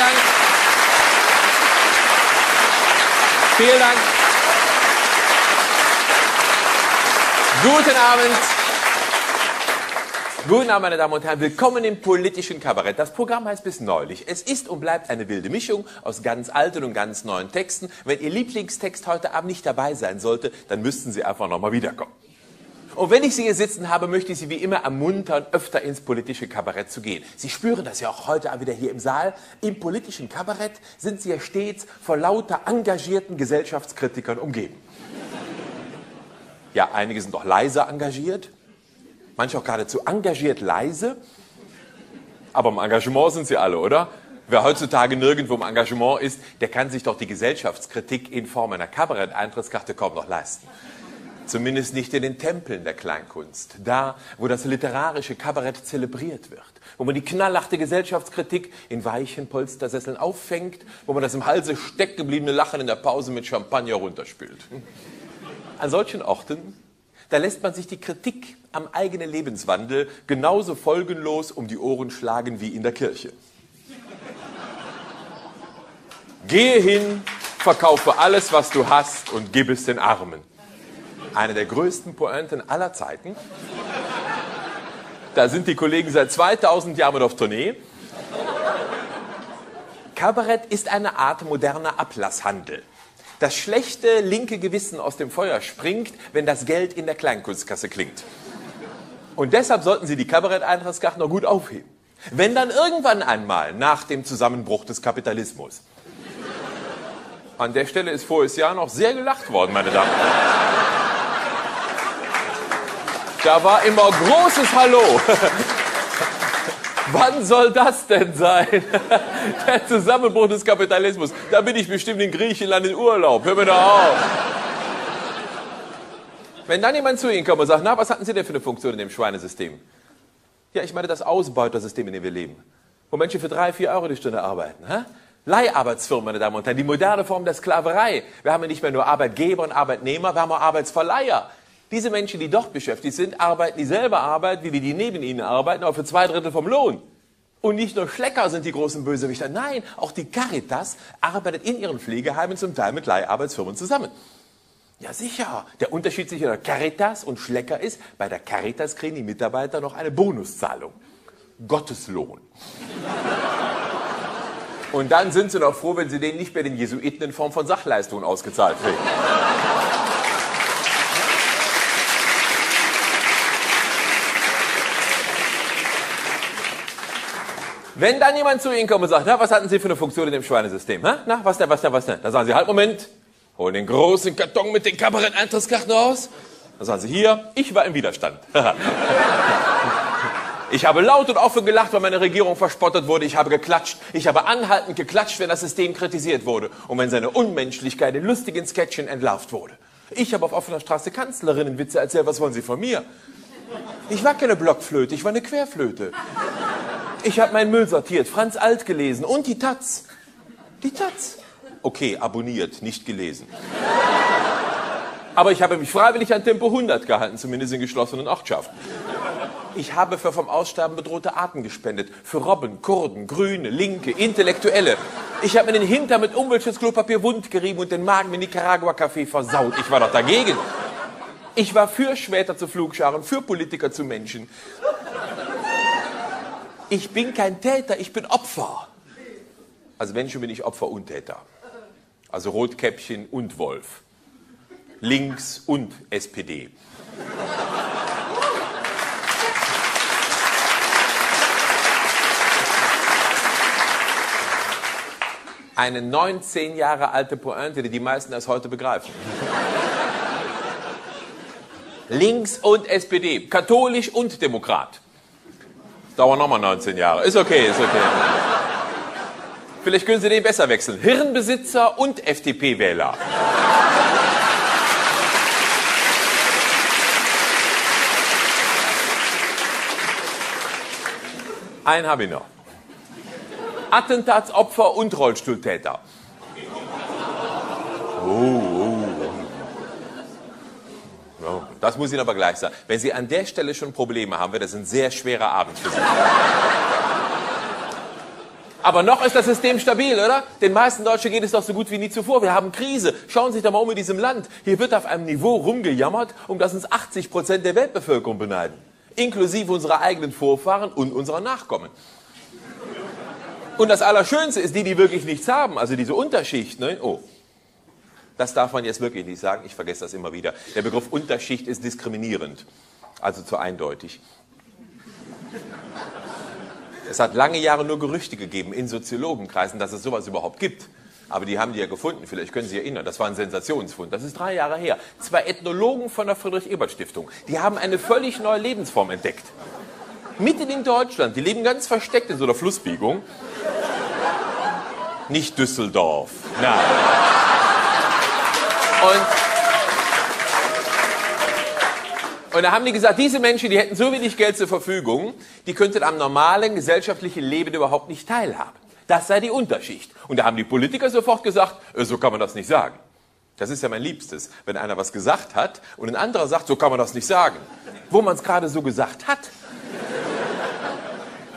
Dank. Vielen Dank. Guten Abend. Guten Abend, meine Damen und Herren. Willkommen im politischen Kabarett. Das Programm heißt bis neulich. Es ist und bleibt eine wilde Mischung aus ganz alten und ganz neuen Texten. Wenn Ihr Lieblingstext heute Abend nicht dabei sein sollte, dann müssten Sie einfach nochmal wiederkommen. Und wenn ich Sie hier sitzen habe, möchte ich Sie wie immer ermuntern, öfter ins politische Kabarett zu gehen. Sie spüren das ja auch heute wieder hier im Saal. Im politischen Kabarett sind Sie ja stets vor lauter engagierten Gesellschaftskritikern umgeben. Ja, einige sind auch leise engagiert. Manche auch geradezu engagiert leise. Aber im Engagement sind sie alle, oder? Wer heutzutage nirgendwo im Engagement ist, der kann sich doch die Gesellschaftskritik in Form einer Kabarett-Eintrittskarte kaum noch leisten. Zumindest nicht in den Tempeln der Kleinkunst. Da, wo das literarische Kabarett zelebriert wird. Wo man die knallharte Gesellschaftskritik in weichen Polstersesseln auffängt. Wo man das im Halse steckgebliebene Lachen in der Pause mit Champagner runterspült. An solchen Orten, da lässt man sich die Kritik am eigenen Lebenswandel genauso folgenlos um die Ohren schlagen wie in der Kirche. Gehe hin, verkaufe alles, was du hast und gib es den Armen. Eine der größten Pointen aller Zeiten. Da sind die Kollegen seit 2000 Jahren mit auf Tournee. Kabarett ist eine Art moderner Ablasshandel. Das schlechte, linke Gewissen aus dem Feuer springt, wenn das Geld in der Kleinkunstkasse klingt. Und deshalb sollten Sie die Kabarett-Eintragskarten noch gut aufheben. Wenn dann irgendwann einmal nach dem Zusammenbruch des Kapitalismus. An der Stelle ist voriges Jahr noch sehr gelacht worden, meine Damen und Herren. Da war immer großes Hallo. Wann soll das denn sein? Der Zusammenbruch des Kapitalismus. Da bin ich bestimmt in Griechenland in Urlaub. Hör mir doch auf. Wenn dann jemand zu Ihnen kommt und sagt, na, was hatten Sie denn für eine Funktion in dem Schweinesystem? Ja, ich meine das Ausbeutersystem, in dem wir leben. Wo Menschen für 3, 4 Euro die Stunde arbeiten. Hä? Leiharbeitsfirmen, meine Damen und Herren. Die moderne Form der Sklaverei. Wir haben ja nicht mehr nur Arbeitgeber und Arbeitnehmer, wir haben auch Arbeitsverleiher. Diese Menschen, die dort beschäftigt sind, arbeiten dieselbe Arbeit, wie die neben ihnen arbeiten, aber für 2 Drittel vom Lohn. Und nicht nur Schlecker sind die großen Bösewichter, nein, auch die Caritas arbeitet in ihren Pflegeheimen zum Teil mit Leiharbeitsfirmen zusammen. Ja sicher, der Unterschied zwischen der Caritas und Schlecker ist, bei der Caritas kriegen die Mitarbeiter noch eine Bonuszahlung. Gotteslohn. Und dann sind sie noch froh, wenn sie denen nicht mehr den Jesuiten in Form von Sachleistungen ausgezahlt kriegen. Wenn dann jemand zu Ihnen kommt und sagt, na, was hatten Sie für eine Funktion in dem Schweinesystem? Hä? Na, was denn? Dann sagen Sie, halt, Moment, holen den großen Karton mit den Kabarett-Eintrittskarten raus. Dann sagen Sie, hier, ich war im Widerstand. Ich habe laut und offen gelacht, weil meine Regierung verspottet wurde. Ich habe geklatscht. Ich habe anhaltend geklatscht, wenn das System kritisiert wurde. Und wenn seine Unmenschlichkeit in lustigen Sketchen entlarvt wurde. Ich habe auf offener Straße Kanzlerinnenwitze erzählt. Was wollen Sie von mir? Ich war keine Blockflöte, ich war eine Querflöte. Ich habe meinen Müll sortiert, Franz Alt gelesen und die Taz. Die Taz. Okay, abonniert, nicht gelesen. Aber ich habe mich freiwillig an Tempo 100 gehalten, zumindest in geschlossenen Ortschaften. Ich habe für vom Aussterben bedrohte Arten gespendet. Für Robben, Kurden, Grüne, Linke, Intellektuelle. Ich habe mir den Hintern mit Umweltschutzklopapier wund gerieben und den Magen mit Nicaragua-Kaffee versaut. Ich war doch dagegen. Ich war für Schwerter zu Flugscharen, für Politiker zu Menschen. Ich bin kein Täter, ich bin Opfer. Also wenn schon bin ich Opfer und Täter. Also Rotkäppchen und Wolf. Links und SPD. Eine 19 Jahre alte Pointe, die die meisten erst heute begreifen. Links und SPD, katholisch und Demokrat. Dauert nochmal 19 Jahre. Ist okay, ist okay. Vielleicht können Sie den besser wechseln. Hirnbesitzer und FDP-Wähler. Einen habe ich noch. Attentatsopfer und Rollstuhltäter. Das muss Ihnen aber gleich sagen. Wenn Sie an der Stelle schon Probleme haben, wird das ein sehr schwerer Abend für Sie. Aber noch ist das System stabil, oder? Den meisten Deutschen geht es doch so gut wie nie zuvor. Wir haben Krise. Schauen Sie sich doch mal um in diesem Land. Hier wird auf einem Niveau rumgejammert, um das uns 80% der Weltbevölkerung beneiden. Inklusive unserer eigenen Vorfahren und unserer Nachkommen. Und das Allerschönste ist die, die wirklich nichts haben. Also diese Unterschicht, ne? Oh, das darf man jetzt wirklich nicht sagen. Ich vergesse das immer wieder. Der Begriff Unterschicht ist diskriminierend. Also zu eindeutig. Es hat lange Jahre nur Gerüchte gegeben in Soziologenkreisen, dass es sowas überhaupt gibt. Aber die haben die ja gefunden, vielleicht können Sie sich erinnern, das war ein Sensationsfund. Das ist 3 Jahre her. 2 Ethnologen von der Friedrich-Ebert-Stiftung, die haben eine völlig neue Lebensform entdeckt. Mitten in Deutschland, die leben ganz versteckt in so einer Flussbiegung. Nicht Düsseldorf, nein. Und da haben die gesagt, diese Menschen, die hätten so wenig Geld zur Verfügung, die könnten am normalen gesellschaftlichen Leben überhaupt nicht teilhaben. Das sei die Unterschicht. Und da haben die Politiker sofort gesagt, so kann man das nicht sagen. Das ist ja mein Liebstes, wenn einer was gesagt hat und ein anderer sagt, so kann man das nicht sagen. Wo man es gerade so gesagt hat.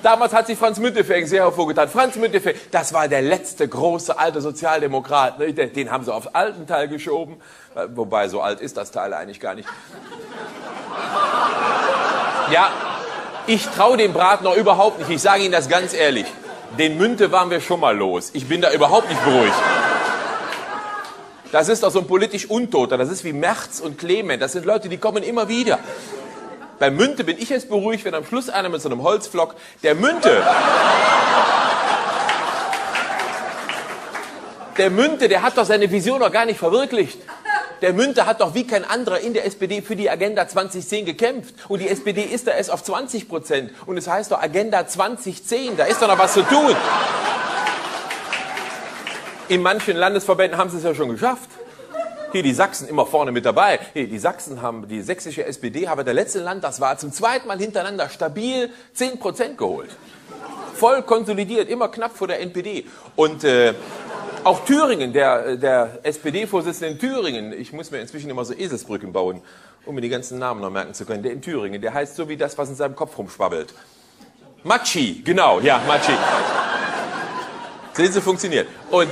Damals hat sich Franz Müntefering sehr hervorgetan. Franz Müntefering, das war der letzte große alte Sozialdemokrat. Den haben sie aufs alten Teil geschoben. Wobei, so alt ist das Teil eigentlich gar nicht. Ja, ich traue dem Braten noch überhaupt nicht. Ich sage Ihnen das ganz ehrlich. Den Münte waren wir schon mal los. Ich bin da überhaupt nicht beruhigt. Das ist doch so ein politisch Untoter. Das ist wie Merz und Clement. Das sind Leute, die kommen immer wieder. Bei Münte bin ich jetzt beruhigt, wenn am Schluss einer mit so einem Holzflock, der Münte, der hat doch seine Vision noch gar nicht verwirklicht. Der Münte hat doch wie kein anderer in der SPD für die Agenda 2010 gekämpft. Und die SPD ist da erst auf 20%. Und es heißt doch Agenda 2010, da ist doch noch was zu tun. In manchen Landesverbänden haben sie es ja schon geschafft. Hier die Sachsen immer vorne mit dabei. Hier die Sachsen haben, die sächsische SPD haben der letzte Land, das war zum zweiten Mal hintereinander stabil 10% geholt. Voll konsolidiert, immer knapp vor der NPD. Und auch Thüringen, der SPD-Vorsitzende in Thüringen, ich muss mir inzwischen immer so Eselsbrücken bauen, um mir die ganzen Namen noch merken zu können, der in Thüringen, der heißt so wie das, was in seinem Kopf rumschwabbelt. Matschi, genau, ja, Matschi. Sehen Sie, funktioniert. Und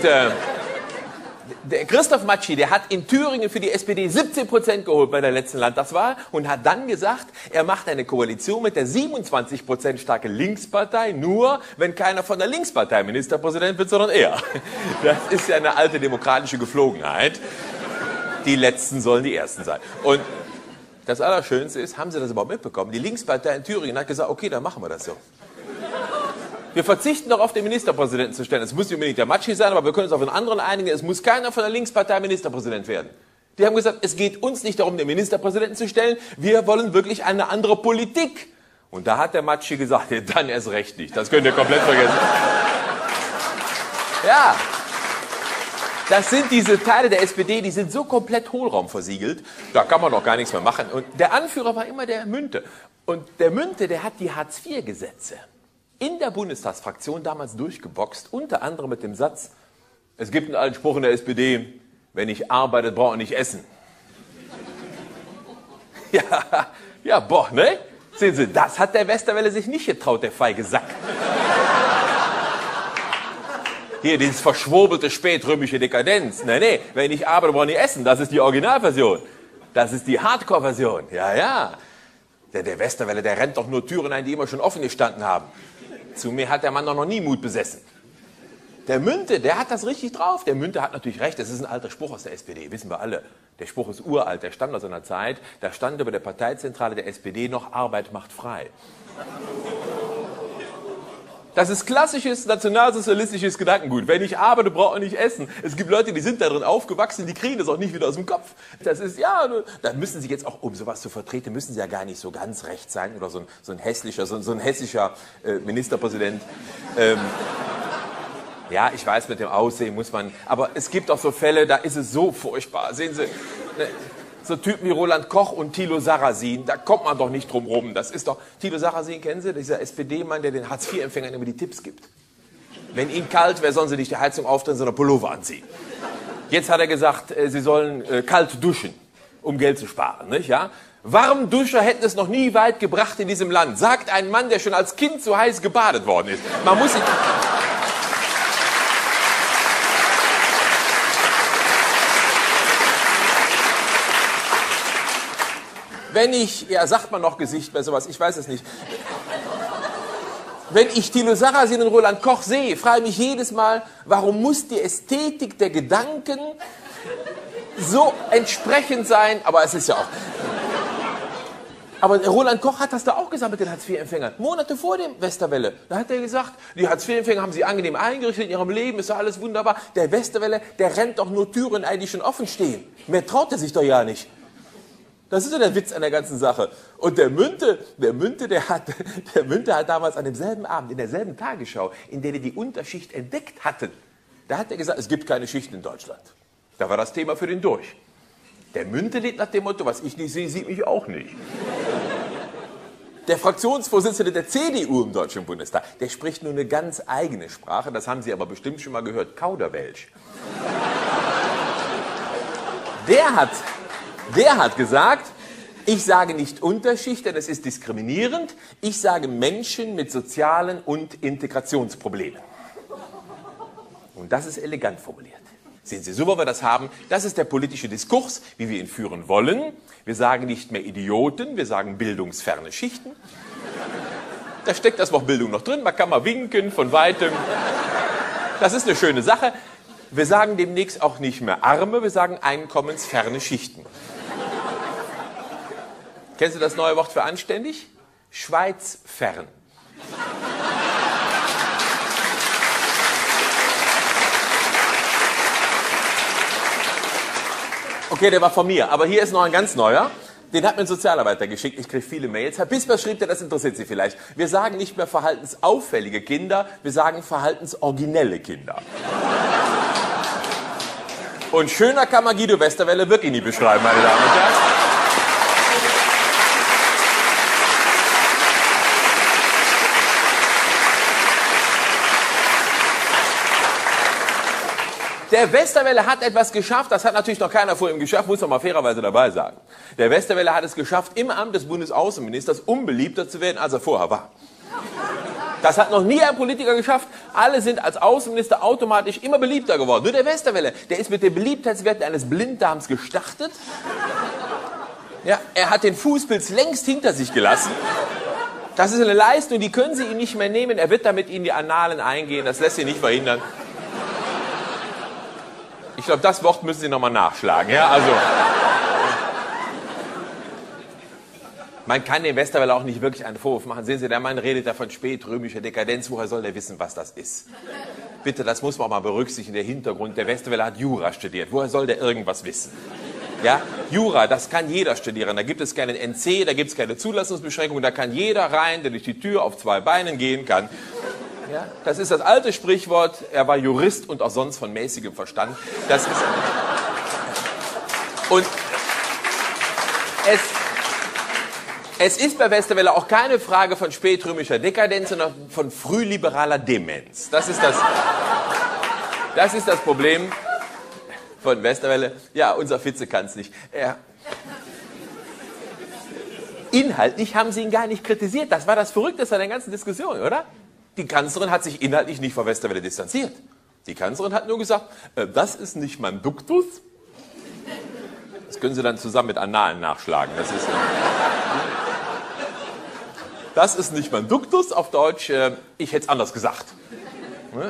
der Christoph Matschi, der hat in Thüringen für die SPD 17% geholt bei der letzten Landtagswahl und hat dann gesagt, er macht eine Koalition mit der 27% starke Linkspartei, nur wenn keiner von der Linkspartei Ministerpräsident wird, sondern er. Das ist ja eine alte demokratische Geflogenheit. Die Letzten sollen die Ersten sein. Und das Allerschönste ist, haben Sie das überhaupt mitbekommen? Die Linkspartei in Thüringen hat gesagt, okay, dann machen wir das so. Wir verzichten doch auf den Ministerpräsidenten zu stellen. Es muss nicht unbedingt der Matschi sein, aber wir können uns auf einen anderen einigen. Es muss keiner von der Linkspartei Ministerpräsident werden. Die haben gesagt, es geht uns nicht darum, den Ministerpräsidenten zu stellen. Wir wollen wirklich eine andere Politik. Und da hat der Matschi gesagt, ja, dann erst recht nicht. Das könnt ihr komplett vergessen. Ja. Das sind diese Teile der SPD, die sind so komplett hohlraumversiegelt, da kann man noch gar nichts mehr machen. Und der Anführer war immer der Münte. Und der Münte, der hat die Hartz-IV-Gesetze in der Bundestagsfraktion damals durchgeboxt, unter anderem mit dem Satz, es gibt einen alten Spruch in der SPD, wer nicht arbeitet, braucht nicht essen. Ja, boah, ne? Sehen Sie, das hat der Westerwelle sich nicht getraut, der feige Sack. Hier, dieses verschwurbelte spätrömische Dekadenz. Nee, wer nicht arbeitet, braucht nicht essen. Das ist die Originalversion. Das ist die Hardcore-Version. Ja. Der Westerwelle, der rennt doch nur Türen ein, die immer schon offen gestanden haben. Zu mir hat der Mann doch noch nie Mut besessen. Der Münte, der hat das richtig drauf. Der Münte hat natürlich recht, das ist ein alter Spruch aus der SPD, wissen wir alle. Der Spruch ist uralt, der stammt aus einer Zeit, da stand über der Parteizentrale der SPD noch Arbeit macht frei. Das ist klassisches nationalsozialistisches Gedankengut. Wenn ich arbeite, brauche ich nicht essen. Es gibt Leute, die sind darin aufgewachsen, die kriegen das auch nicht wieder aus dem Kopf. Das ist, ja, dann müssen Sie jetzt auch, um sowas zu vertreten, müssen Sie ja gar nicht so ganz recht sein oder so ein hässlicher Ministerpräsident. Ja, ich weiß, mit dem Aussehen muss man, aber es gibt auch so Fälle, da ist es so furchtbar. Sehen Sie, so Typen wie Roland Koch und Thilo Sarrazin, da kommt man doch nicht drum rum. Das ist doch, Thilo Sarrazin, kennen Sie, dieser SPD-Mann, der den Hartz-IV-Empfängern immer die Tipps gibt. Wenn ihnen kalt wäre, sollen sie nicht die Heizung aufdrehen, sondern Pullover anziehen. Jetzt hat er gesagt, sie sollen kalt duschen, um Geld zu sparen, nicht, ja? Warmduscher hätten es noch nie weit gebracht in diesem Land, sagt ein Mann, der schon als Kind so heiß gebadet worden ist. Man muss sich wenn ich, ja, sagt man noch Gesicht bei sowas, ich weiß es nicht. Wenn ich Thilo Sarrazin und Roland Koch sehe, frage ich mich jedes Mal, warum muss die Ästhetik der Gedanken so entsprechend sein? Aber es ist ja auch... Aber Roland Koch hat das da auch gesagt mit den Hartz-IV-Empfängern. Monate vor dem Westerwelle. Da hat er gesagt, die Hartz-IV-Empfänger haben sich angenehm eingerichtet in ihrem Leben, ist doch alles wunderbar. Der Westerwelle, der rennt doch nur Türen ein, die schon offen stehen. Mehr traut er sich doch ja nicht. Das ist ja der Witz an der ganzen Sache. Und der Münte hat damals an demselben Abend, in derselben Tagesschau, in der die Unterschicht entdeckt hatten, da hat er gesagt, es gibt keine Schichten in Deutschland. Da war das Thema für den durch. Der Münte lebt nach dem Motto, was ich nicht sehe, sieht mich auch nicht. Der Fraktionsvorsitzende der CDU im Deutschen Bundestag, der spricht nur eine ganz eigene Sprache, das haben Sie aber bestimmt schon mal gehört, Kauderwelsch. Der hat gesagt, ich sage nicht Unterschicht, denn es ist diskriminierend, ich sage Menschen mit sozialen und Integrationsproblemen. Und das ist elegant formuliert. Sehen Sie, so wollen wir das haben. Das ist der politische Diskurs, wie wir ihn führen wollen. Wir sagen nicht mehr Idioten, wir sagen bildungsferne Schichten. Da steckt das Wort Bildung noch drin, man kann mal winken von Weitem. Das ist eine schöne Sache. Wir sagen demnächst auch nicht mehr Arme, wir sagen einkommensferne Schichten. Kennst du das neue Wort für anständig? Schweizfern. Okay, der war von mir, aber hier ist noch ein ganz neuer. Den hat mir ein Sozialarbeiter geschickt, ich kriege viele Mails. Herr Bisper, schrieb der, das interessiert Sie vielleicht. Wir sagen nicht mehr verhaltensauffällige Kinder, wir sagen verhaltensoriginelle Kinder. Und schöner kann man Guido Westerwelle wirklich nie beschreiben, meine Damen und Herren. Der Westerwelle hat etwas geschafft, das hat natürlich noch keiner vor ihm geschafft, muss man mal fairerweise dabei sagen. Der Westerwelle hat es geschafft, im Amt des Bundesaußenministers unbeliebter zu werden, als er vorher war. Das hat noch nie ein Politiker geschafft. Alle sind als Außenminister automatisch immer beliebter geworden. Nur der Westerwelle, der ist mit den Beliebtheitswerten eines Blinddarms gestartet. Ja, er hat den Fußpilz längst hinter sich gelassen. Das ist eine Leistung, die können Sie ihm nicht mehr nehmen. Er wird damit in die Annalen eingehen, das lässt sich nicht verhindern. Ich glaube, das Wort müssen Sie nochmal nachschlagen. Ja? Also, man kann dem Westerwelle auch nicht wirklich einen Vorwurf machen. Sehen Sie, der Mann redet davon spätrömischer Dekadenz. Woher soll der wissen, was das ist? Bitte, das muss man auch mal berücksichtigen, der Hintergrund. Der Westerwelle hat Jura studiert. Woher soll der irgendwas wissen? Ja? Jura, das kann jeder studieren. Da gibt es keinen NC, da gibt es keine Zulassungsbeschränkungen. Da kann jeder rein, der durch die Tür auf zwei Beinen gehen kann. Ja, das ist das alte Sprichwort, er war Jurist und auch sonst von mäßigem Verstand. Das ist und es ist bei Westerwelle auch keine Frage von spätrömischer Dekadenz, sondern von frühliberaler Demenz. Das ist das Problem von Westerwelle. Ja, unser Vize kann es nicht. Ja. Inhaltlich haben Sie ihn gar nicht kritisiert. Das war das Verrückteste an der ganzen Diskussion, oder? Die Kanzlerin hat sich inhaltlich nicht von Westerwelle distanziert. Die Kanzlerin hat nur gesagt, das ist nicht mein Duktus. Das können Sie dann zusammen mit Annalen nachschlagen. Das ist nicht mein Duktus, auf Deutsch, ich hätte es anders gesagt.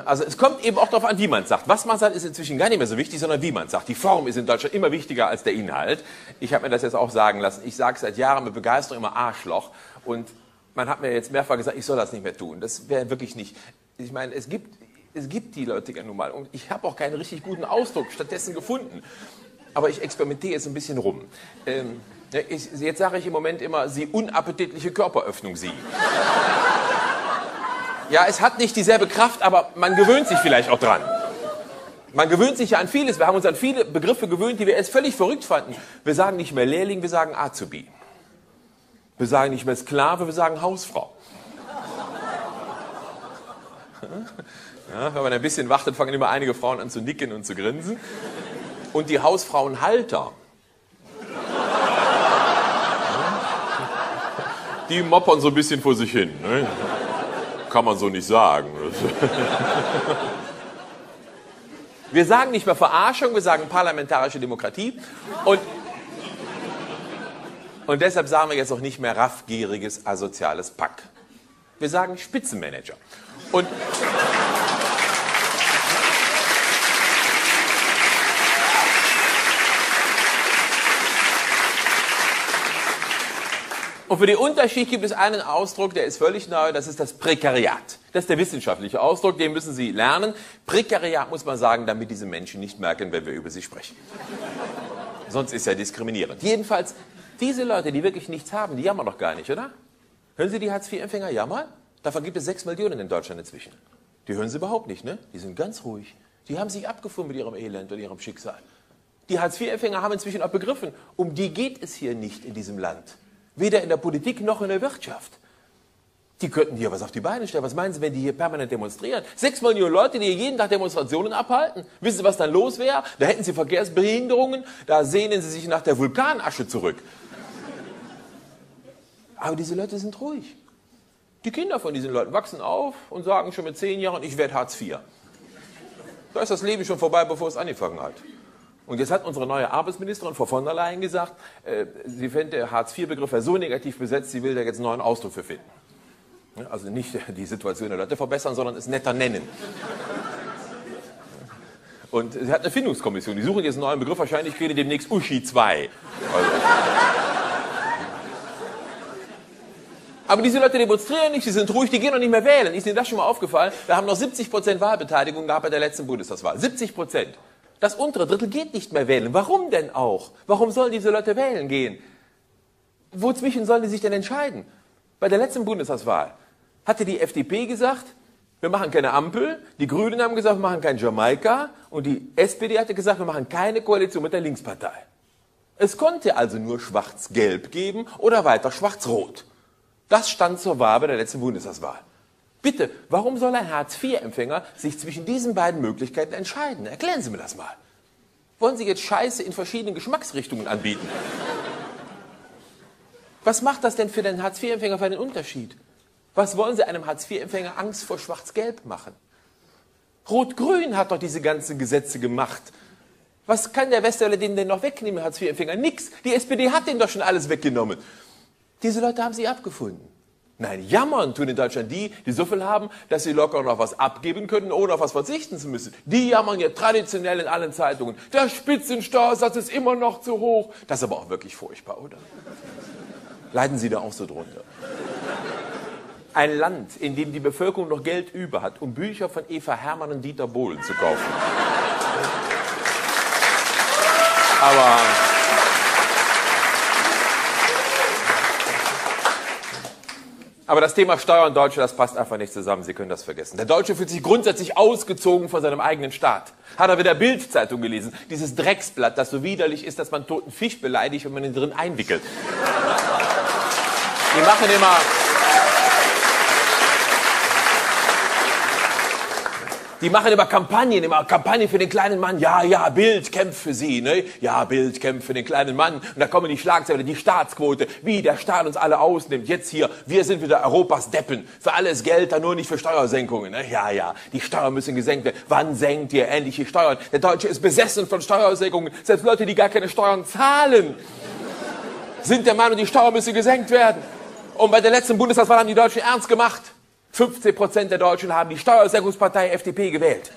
Also es kommt eben auch darauf an, wie man es sagt. Was man sagt, ist inzwischen gar nicht mehr so wichtig, sondern wie man es sagt. Die Form ist in Deutschland immer wichtiger als der Inhalt. Ich habe mir das jetzt auch sagen lassen. Ich sage seit Jahren mit Begeisterung immer Arschloch und man hat mir jetzt mehrfach gesagt, ich soll das nicht mehr tun. Das wäre wirklich nicht... Ich meine, es gibt die Leute ja nun mal. Und ich habe auch keinen richtig guten Ausdruck stattdessen gefunden. Aber ich experimentiere jetzt ein bisschen rum. Jetzt sage ich im Moment immer, Sie unappetitliche Körperöffnung, Sie. Ja, es hat nicht dieselbe Kraft, aber man gewöhnt sich vielleicht auch dran. Man gewöhnt sich ja an vieles. Wir haben uns an viele Begriffe gewöhnt, die wir erst völlig verrückt fanden. Wir sagen nicht mehr Lehrling, wir sagen Azubi. Wir sagen nicht mehr Sklave, wir sagen Hausfrau. Ja, wenn man ein bisschen wartet, fangen immer einige Frauen an zu nicken und zu grinsen. Und die Hausfrauenhalter, die moppern so ein bisschen vor sich hin. Ne? Kann man so nicht sagen. Wir sagen nicht mehr Verarschung, wir sagen parlamentarische Demokratie. Und Und deshalb sagen wir jetzt auch nicht mehr raffgieriges, asoziales Pack. Wir sagen Spitzenmanager. Und und für den Unterschied gibt es einen Ausdruck, der ist völlig neu, das ist das Prekariat. Das ist der wissenschaftliche Ausdruck, den müssen Sie lernen. Prekariat muss man sagen, damit diese Menschen nicht merken, wenn wir über sie sprechen. Sonst ist ja diskriminierend. Jedenfalls, diese Leute, die wirklich nichts haben, die jammern doch gar nicht, oder? Hören Sie die Hartz-IV-Empfänger jammern? Davon gibt es 6 Millionen in Deutschland inzwischen. Die hören Sie überhaupt nicht, ne? Die sind ganz ruhig. Die haben sich abgefunden mit ihrem Elend und ihrem Schicksal. Die Hartz-IV-Empfänger haben inzwischen auch begriffen, um die geht es hier nicht in diesem Land. Weder in der Politik noch in der Wirtschaft. Die könnten hier was auf die Beine stellen. Was meinen Sie, wenn die hier permanent demonstrieren? 6 Millionen Leute, die hier jeden Tag Demonstrationen abhalten. Wissen Sie, was dann los wäre? Da hätten Sie Verkehrsbehinderungen, da sehnen Sie sich nach der Vulkanasche zurück. Aber diese Leute sind ruhig. Die Kinder von diesen Leuten wachsen auf und sagen schon mit 10 Jahren, ich werde Hartz IV. Da ist das Leben schon vorbei, bevor es angefangen hat. Und jetzt hat unsere neue Arbeitsministerin, Frau von der Leyen, gesagt, sie fände der Hartz-IV-Begriff ja so negativ besetzt, sie will da jetzt einen neuen Ausdruck für finden. Also nicht die Situation der Leute verbessern, sondern es netter nennen. Und sie hat eine Findungskommission, die suchen jetzt einen neuen Begriff, wahrscheinlich kriegt ihr demnächst Uschi 2. Also. Aber diese Leute demonstrieren nicht, sie sind ruhig, die gehen noch nicht mehr wählen. Ist Ihnen das schon mal aufgefallen? Da haben noch 70% Wahlbeteiligung gehabt bei der letzten Bundestagswahl. 70%. Das untere Drittel geht nicht mehr wählen. Warum denn auch? Warum sollen diese Leute wählen gehen? Wozwischen sollen die sich denn entscheiden? Bei der letzten Bundestagswahl hatte die FDP gesagt, wir machen keine Ampel. Die Grünen haben gesagt, wir machen kein Jamaika. Und die SPD hatte gesagt, wir machen keine Koalition mit der Linkspartei. Es konnte also nur schwarz-gelb geben oder weiter schwarz-rot. Das stand zur Wahl bei der letzten Bundestagswahl. Bitte, warum soll ein Hartz-IV-Empfänger sich zwischen diesen beiden Möglichkeiten entscheiden? Erklären Sie mir das mal. Wollen Sie jetzt Scheiße in verschiedenen Geschmacksrichtungen anbieten? Was macht das denn für den Hartz-IV-Empfänger für einen Unterschied? Was wollen Sie einem Hartz-IV-Empfänger Angst vor Schwarz-Gelb machen? Rot-Grün hat doch diese ganzen Gesetze gemacht. Was kann der Westerwelle denen denn noch wegnehmen, Hartz-IV-Empfänger? Nix. Die SPD hat denen doch schon alles weggenommen. Diese Leute haben sich abgefunden. Nein, jammern tun in Deutschland die, die so viel haben, dass sie locker noch was abgeben können, ohne auf was verzichten zu müssen. Die jammern ja traditionell in allen Zeitungen. Der Spitzensteuersatz ist immer noch zu hoch. Das ist aber auch wirklich furchtbar, oder? Leiden Sie da auch so drunter? Ein Land, in dem die Bevölkerung noch Geld über hat, um Bücher von Eva Hermann und Dieter Bohlen zu kaufen. Aber das Thema Steuern in Deutschland, das passt einfach nicht zusammen, Sie können das vergessen. Der Deutsche fühlt sich grundsätzlich ausgezogen von seinem eigenen Staat. Hat er wieder Bild-Zeitung gelesen, dieses Drecksblatt, das so widerlich ist, dass man einen toten Fisch beleidigt, wenn man ihn drin einwickelt. Die machen immer... Kampagnen, immer Kampagnen für den kleinen Mann. Ja, ja, Bild kämpft für Sie, ne? Ja, Bild kämpft für den kleinen Mann. Und da kommen die Schlagzeilen, die Staatsquote, wie der Staat uns alle ausnimmt. Jetzt hier, wir sind wieder Europas Deppen. Für alles Geld, dann nur nicht für Steuersenkungen, ne? Ja, ja, die Steuern müssen gesenkt werden. Wann senkt ihr endlich die Steuern? Der Deutsche ist besessen von Steuersenkungen. Selbst Leute, die gar keine Steuern zahlen, sind der Meinung, die Steuern müssen gesenkt werden. Und bei der letzten Bundestagswahl haben die Deutschen ernst gemacht. 15% der Deutschen haben die Steuersenkungspartei FDP gewählt.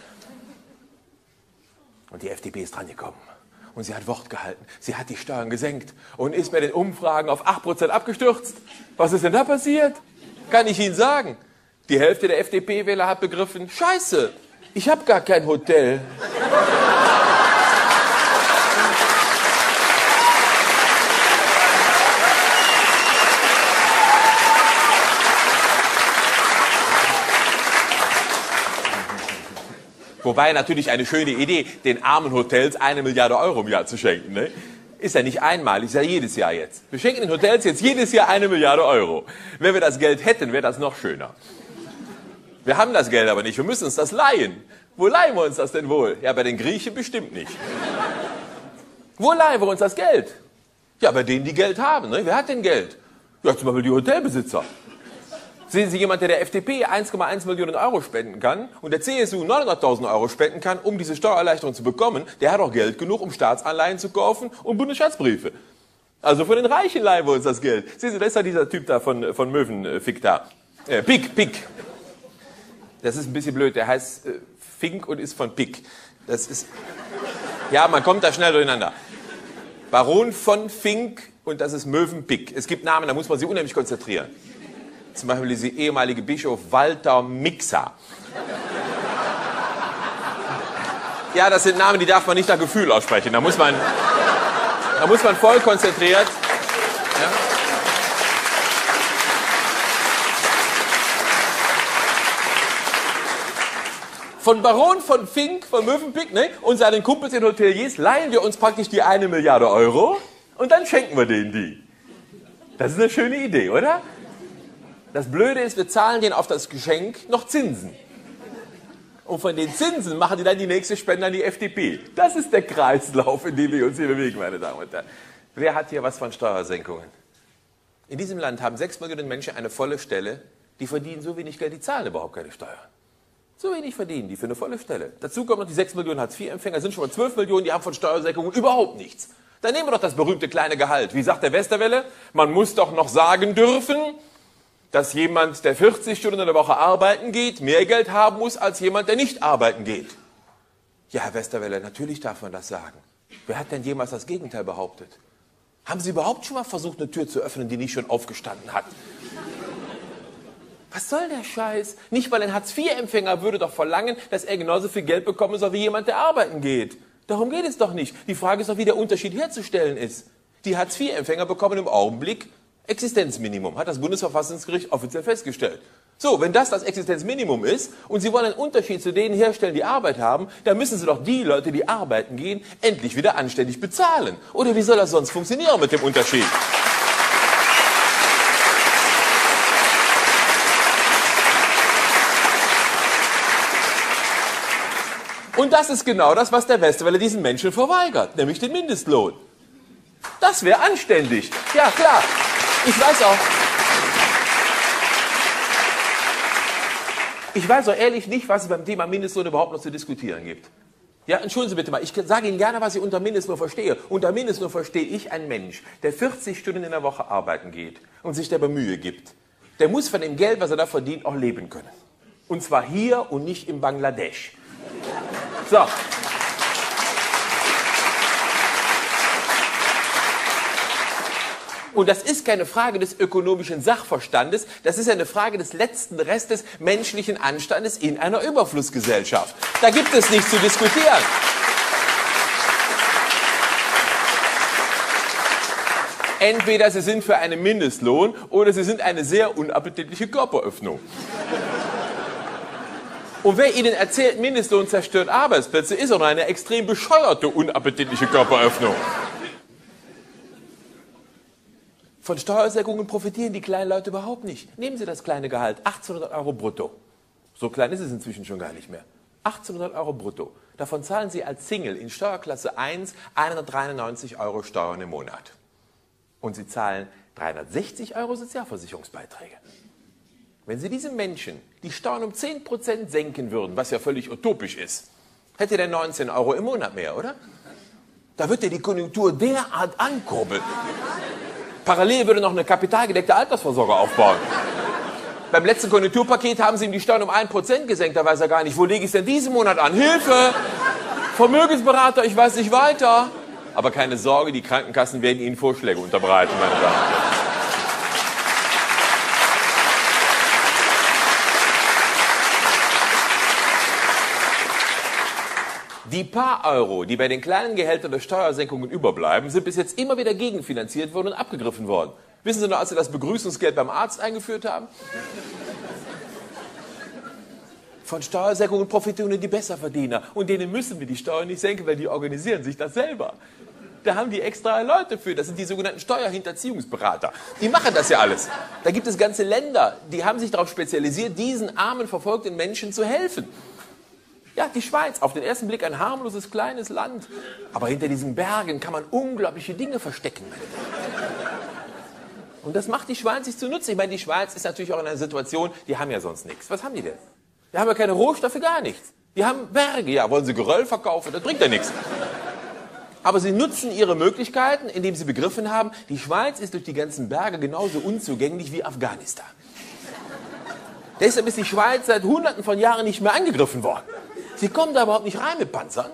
Und die FDP ist dran gekommen. Und sie hat Wort gehalten. Sie hat die Steuern gesenkt und ist bei den Umfragen auf 8% abgestürzt. Was ist denn da passiert? Kann ich Ihnen sagen. Die Hälfte der FDP-Wähler hat begriffen, Scheiße, ich habe gar kein Hotel. Wobei natürlich eine schöne Idee, den armen Hotels 1 Milliarde Euro im Jahr zu schenken. Ne? Ist ja nicht einmalig, ist ja jedes Jahr jetzt. Wir schenken den Hotels jetzt jedes Jahr 1 Milliarde Euro. Wenn wir das Geld hätten, wäre das noch schöner. Wir haben das Geld aber nicht, wir müssen uns das leihen. Wo leihen wir uns das denn wohl? Ja, bei den Griechen bestimmt nicht. Wo leihen wir uns das Geld? Ja, bei denen, die Geld haben. Ne? Wer hat denn Geld? Ja, zum Beispiel die Hotelbesitzer. Sehen Sie jemanden, der der FDP 1,1 Millionen Euro spenden kann und der CSU 900.000 Euro spenden kann, um diese Steuererleichterung zu bekommen, der hat auch Geld genug, um Staatsanleihen zu kaufen und Bundesschatzbriefe. Also von den Reichen leihen wir uns das Geld. Siehst du, das ist ja dieser Typ da von Möwenfick da. Pick. Das ist ein bisschen blöd. Der heißt Fink und ist von Pick. Das ist... Ja, man kommt da schnell durcheinander. Baron von Fink und das ist Möwenpick. Es gibt Namen, da muss man sich unheimlich konzentrieren. Zum Beispiel dieser ehemalige Bischof Walter Mixer. Ja, das sind Namen, die darf man nicht nach Gefühl aussprechen. Da muss man voll konzentriert. Ja. Von Baron von Fink, von Möwenpick, ne, und seinen Kumpels in Hoteliers leihen wir uns praktisch die 1 Milliarde Euro und dann schenken wir denen die. Das ist eine schöne Idee, oder? Das Blöde ist, wir zahlen denen auf das Geschenk noch Zinsen. Und von den Zinsen machen die dann die nächste Spende an die FDP. Das ist der Kreislauf, in dem wir uns hier bewegen, meine Damen und Herren. Wer hat hier was von Steuersenkungen? In diesem Land haben 6 Millionen Menschen eine volle Stelle, die verdienen so wenig Geld, die zahlen überhaupt keine Steuern. So wenig verdienen die für eine volle Stelle. Dazu kommen noch die 6 Millionen Hartz-IV-Empfänger, sind schon mal 12 Millionen, die haben von Steuersenkungen überhaupt nichts. Dann nehmen wir doch das berühmte kleine Gehalt. Wie sagt der Westerwelle? Man muss doch noch sagen dürfen, dass jemand, der 40 Stunden in der Woche arbeiten geht, mehr Geld haben muss als jemand, der nicht arbeiten geht. Ja, Herr Westerwelle, natürlich darf man das sagen. Wer hat denn jemals das Gegenteil behauptet? Haben Sie überhaupt schon mal versucht, eine Tür zu öffnen, die nicht schon aufgestanden hat? Was soll der Scheiß? Nicht mal ein Hartz-IV-Empfänger würde doch verlangen, dass er genauso viel Geld bekommen soll wie jemand, der arbeiten geht. Darum geht es doch nicht. Die Frage ist doch, wie der Unterschied herzustellen ist. Die Hartz-IV-Empfänger bekommen im Augenblick Existenzminimum, hat das Bundesverfassungsgericht offiziell festgestellt. So, wenn das das Existenzminimum ist und Sie wollen einen Unterschied zu denen herstellen, die Arbeit haben, dann müssen Sie doch die Leute, die arbeiten gehen, endlich wieder anständig bezahlen. Oder wie soll das sonst funktionieren mit dem Unterschied? Und das ist genau das, was der Westerwelle diesen Menschen verweigert, nämlich den Mindestlohn. Das wäre anständig. Ja, klar. Ich weiß auch ehrlich nicht, was es beim Thema Mindestlohn überhaupt noch zu diskutieren gibt. Ja, entschuldigen Sie bitte mal, ich sage Ihnen gerne, was ich unter Mindestlohn verstehe. Unter Mindestlohn verstehe ich einen Mensch, der 40 Stunden in der Woche arbeiten geht und sich dabei Mühe gibt. Der muss von dem Geld, was er da verdient, auch leben können. Und zwar hier und nicht in Bangladesch. So. Und das ist keine Frage des ökonomischen Sachverstandes, das ist eine Frage des letzten Restes menschlichen Anstandes in einer Überflussgesellschaft. Da gibt es nichts zu diskutieren. Entweder Sie sind für einen Mindestlohn oder Sie sind eine sehr unappetitliche Körperöffnung. Und wer Ihnen erzählt, Mindestlohn zerstört Arbeitsplätze, ist auch noch eine extrem bescheuerte, unappetitliche Körperöffnung. Von Steuersenkungen profitieren die kleinen Leute überhaupt nicht. Nehmen Sie das kleine Gehalt, 1800 Euro brutto. So klein ist es inzwischen schon gar nicht mehr. 1800 Euro brutto. Davon zahlen Sie als Single in Steuerklasse 1 193 Euro Steuern im Monat. Und Sie zahlen 360 Euro Sozialversicherungsbeiträge. Wenn Sie diesen Menschen die Steuern um 10% senken würden, was ja völlig utopisch ist, hätte der 19 Euro im Monat mehr, oder? Da wird ja die Konjunktur derart ankurbeln. Parallel würde noch eine kapitalgedeckte Altersvorsorge aufbauen. Beim letzten Konjunkturpaket haben sie ihm die Steuern um 1% gesenkt, da weiß er gar nicht, wo lege ich es denn diesen Monat an? Hilfe! Vermögensberater, ich weiß nicht weiter. Aber keine Sorge, die Krankenkassen werden Ihnen Vorschläge unterbreiten, meine Damen und Herren. Die paar Euro, die bei den kleinen Gehältern der Steuersenkungen überbleiben, sind bis jetzt immer wieder gegenfinanziert worden und abgegriffen worden. Wissen Sie noch, als Sie das Begrüßungsgeld beim Arzt eingeführt haben? Von Steuersenkungen profitieren nur die Besserverdiener. Und denen müssen wir die Steuern nicht senken, weil die organisieren sich das selber. Da haben die extra Leute für. Das sind die sogenannten Steuerhinterziehungsberater. Die machen das ja alles. Da gibt es ganze Länder, die haben sich darauf spezialisiert, diesen armen, verfolgten Menschen zu helfen. Ja, die Schweiz, auf den ersten Blick ein harmloses, kleines Land. Aber hinter diesen Bergen kann man unglaubliche Dinge verstecken. Und das macht die Schweiz sich zunutze. Ich meine, die Schweiz ist natürlich auch in einer Situation, die haben ja sonst nichts. Was haben die denn? Die haben ja keine Rohstoffe, gar nichts. Die haben Berge, ja, wollen sie Geröll verkaufen, das bringt ja nichts. aber sie nutzen ihre Möglichkeiten, indem sie begriffen haben, die Schweiz ist durch die ganzen Berge genauso unzugänglich wie Afghanistan. Deshalb ist die Schweiz seit Hunderten von Jahren nicht mehr angegriffen worden. Sie kommen da überhaupt nicht rein mit Panzern.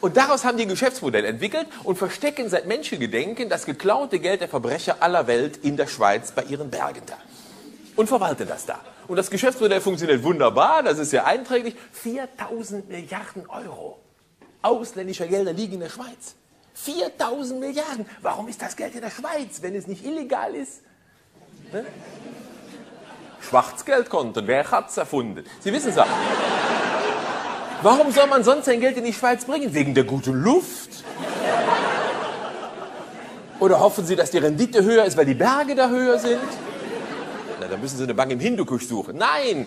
Und daraus haben die ein Geschäftsmodell entwickelt und verstecken seit Menschengedenken das geklaute Geld der Verbrecher aller Welt in der Schweiz bei ihren Bergen da. Und verwalten das da. Und das Geschäftsmodell funktioniert wunderbar, das ist ja einträglich. 4.000 Milliarden Euro ausländischer Gelder liegen in der Schweiz. 4.000 Milliarden. Warum ist das Geld in der Schweiz, wenn es nicht illegal ist? Ne? Schwarzgeldkonten, wer hat's erfunden? Sie wissen es auch. Warum soll man sonst sein Geld in die Schweiz bringen? Wegen der guten Luft? Oder hoffen Sie, dass die Rendite höher ist, weil die Berge da höher sind? Na, da müssen Sie eine Bank im Hindukusch suchen. Nein,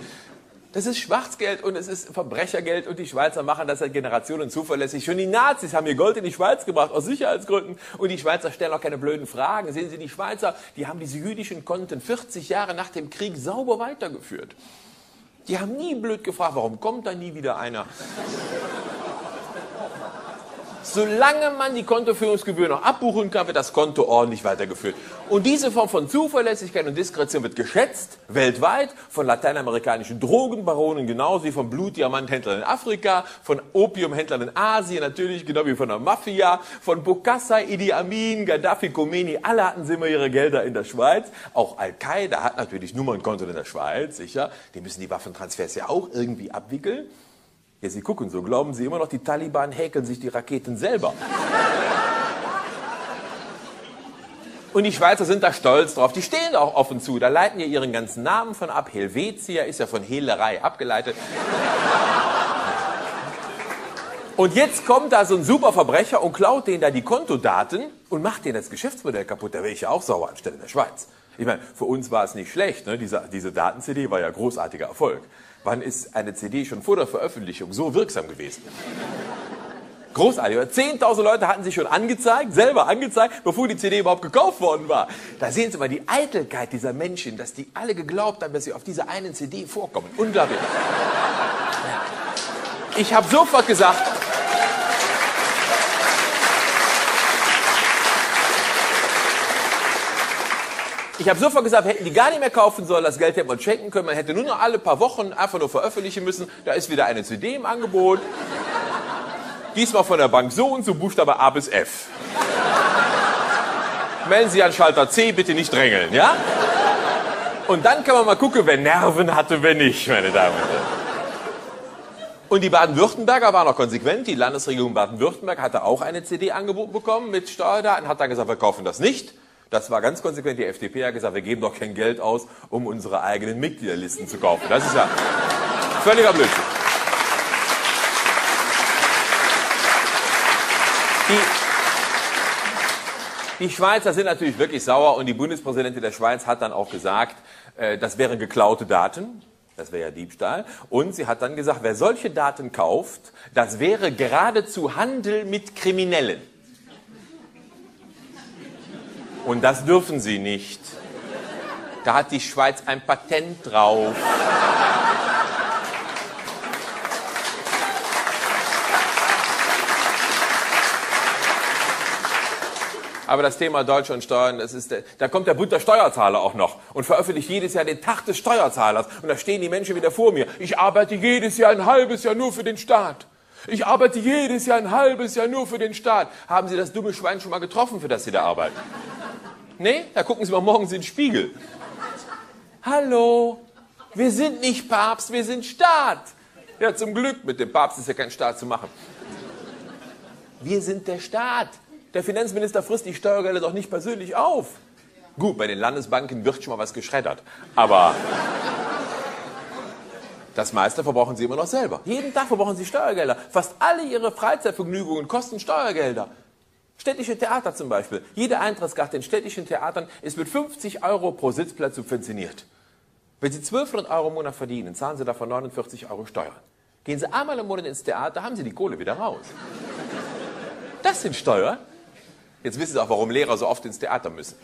das ist Schwarzgeld und es ist Verbrechergeld und die Schweizer machen das seit Generationen zuverlässig. Schon die Nazis haben ihr Gold in die Schweiz gebracht, aus Sicherheitsgründen. Und die Schweizer stellen auch keine blöden Fragen. Sehen Sie, die Schweizer, die haben diese jüdischen Konten 40 Jahre nach dem Krieg sauber weitergeführt. Die haben nie blöd gefragt, warum kommt da nie wieder einer? Solange man die Kontoführungsgebühr noch abbuchen kann, wird das Konto ordentlich weitergeführt. Und diese Form von Zuverlässigkeit und Diskretion wird geschätzt, weltweit, von lateinamerikanischen Drogenbaronen, genauso wie von Blutdiamanthändlern in Afrika, von Opiumhändlern in Asien, natürlich, genau wie von der Mafia, von Bokassa, Idi Amin, Gaddafi, Khomeini, alle hatten sie immer ihre Gelder in der Schweiz. Auch Al-Qaida hat natürlich nur mal ein Konto in der Schweiz, sicher. Die müssen die Waffentransfers ja auch irgendwie abwickeln. Ja, Sie gucken so, glauben Sie immer noch, die Taliban häkeln sich die Raketen selber. Und die Schweizer sind da stolz drauf, die stehen da auch offen zu, da leiten ja ihren ganzen Namen von ab. Helvetia ist ja von Hehlerei abgeleitet. Und jetzt kommt da so ein Superverbrecher und klaut denen da die Kontodaten und macht denen das Geschäftsmodell kaputt. Da wäre ich ja auch sauer anstelle der Schweiz. Ich meine, für uns war es nicht schlecht, ne? Diese Daten-CD war ja großartiger Erfolg. Wann ist eine CD schon vor der Veröffentlichung so wirksam gewesen? Großartig, oder? 10.000 Leute hatten sie schon angezeigt, selber angezeigt, bevor die CD überhaupt gekauft worden war. Da sehen Sie mal die Eitelkeit dieser Menschen, dass die alle geglaubt haben, dass sie auf dieser einen CD vorkommen. Unglaublich. Ich habe sofort gesagt... hätten die gar nicht mehr kaufen sollen, das Geld hätte man schenken können, man hätte nur noch alle paar Wochen einfach nur veröffentlichen müssen, da ist wieder eine CD im Angebot, diesmal von der Bank so und so, Buchstabe A bis F. Melden Sie an Schalter C, bitte nicht drängeln, ja? Und dann kann man mal gucken, wer Nerven hatte, wer nicht, meine Damen und Herren. Und die Baden-Württemberger waren auch konsequent. Die Landesregierung Baden-Württemberg hatte auch eine CD angeboten bekommen mit Steuerdaten, hat dann gesagt, wir kaufen das nicht. Das war ganz konsequent. Die FDP hat gesagt, wir geben doch kein Geld aus, um unsere eigenen Mitgliederlisten zu kaufen. Das ist ja völliger Blödsinn. Die Schweizer sind natürlich wirklich sauer und die Bundespräsidentin der Schweiz hat dann auch gesagt, das wären geklaute Daten. Das wäre ja Diebstahl. Und sie hat dann gesagt, wer solche Daten kauft, das wäre geradezu Handel mit Kriminellen. Und das dürfen Sie nicht. Da hat die Schweiz ein Patent drauf. Aber das Thema Deutschland und Steuern, das ist da kommt der Bund der Steuerzahler auch noch und veröffentlicht jedes Jahr den Tag des Steuerzahlers. Und da stehen die Menschen wieder vor mir. Ich arbeite jedes Jahr ein halbes Jahr nur für den Staat. Ich arbeite jedes Jahr ein halbes Jahr nur für den Staat. Haben Sie das dumme Schwein schon mal getroffen, für das Sie da arbeiten? Nee? Da gucken Sie mal morgens in den Spiegel. Hallo, wir sind nicht Papst, wir sind Staat. Ja, zum Glück, mit dem Papst ist ja kein Staat zu machen. Wir sind der Staat. Der Finanzminister frisst die Steuergelder doch nicht persönlich auf. Gut, bei den Landesbanken wird schon mal was geschreddert. Aber... das meiste verbrauchen Sie immer noch selber. Jeden Tag verbrauchen Sie Steuergelder. Fast alle Ihre Freizeitvergnügungen kosten Steuergelder. Städtische Theater zum Beispiel. Jede Eintrittskarte in städtischen Theatern ist mit 50 Euro pro Sitzplatz subventioniert. Wenn Sie 1200 Euro im Monat verdienen, zahlen Sie davon 49 Euro Steuern. Gehen Sie einmal im Monat ins Theater, haben Sie die Kohle wieder raus. Das sind Steuern. Jetzt wissen Sie auch, warum Lehrer so oft ins Theater müssen.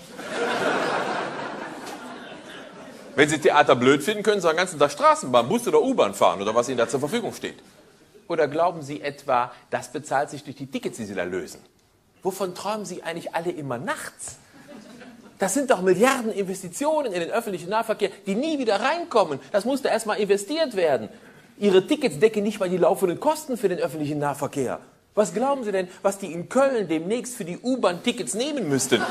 Wenn Sie Theater blöd finden, können Sie den ganzen Tag Straßenbahn, Bus oder U-Bahn fahren oder was Ihnen da zur Verfügung steht. Oder glauben Sie etwa, das bezahlt sich durch die Tickets, die Sie da lösen? wovon träumen Sie eigentlich alle immer nachts? Das sind doch Milliarden Investitionen in den öffentlichen Nahverkehr, die nie wieder reinkommen. Das musste erstmal investiert werden. Ihre Tickets decken nicht mal die laufenden Kosten für den öffentlichen Nahverkehr. Was glauben Sie denn, was die in Köln demnächst für die U-Bahn-Tickets nehmen müssten?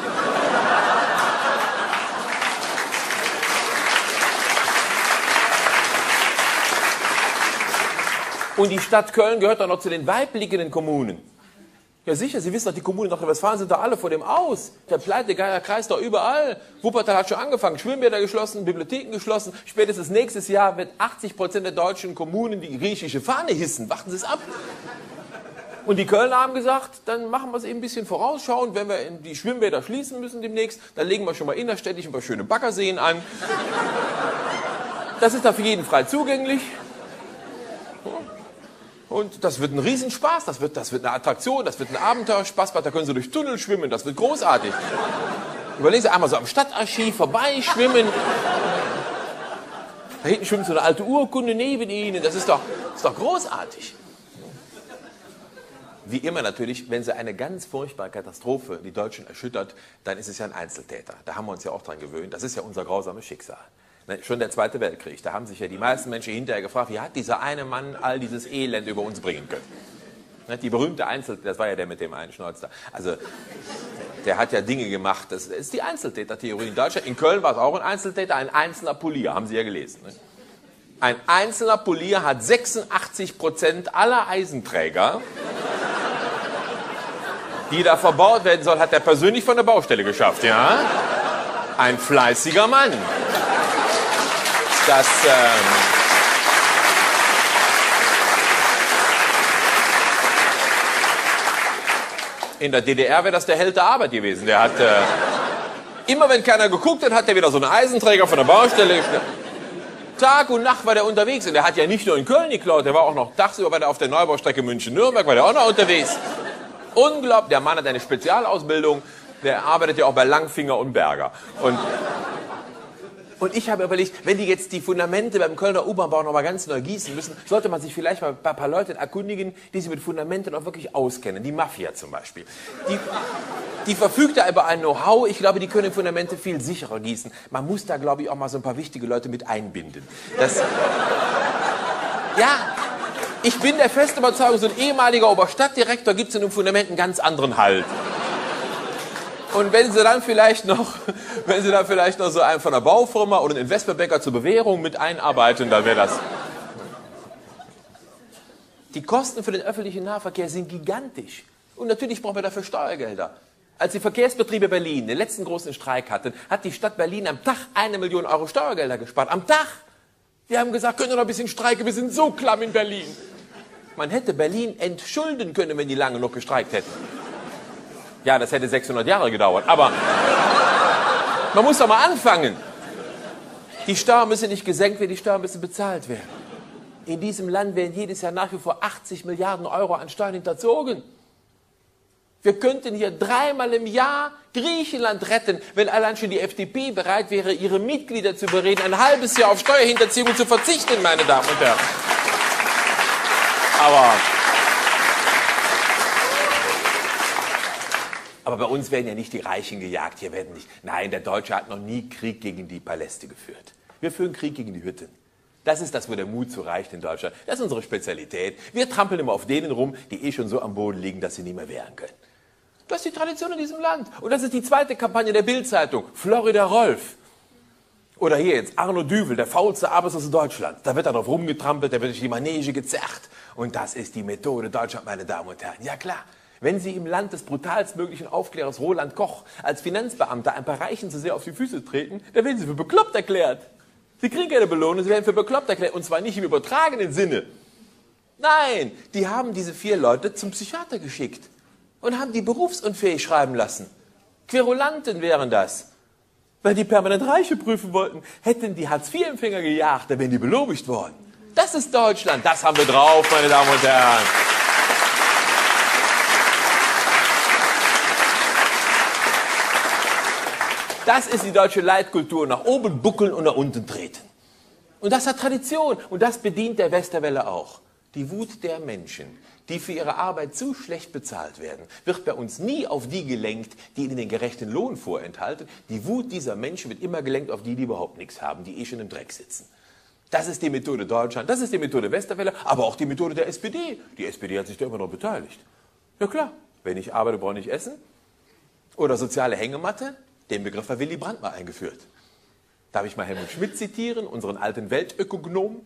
Und die Stadt Köln gehört doch noch zu den weitblickenden Kommunen. Ja sicher, Sie wissen doch, die Kommunen in Nordrhein-Westfalen sind da alle vor dem Aus. Der Pleitegeier kreist doch überall. Wuppertal hat schon angefangen, Schwimmbäder geschlossen, Bibliotheken geschlossen. Spätestens nächstes Jahr wird 80% der deutschen Kommunen die griechische Fahne hissen. Warten Sie es ab. Und die Kölner haben gesagt, dann machen wir es eben ein bisschen vorausschauend, wenn wir die Schwimmbäder schließen müssen demnächst, dann legen wir schon mal innerstädtisch ein paar schöne Baggerseen an. Das ist da für jeden frei zugänglich. Und das wird ein Riesenspaß, das wird eine Attraktion, das wird ein Abenteuerspaßbad, da können Sie durch Tunnel schwimmen, das wird großartig. Überlegen Sie einmal so am Stadtarchiv vorbeischwimmen. Da hinten schwimmt so eine alte Urkunde neben Ihnen, das ist doch großartig. Wie immer natürlich, wenn sie eine ganz furchtbare Katastrophe die Deutschen erschüttert, dann ist es ja ein Einzeltäter. Da haben wir uns ja auch dran gewöhnt. Das ist ja unser grausames Schicksal. Schon der Zweite Weltkrieg, da haben sich ja die meisten Menschen hinterher gefragt, wie hat dieser eine Mann all dieses Elend über uns bringen können? Die berühmte Einzeltäter, das war ja der mit dem einen Schnauz da. Also, der hat ja Dinge gemacht. Das ist die Einzeltäter-Theorie in Deutschland. In Köln war es auch ein Einzeltäter, ein einzelner Polier, haben Sie ja gelesen. Ein einzelner Polier hat 86% aller Eisenträger, die da verbaut werden soll, hat er persönlich von der Baustelle geschafft, ja? Ein fleißiger Mann. In der DDR wäre das der Held der Arbeit gewesen. Der hat, immer wenn keiner geguckt hat, hat er wieder so einen Eisenträger von der Baustelle geschnappt. Tag und Nacht war der unterwegs. Und der hat ja nicht nur in Köln geklaut, der war auch noch tagsüber bei der auf der Neubaustrecke München-Nürnberg, war der auch noch unterwegs. Unglaublich, der Mann hat eine Spezialausbildung, der arbeitet ja auch bei Langfinger und Berger. Und ich habe überlegt, wenn die jetzt die Fundamente beim Kölner U-Bahn-Bau nochmal ganz neu gießen müssen, sollte man sich vielleicht mal bei ein paar Leuten erkundigen, die sich mit Fundamenten auch wirklich auskennen. Die Mafia zum Beispiel. Die verfügt da über ein Know-how. Ich glaube, die können Fundamente viel sicherer gießen. Man muss da, glaube ich, auch mal so ein paar wichtige Leute mit einbinden. Ja. Ich bin der festen Überzeugung, so ein ehemaliger Oberstadtdirektor gibt es in den Fundamenten ganz anderen Halt. Und wenn Sie dann vielleicht noch so einen von der Baufirma oder einen Investmentbanker zur Bewährung mit einarbeiten, dann wäre das... Die Kosten für den öffentlichen Nahverkehr sind gigantisch. Und natürlich brauchen wir dafür Steuergelder. Als die Verkehrsbetriebe Berlin den letzten großen Streik hatten, hat die Stadt Berlin am Tag 1 Million Euro Steuergelder gespart. Am Tag! Wir haben gesagt, können wir noch ein bisschen streiken, wir sind so klamm in Berlin. Man hätte Berlin entschulden können, wenn die lange noch gestreikt hätten. Ja, das hätte 600 Jahre gedauert, aber man muss doch mal anfangen. Die Steuern müssen nicht gesenkt werden, die Steuern müssen bezahlt werden. In diesem Land werden jedes Jahr nach wie vor 80 Milliarden Euro an Steuern hinterzogen. Wir könnten hier 3-mal im Jahr Griechenland retten, wenn allein schon die FDP bereit wäre, ihre Mitglieder zu überreden, ein halbes Jahr auf Steuerhinterziehung zu verzichten, meine Damen und Herren. Aber bei uns werden ja nicht die Reichen gejagt, hier werden nicht... Nein, der Deutsche hat noch nie Krieg gegen die Paläste geführt. Wir führen Krieg gegen die Hütten. Das ist das, wo der Mut zu reicht in Deutschland. Das ist unsere Spezialität. Wir trampeln immer auf denen rum, die schon so am Boden liegen, dass sie nicht mehr wehren können. Das ist die Tradition in diesem Land. Und das ist die zweite Kampagne der Bild-Zeitung. Florida Rolf. Oder hier jetzt Arno Düvel, der faulste Arbeitslose Deutschlands. Da wird er drauf rumgetrampelt, da wird durch die Manege gezerrt. Und das ist die Methode Deutschland, meine Damen und Herren. Ja klar, wenn Sie im Land des brutalstmöglichen Aufklärers Roland Koch als Finanzbeamter ein paar Reichen zu sehr auf die Füße treten, dann werden Sie für bekloppt erklärt. Sie kriegen keine Belohnung, sie werden für bekloppt erklärt. Und zwar nicht im übertragenen Sinne. Nein, die haben diese 4 Leute zum Psychiater geschickt. Und haben die berufsunfähig schreiben lassen. Querulanten wären das. Weil die permanent Reiche prüfen wollten, hätten die Hartz-IV-Empfänger gejagt, dann wären die belobigt worden. Das ist Deutschland, das haben wir drauf, meine Damen und Herren. Das ist die deutsche Leitkultur, nach oben buckeln und nach unten treten. Und das hat Tradition und das bedient der Westerwelle auch. Die Wut der Menschen, die für ihre Arbeit zu schlecht bezahlt werden, wird bei uns nie auf die gelenkt, die ihnen den gerechten Lohn vorenthalten. Die Wut dieser Menschen wird immer gelenkt auf die, die überhaupt nichts haben, die eh schon im Dreck sitzen. Das ist die Methode Deutschland, das ist die Methode Westerwelle, aber auch die Methode der SPD. Die SPD hat sich da immer noch beteiligt. Ja klar, wenn ich arbeite, brauche ich Essen. Oder soziale Hängematte, den Begriff hat Willy Brandt mal eingeführt. Darf ich mal Helmut Schmidt zitieren, unseren alten Weltökonomen?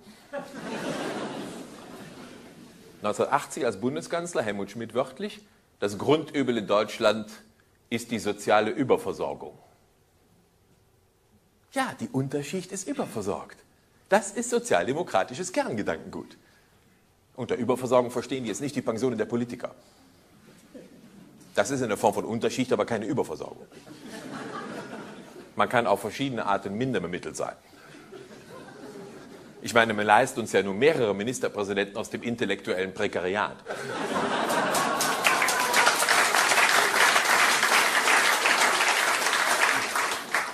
1980 als Bundeskanzler, Helmut Schmidt wörtlich, das Grundübel in Deutschland ist die soziale Überversorgung. Ja, die Unterschicht ist überversorgt. Das ist sozialdemokratisches Kerngedankengut. Unter Überversorgung verstehen die jetzt nicht die Pensionen der Politiker. Das ist eine Form von Unterschicht, aber keine Überversorgung. Man kann auf verschiedene Arten minder bemittelt sein. Ich meine, man leistet uns ja nur mehrere Ministerpräsidenten aus dem intellektuellen Prekariat.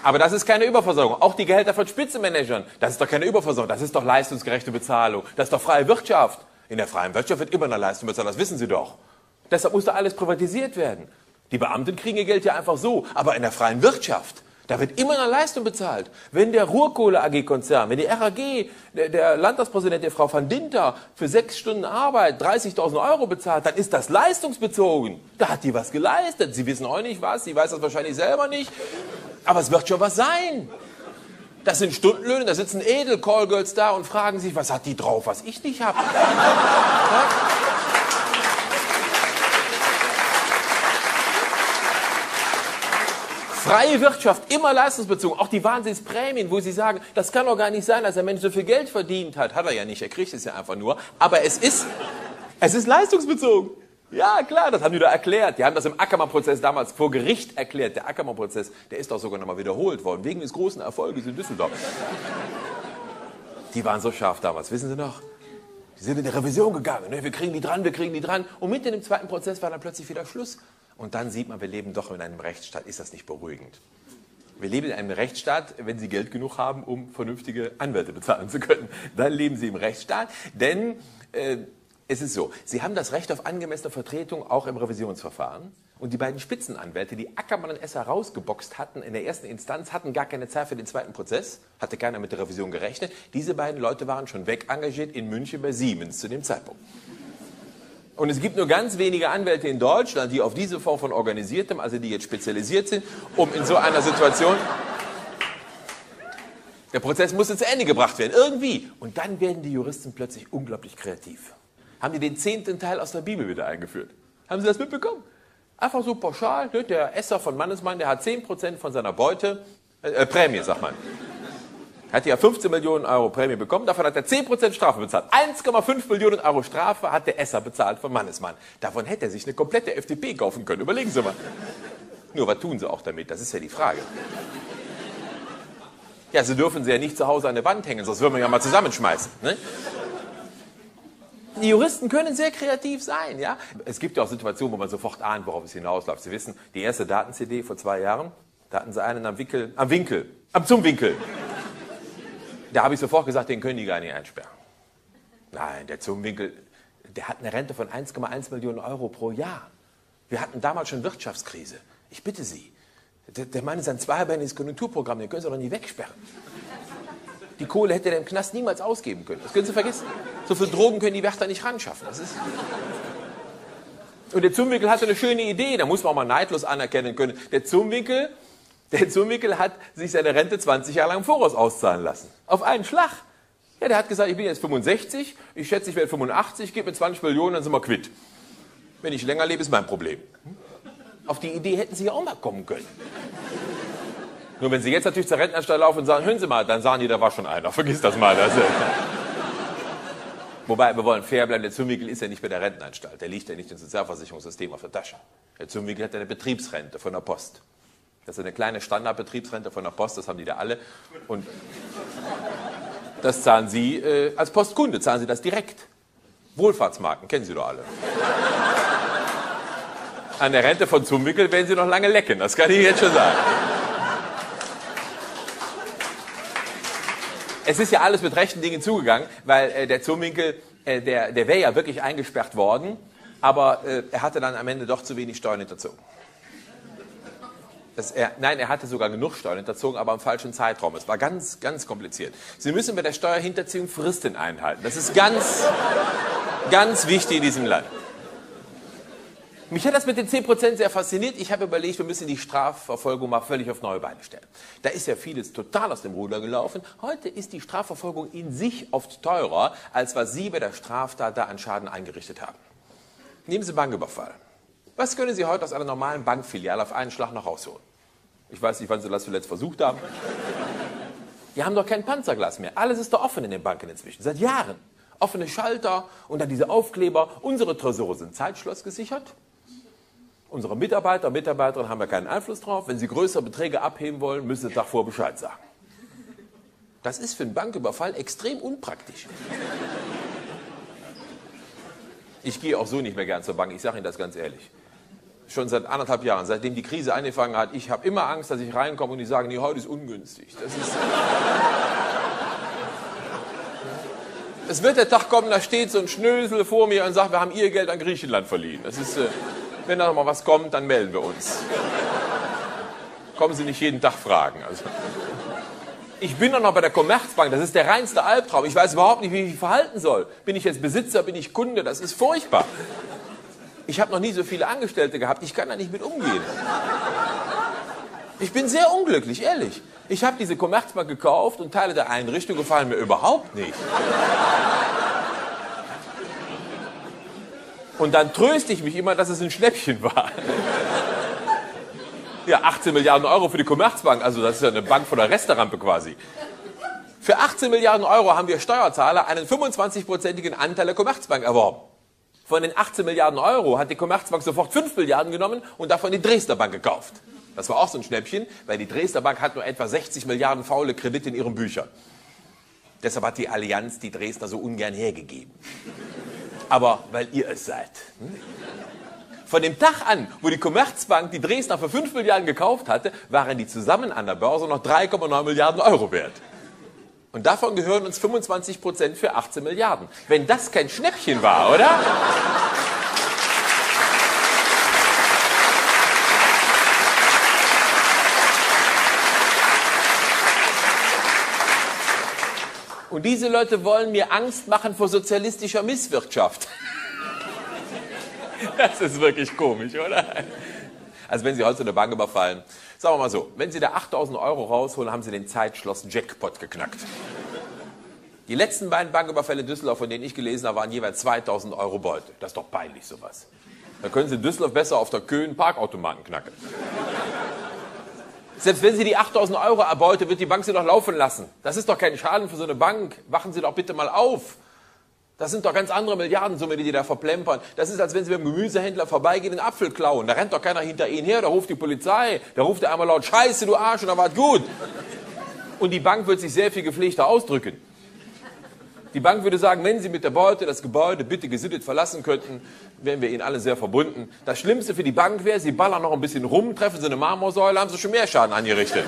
Aber das ist keine Überversorgung. Auch die Gehälter von Spitzenmanagern, das ist doch keine Überversorgung. Das ist doch leistungsgerechte Bezahlung. Das ist doch freie Wirtschaft. In der freien Wirtschaft wird immer eine Leistung bezahlt, das wissen Sie doch. Deshalb muss da alles privatisiert werden. Die Beamten kriegen ihr Geld ja einfach so, aber in der freien Wirtschaft, da wird immer eine Leistung bezahlt. Wenn der Ruhrkohle-AG-Konzern, wenn die RAG, der Landtagspräsident, die Frau van Dinter, für 6 Stunden Arbeit 30.000 € bezahlt, dann ist das leistungsbezogen. Da hat die was geleistet. Sie wissen auch nicht was, sie weiß das wahrscheinlich selber nicht. Aber es wird schon was sein. Das sind Stundenlöhne, da sitzen Edel-Callgirls da und fragen sich, was hat die drauf, was ich nicht habe. Ja? Freie Wirtschaft, immer leistungsbezogen, auch die Wahnsinnsprämien, wo Sie sagen, das kann doch gar nicht sein, dass der Mensch so viel Geld verdient hat. Hat er ja nicht, er kriegt es ja einfach nur. Aber es ist leistungsbezogen. Ja, klar, das haben die da erklärt. Die haben das im Ackermann-Prozess damals vor Gericht erklärt. Der Ackermann-Prozess, der ist doch sogar nochmal wiederholt worden, wegen des großen Erfolges in Düsseldorf. Die waren so scharf damals, wissen Sie noch? Die sind in die Revision gegangen, ne? Wir kriegen die dran, wir kriegen die dran. Und mitten im zweiten Prozess war dann plötzlich wieder Schluss. Und dann sieht man, wir leben doch in einem Rechtsstaat. Ist das nicht beruhigend? Wir leben in einem Rechtsstaat, wenn Sie Geld genug haben, um vernünftige Anwälte bezahlen zu können. Dann leben Sie im Rechtsstaat, denn es ist so, Sie haben das Recht auf angemessene Vertretung auch im Revisionsverfahren. Und die beiden Spitzenanwälte, die Ackermann und Esser rausgeboxt hatten in der ersten Instanz, hatten gar keine Zeit für den zweiten Prozess, hatte keiner mit der Revision gerechnet. Diese beiden Leute waren schon weg engagiert in München bei Siemens zu dem Zeitpunkt. Und es gibt nur ganz wenige Anwälte in Deutschland, die auf diese Form von Organisiertem, also die jetzt spezialisiert sind, um in so einer Situation... Der Prozess muss zu Ende gebracht werden, irgendwie. Und dann werden die Juristen plötzlich unglaublich kreativ. Haben die den 10. Teil aus der Bibel wieder eingeführt? Haben Sie das mitbekommen? Einfach so pauschal, ne? Der Esser von Mannesmann, der hat 10% von seiner Beute, Prämie, sagt man. Hat ja 15 Millionen € Prämie bekommen, davon hat er 10% Strafe bezahlt. 1,5 Millionen € Strafe hat der Esser bezahlt von Mannesmann. Davon hätte er sich eine komplette FDP kaufen können, überlegen Sie mal. Nur, was tun Sie auch damit, das ist ja die Frage. Ja, Sie dürfen sie ja nicht zu Hause an der Wand hängen, sonst würden wir ja mal zusammenschmeißen, ne? Die Juristen können sehr kreativ sein, ja. Es gibt ja auch Situationen, wo man sofort ahnt, worauf es hinausläuft. Sie wissen, die erste Daten-CD vor 2 Jahren, da hatten sie einen am Zumwinkel. Da habe ich sofort gesagt, den können die gar nicht einsperren. Nein, der Zumwinkel, der hat eine Rente von 1,1 Millionen € pro Jahr. Wir hatten damals schon Wirtschaftskrise. Ich bitte Sie, der Mann ist ein zweibändiges Konjunkturprogramm, den können Sie doch nicht wegsperren. Die Kohle hätte er im Knast niemals ausgeben können. Das können Sie vergessen. So viel Drogen können die Wärter nicht ranschaffen. Das ist... Und der Zumwinkel hatte eine schöne Idee, da muss man auch mal neidlos anerkennen können. Der Zumwinkel hat sich seine Rente 20 Jahre lang im Voraus auszahlen lassen. Auf einen Schlag. Ja, der hat gesagt, ich bin jetzt 65, ich schätze, ich werde 85, gib mir 20 Millionen, dann sind wir quitt. Wenn ich länger lebe, ist mein Problem. Auf die Idee hätten Sie ja auch mal kommen können. Nur wenn Sie jetzt natürlich zur Rentenanstalt laufen und sagen, hören Sie mal, dann sagen die, da war schon einer, vergiss das mal. Also. Wobei, wir wollen fair bleiben, der Zumwinkel ist ja nicht bei der Rentenanstalt, der liegt ja nicht im Sozialversicherungssystem auf der Tasche. Der Zumwinkel hat eine Betriebsrente von der Post. Das ist eine kleine Standardbetriebsrente von der Post, das haben die da alle. Und das zahlen Sie als Postkunde, zahlen Sie das direkt. Wohlfahrtsmarken, kennen Sie doch alle. An der Rente von Zumwinkel werden Sie noch lange lecken, das kann ich jetzt schon sagen. Es ist ja alles mit rechten Dingen zugegangen, weil der Zumwinkel, der wäre ja wirklich eingesperrt worden, Aber er hatte dann am Ende doch zu wenig Steuern hinterzogen. Er hatte sogar genug Steuern hinterzogen, aber im falschen Zeitraum. Es war ganz, ganz kompliziert. Sie müssen bei der Steuerhinterziehung Fristen einhalten. Das ist ganz, ganz wichtig in diesem Land. Mich hat das mit den 10% sehr fasziniert. Ich habe überlegt, wir müssen die Strafverfolgung mal völlig auf neue Beine stellen. Da ist ja vieles total aus dem Ruder gelaufen. Heute ist die Strafverfolgung in sich oft teurer, als was Sie bei der Straftat da an Schaden eingerichtet haben. Nehmen Sie Banküberfall. Was können Sie heute aus einer normalen Bankfiliale auf einen Schlag noch rausholen? Ich weiß nicht, wann Sie das zuletzt versucht haben. Die haben doch kein Panzerglas mehr. Alles ist doch offen in den Banken inzwischen, seit Jahren. Offene Schalter und dann diese Aufkleber. Unsere Tresore sind zeitschlossgesichert. Unsere Mitarbeiter und Mitarbeiterinnen haben ja keinen Einfluss drauf. Wenn Sie größere Beträge abheben wollen, müssen Sie davor Bescheid sagen. Das ist für einen Banküberfall extrem unpraktisch. Ich gehe auch so nicht mehr gern zur Bank, ich sage Ihnen das ganz ehrlich. Schon seit 1,5 Jahren, seitdem die Krise angefangen hat, ich habe immer Angst, dass ich reinkomme und die sagen, nee, heute ist ungünstig. Das ist es wird der Tag kommen, da steht so ein Schnösel vor mir und sagt, wir haben Ihr Geld an Griechenland verliehen. Das ist... Wenn da noch mal was kommt, dann melden wir uns. Kommen Sie nicht jeden Tag fragen. Also. Ich bin doch noch bei der Commerzbank, das ist der reinste Albtraum. Ich weiß überhaupt nicht, wie ich mich verhalten soll. Bin ich jetzt Besitzer, bin ich Kunde, das ist furchtbar. Ich habe noch nie so viele Angestellte gehabt, ich kann da nicht mit umgehen. Ich bin sehr unglücklich, ehrlich. Ich habe diese Commerzbank gekauft und Teile der Einrichtung gefallen mir überhaupt nicht. Und dann tröste ich mich immer, dass es ein Schnäppchen war. Ja, 18 Milliarden Euro für die Commerzbank, also das ist ja eine Bank von der Resterampe quasi. Für 18 Milliarden Euro haben wir Steuerzahler einen 25%igen Anteil der Commerzbank erworben. Von den 18 Milliarden Euro hat die Commerzbank sofort 5 Milliarden genommen und davon die Dresdner Bank gekauft. Das war auch so ein Schnäppchen, weil die Dresdner Bank hat nur etwa 60 Milliarden faule Kredite in ihren Büchern. Deshalb hat die Allianz die Dresdner so ungern hergegeben. Aber weil ihr es seid. Von dem Tag an, wo die Commerzbank die Dresdner für 5 Milliarden gekauft hatte, waren die zusammen an der Börse noch 3,9 Milliarden Euro wert. Und davon gehören uns 25% für 18 Milliarden. Wenn das kein Schnäppchen war, oder? Und diese Leute wollen mir Angst machen vor sozialistischer Misswirtschaft. Das ist wirklich komisch, oder? Also wenn Sie heute zu der Bank überfallen, sagen wir mal so, wenn Sie da 8.000 Euro rausholen, haben Sie den Zeitschloss-Jackpot geknackt. Die letzten beiden Banküberfälle in Düsseldorf, von denen ich gelesen habe, waren jeweils 2.000 Euro Beute. Das ist doch peinlich, sowas. Da können Sie in Düsseldorf besser auf der Köhen Parkautomaten knacken. Selbst wenn Sie die 8.000 Euro erbeute, wird die Bank Sie doch laufen lassen. Das ist doch kein Schaden für so eine Bank. Wachen Sie doch bitte mal auf. Das sind doch ganz andere Milliardensummen, die da verplempern. Das ist, als wenn Sie beim Gemüsehändler vorbeigehen und einen Apfel klauen. Da rennt doch keiner hinter Ihnen her, da ruft die Polizei. Da ruft er einmal laut, Scheiße, du Arsch, und dann war's gut. Und die Bank wird sich sehr viel gepflegter ausdrücken. Die Bank würde sagen, wenn Sie mit der Beute das Gebäude bitte gesittet verlassen könnten, wären wir Ihnen alle sehr verbunden. Das Schlimmste für die Bank wäre, Sie ballern noch ein bisschen rum, treffen Sie eine Marmorsäule, haben Sie schon mehr Schaden angerichtet.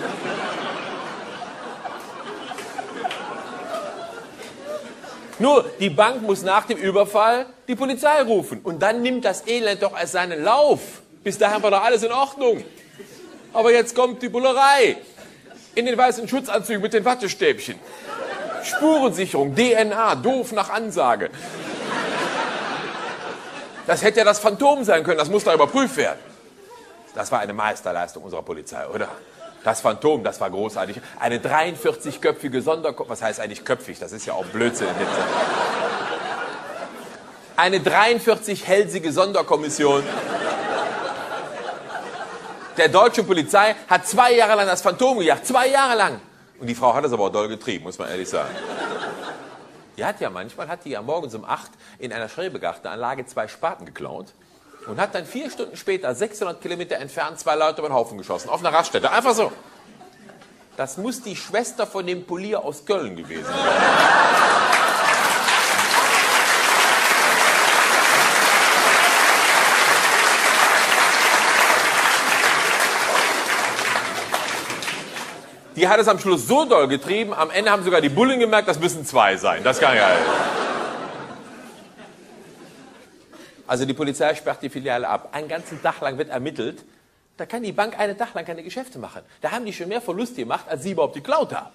Nur, die Bank muss nach dem Überfall die Polizei rufen. Und dann nimmt das Elend doch als seinen Lauf. Bis dahin war doch alles in Ordnung. Aber jetzt kommt die Bullerei. In den weißen Schutzanzügen mit den Wattestäbchen. Spurensicherung, DNA, doof nach Ansage. Das hätte ja das Phantom sein können, das muss da überprüft werden. Das war eine Meisterleistung unserer Polizei, oder? Das Phantom, das war großartig. Eine 43-köpfige Sonderkommission, was heißt eigentlich köpfig, das ist ja auch Blödsinn. Eine 43-hälsige Sonderkommission der deutschen Polizei hat 2 Jahre lang das Phantom gejagt, 2 Jahre lang. Und die Frau hat es aber auch doll getrieben, muss man ehrlich sagen. Die hat ja manchmal, morgens um 8 in einer Schrebegartenanlage 2 Spaten geklaut und hat dann 4 Stunden später, 600 Kilometer entfernt, 2 Leute über den Haufen geschossen, auf einer Raststätte, einfach so. Das muss die Schwester von dem Polier aus Köln gewesen sein. Die hat es am Schluss so doll getrieben, am Ende haben sogar die Bullen gemerkt, das müssen 2 sein. Das kann ja nicht. Also die Polizei sperrt die Filiale ab. Einen ganzen Tag lang wird ermittelt. Da kann die Bank einen Tag lang keine Geschäfte machen. Da haben die schon mehr Verlust gemacht, als sie überhaupt geklaut haben.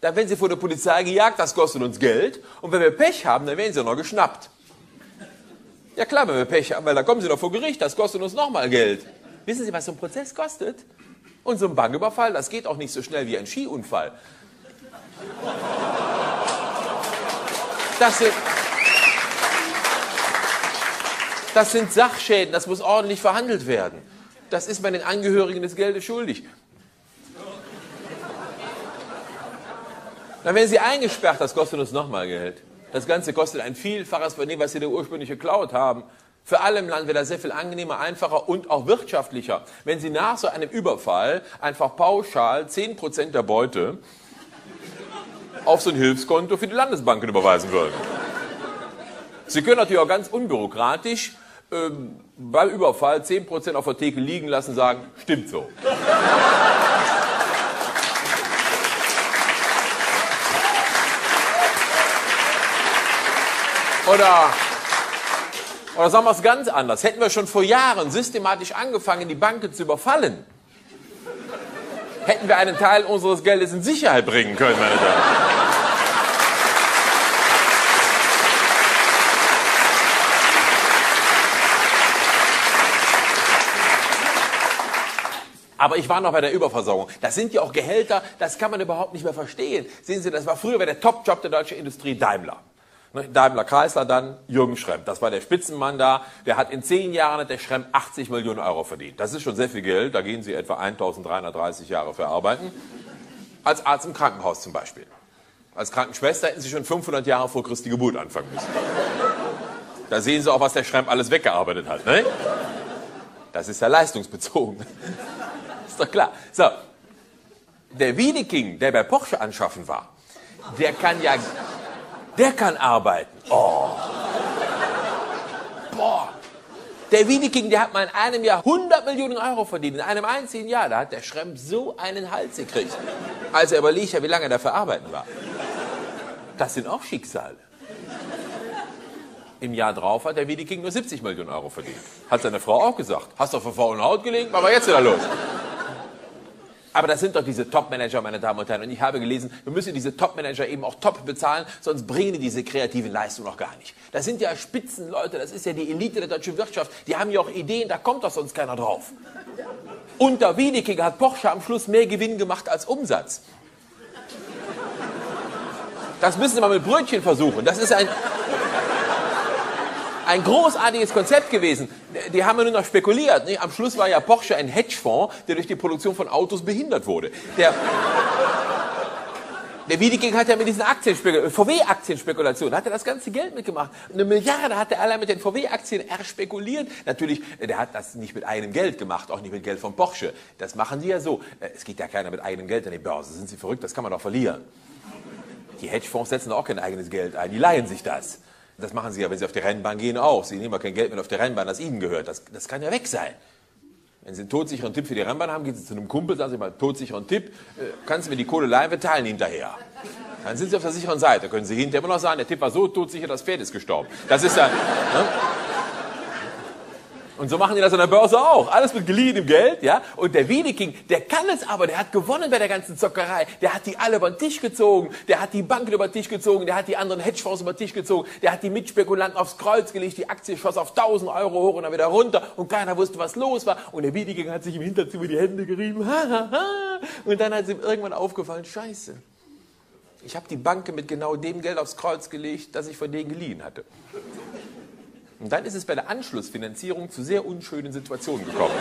Dann werden sie vor der Polizei gejagt, das kostet uns Geld. Und wenn wir Pech haben, dann werden sie noch geschnappt. Ja klar, wenn wir Pech haben, weil da kommen sie noch vor Gericht, das kostet uns nochmal Geld. Wissen Sie, was so ein Prozess kostet? Und so ein Banküberfall, das geht auch nicht so schnell wie ein Skiunfall. Das sind Sachschäden, das muss ordentlich verhandelt werden. Das ist bei den Angehörigen des Geldes schuldig. Dann werden sie eingesperrt, das kostet uns nochmal Geld. Das Ganze kostet ein Vielfaches von dem, was sie da ursprünglich geklaut haben. Für alle im Land wäre das sehr viel angenehmer, einfacher und auch wirtschaftlicher, wenn Sie nach so einem Überfall einfach pauschal 10% der Beute auf so ein Hilfskonto für die Landesbanken überweisen würden. Sie können natürlich auch ganz unbürokratisch beim Überfall 10% auf der Theke liegen lassen und sagen, stimmt so. Oder sagen wir es ganz anders. Hätten wir schon vor Jahren systematisch angefangen, die Banken zu überfallen, hätten wir einen Teil unseres Geldes in Sicherheit bringen können, meine Damen. Aber ich war noch bei der Überversorgung. Das sind ja auch Gehälter, das kann man überhaupt nicht mehr verstehen. Sehen Sie, das war früher der Top-Job der deutschen Industrie, Daimler. Daimler-Chrysler, dann Jürgen Schremm. Das war der Spitzenmann da. Der hat in 10 Jahren, hat der Schremm 80 Millionen Euro verdient. Das ist schon sehr viel Geld. Da gehen Sie etwa 1330 Jahre für arbeiten. Als Arzt im Krankenhaus zum Beispiel. Als Krankenschwester hätten Sie schon 500 Jahre vor Christi Geburt anfangen müssen. Da sehen Sie auch, was der Schremm alles weggearbeitet hat, ne? Das ist ja leistungsbezogen. Ist doch klar. So. Der Wiedeking, der bei Porsche anschaffen war, der kann arbeiten. Oh. Boah. Der Wiedeking, der hat mal in einem Jahr 100 Millionen Euro verdient. In einem einzigen Jahr. Da hat der Schremm so einen Hals gekriegt. Also überlegt ja, wie lange er dafür arbeiten war. Das sind auch Schicksale. Im Jahr drauf hat der Wiedeking nur 70 Millionen Euro verdient. Hat seine Frau auch gesagt. Hast doch vor faulen Haut gelegen, aber jetzt wieder los. Aber das sind doch diese Top-Manager, meine Damen und Herren. Und ich habe gelesen, wir müssen diese Top-Manager eben auch top bezahlen, sonst bringen die diese kreative Leistung noch gar nicht. Das sind ja Spitzenleute, das ist ja die Elite der deutschen Wirtschaft. Die haben ja auch Ideen, da kommt doch sonst keiner drauf. Unter Wiedeking hat Porsche am Schluss mehr Gewinn gemacht als Umsatz. Das müssen Sie mal mit Brötchen versuchen. Das ist ein großartiges Konzept gewesen. Die haben ja nur noch spekuliert. Nicht? Am Schluss war ja Porsche ein Hedgefonds, der durch die Produktion von Autos behindert wurde. Der Wiedeking hat ja mit diesen VW-Aktienspekulationen, hat er das ganze Geld mitgemacht. 1 Milliarde hat er allein mit den VW-Aktien erspekuliert. Natürlich, der hat das nicht mit eigenem Geld gemacht, auch nicht mit Geld von Porsche. Das machen die ja so. Es geht ja keiner mit eigenem Geld an die Börse. Sind Sie verrückt? Das kann man doch verlieren. Die Hedgefonds setzen auch kein eigenes Geld ein. Die leihen sich das. Das machen Sie ja, wenn Sie auf die Rennbahn gehen, auch. Sie nehmen ja kein Geld mit auf die Rennbahn, das Ihnen gehört. Das kann ja weg sein. Wenn Sie einen todsicheren Tipp für die Rennbahn haben, gehen Sie zu einem Kumpel, sagen Sie mal, todsicheren Tipp, kannst du mir die Kohle leihen, wir teilen hinterher. Dann sind Sie auf der sicheren Seite. Können Sie hinterher immer noch sagen, der Tipp war so todsicher, das Pferd ist gestorben. Das ist dann. Ne? Und so machen die das an der Börse auch. Alles mit geliehenem Geld, ja. Und der Wiedeking, der kann es aber, der hat gewonnen bei der ganzen Zockerei. Der hat die alle über den Tisch gezogen, der hat die Banken über den Tisch gezogen, der hat die anderen Hedgefonds über den Tisch gezogen, der hat die Mitspekulanten aufs Kreuz gelegt, die Aktie schoss auf 1000 Euro hoch und dann wieder runter und keiner wusste, was los war. Und der Wiedeking hat sich im Hinterzimmer die Hände gerieben, und dann hat es ihm irgendwann aufgefallen, scheiße, ich habe die Banken mit genau dem Geld aufs Kreuz gelegt, das ich von denen geliehen hatte. Und dann ist es bei der Anschlussfinanzierung zu sehr unschönen Situationen gekommen.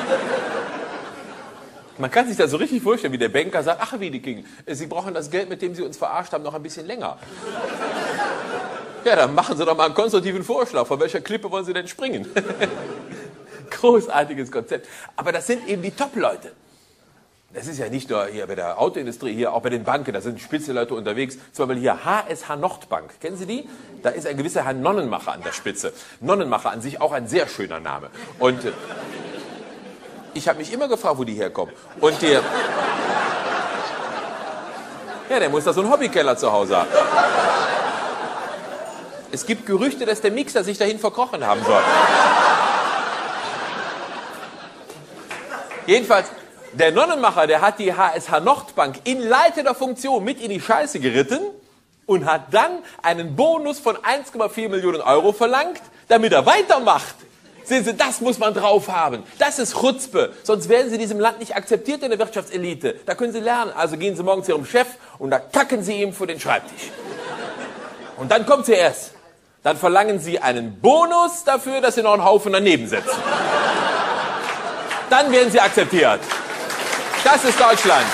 Man kann sich da so richtig vorstellen, wie der Banker sagt, ach Wiedeking, Sie brauchen das Geld, mit dem Sie uns verarscht haben, noch ein bisschen länger. Ja, dann machen Sie doch mal einen konstruktiven Vorschlag. Von welcher Klippe wollen Sie denn springen? Großartiges Konzept. Aber das sind eben die Top-Leute. Das ist ja nicht nur hier bei der Autoindustrie, hier auch bei den Banken, da sind Spitzenleute unterwegs. Zum Beispiel hier HSH Nordbank, kennen Sie die? Da ist ein gewisser Herr Nonnenmacher an der Spitze. Nonnenmacher an sich auch ein sehr schöner Name. Und ich habe mich immer gefragt, wo die herkommen. Und der muss da so einen Hobbykeller zu Hause haben. Es gibt Gerüchte, dass der Mixer sich dahin verkrochen haben soll. Jedenfalls, der Nonnenmacher, der hat die HSH Nordbank in leitender Funktion mit in die Scheiße geritten und hat dann einen Bonus von 1,4 Millionen € verlangt, damit er weitermacht. Sehen Sie, das muss man drauf haben. Das ist Chutzpe. Sonst werden Sie in diesem Land nicht akzeptiert in der Wirtschaftselite. Da können Sie lernen. Also gehen Sie morgen zu Ihrem Chef und da kacken Sie ihm vor den Schreibtisch. Und dann kommt Sie erst. Dann verlangen Sie einen Bonus dafür, dass Sie noch einen Haufen daneben setzen. Dann werden Sie akzeptiert. Das ist Deutschland.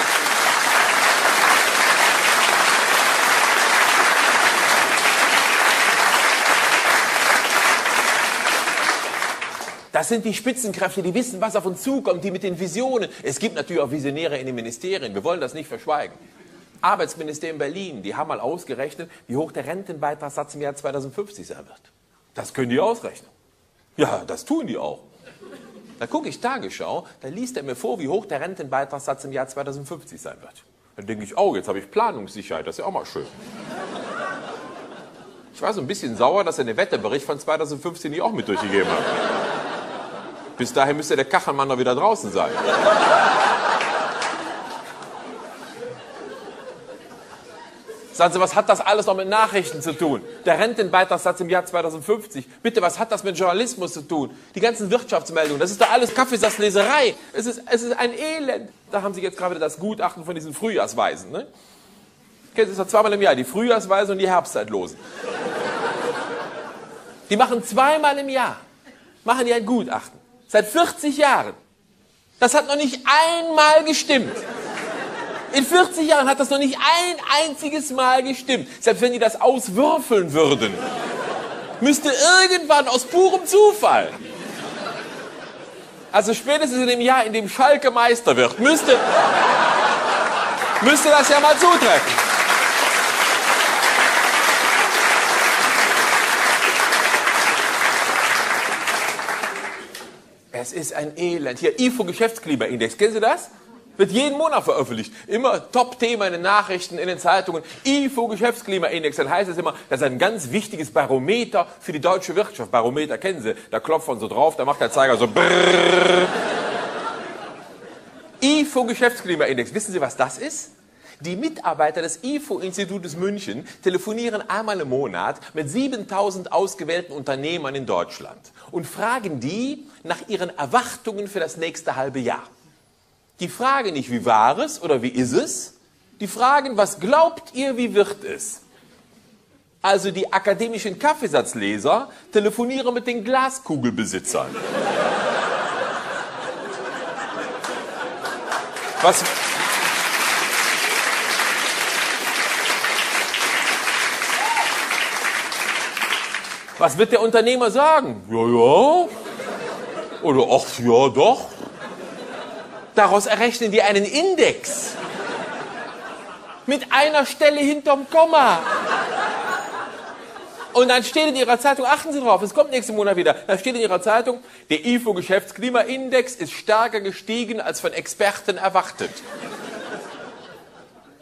Das sind die Spitzenkräfte, die wissen, was auf uns zukommt, die mit den Visionen. Es gibt natürlich auch Visionäre in den Ministerien, wir wollen das nicht verschweigen. Arbeitsministerium Berlin, die haben mal ausgerechnet, wie hoch der Rentenbeitragssatz im Jahr 2050 sein wird. Das können die ausrechnen. Ja, das tun die auch. Da gucke ich Tagesschau, da liest er mir vor, wie hoch der Rentenbeitragssatz im Jahr 2050 sein wird. Dann denke ich, oh, jetzt habe ich Planungssicherheit, das ist ja auch mal schön. Ich war so ein bisschen sauer, dass er den Wetterbericht von 2015 nicht auch mit durchgegeben hat. Bis dahin müsste der Kachelmann noch wieder draußen sein. Sagen Sie, was hat das alles noch mit Nachrichten zu tun? Der Rentenbeitragssatz im Jahr 2050. Bitte, was hat das mit Journalismus zu tun? Die ganzen Wirtschaftsmeldungen, das ist doch alles Kaffeesatzleserei. Es ist ein Elend. Da haben Sie jetzt gerade das Gutachten von diesen Frühjahrsweisen. Ne? Das ist doch zweimal im Jahr, die Frühjahrsweisen und die Herbstzeitlosen. Die machen zweimal im Jahr, machen die ein Gutachten. Seit 40 Jahren. Das hat noch nicht einmal gestimmt. In 40 Jahren hat das noch nicht ein einziges Mal gestimmt. Selbst wenn die das auswürfeln würden, müsste irgendwann aus purem Zufall, also spätestens in dem Jahr, in dem Schalke Meister wird, müsste das ja mal zutreffen. Es ist ein Elend. Hier, IFO-Geschäftsklimaindex, kennen Sie das? Wird jeden Monat veröffentlicht. Immer Top-Thema in den Nachrichten, in den Zeitungen. IFO-Geschäftsklimaindex, dann heißt es immer, das ist ein ganz wichtiges Barometer für die deutsche Wirtschaft. Barometer kennen Sie, da klopft man so drauf, da macht der Zeiger so brrrr. IFO-Geschäftsklimaindex, wissen Sie, was das ist? Die Mitarbeiter des IFO-Institutes München telefonieren einmal im Monat mit 7.000 ausgewählten Unternehmern in Deutschland und fragen die nach ihren Erwartungen für das nächste halbe Jahr. Die fragen nicht, wie war es oder wie ist es? Die fragen, was glaubt ihr, wie wird es? Also die akademischen Kaffeesatzleser telefonieren mit den Glaskugelbesitzern. Was wird der Unternehmer sagen? Ja, ja. Oder ach, ja, doch. Daraus errechnen die einen Index. Mit einer Stelle hinterm Komma. Und dann steht in Ihrer Zeitung, achten Sie drauf, es kommt nächsten Monat wieder, da steht in Ihrer Zeitung, der IFO-Geschäftsklimaindex ist stärker gestiegen als von Experten erwartet.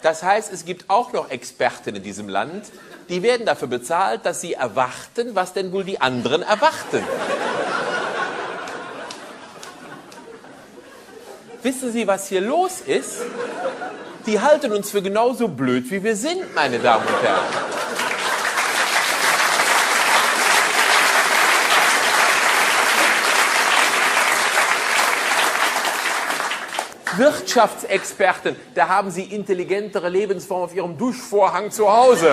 Das heißt, es gibt auch noch Experten in diesem Land, die werden dafür bezahlt, dass sie erwarten, was denn wohl die anderen erwarten. Wissen Sie, was hier los ist? Die halten uns für genauso blöd, wie wir sind, meine Damen und Herren. Wirtschaftsexperten, da haben Sie intelligentere Lebensformen auf Ihrem Duschvorhang zu Hause.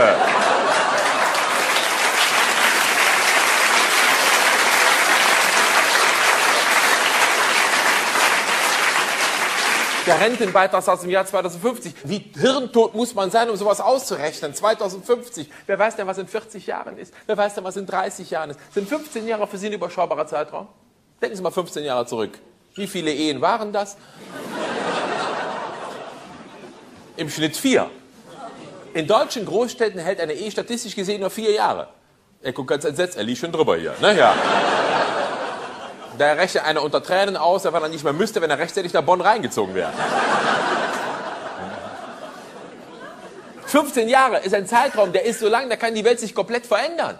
Der Rentenbeitragssatz im Jahr 2050. Wie hirntot muss man sein, um sowas auszurechnen? 2050. Wer weiß denn, was in 40 Jahren ist? Wer weiß denn, was in 30 Jahren ist? Sind 15 Jahre für Sie ein überschaubarer Zeitraum? Denken Sie mal 15 Jahre zurück. Wie viele Ehen waren das? Im Schnitt 4. In deutschen Großstädten hält eine Ehe statistisch gesehen nur 4 Jahre. Er guckt ganz entsetzt, er liegt schon drüber hier. Na ja. Da rechnet einer unter Tränen aus, weil er nicht mehr müsste, wenn er rechtzeitig nach Bonn reingezogen wäre. 15 Jahre ist ein Zeitraum, der ist so lang, da kann die Welt sich komplett verändern.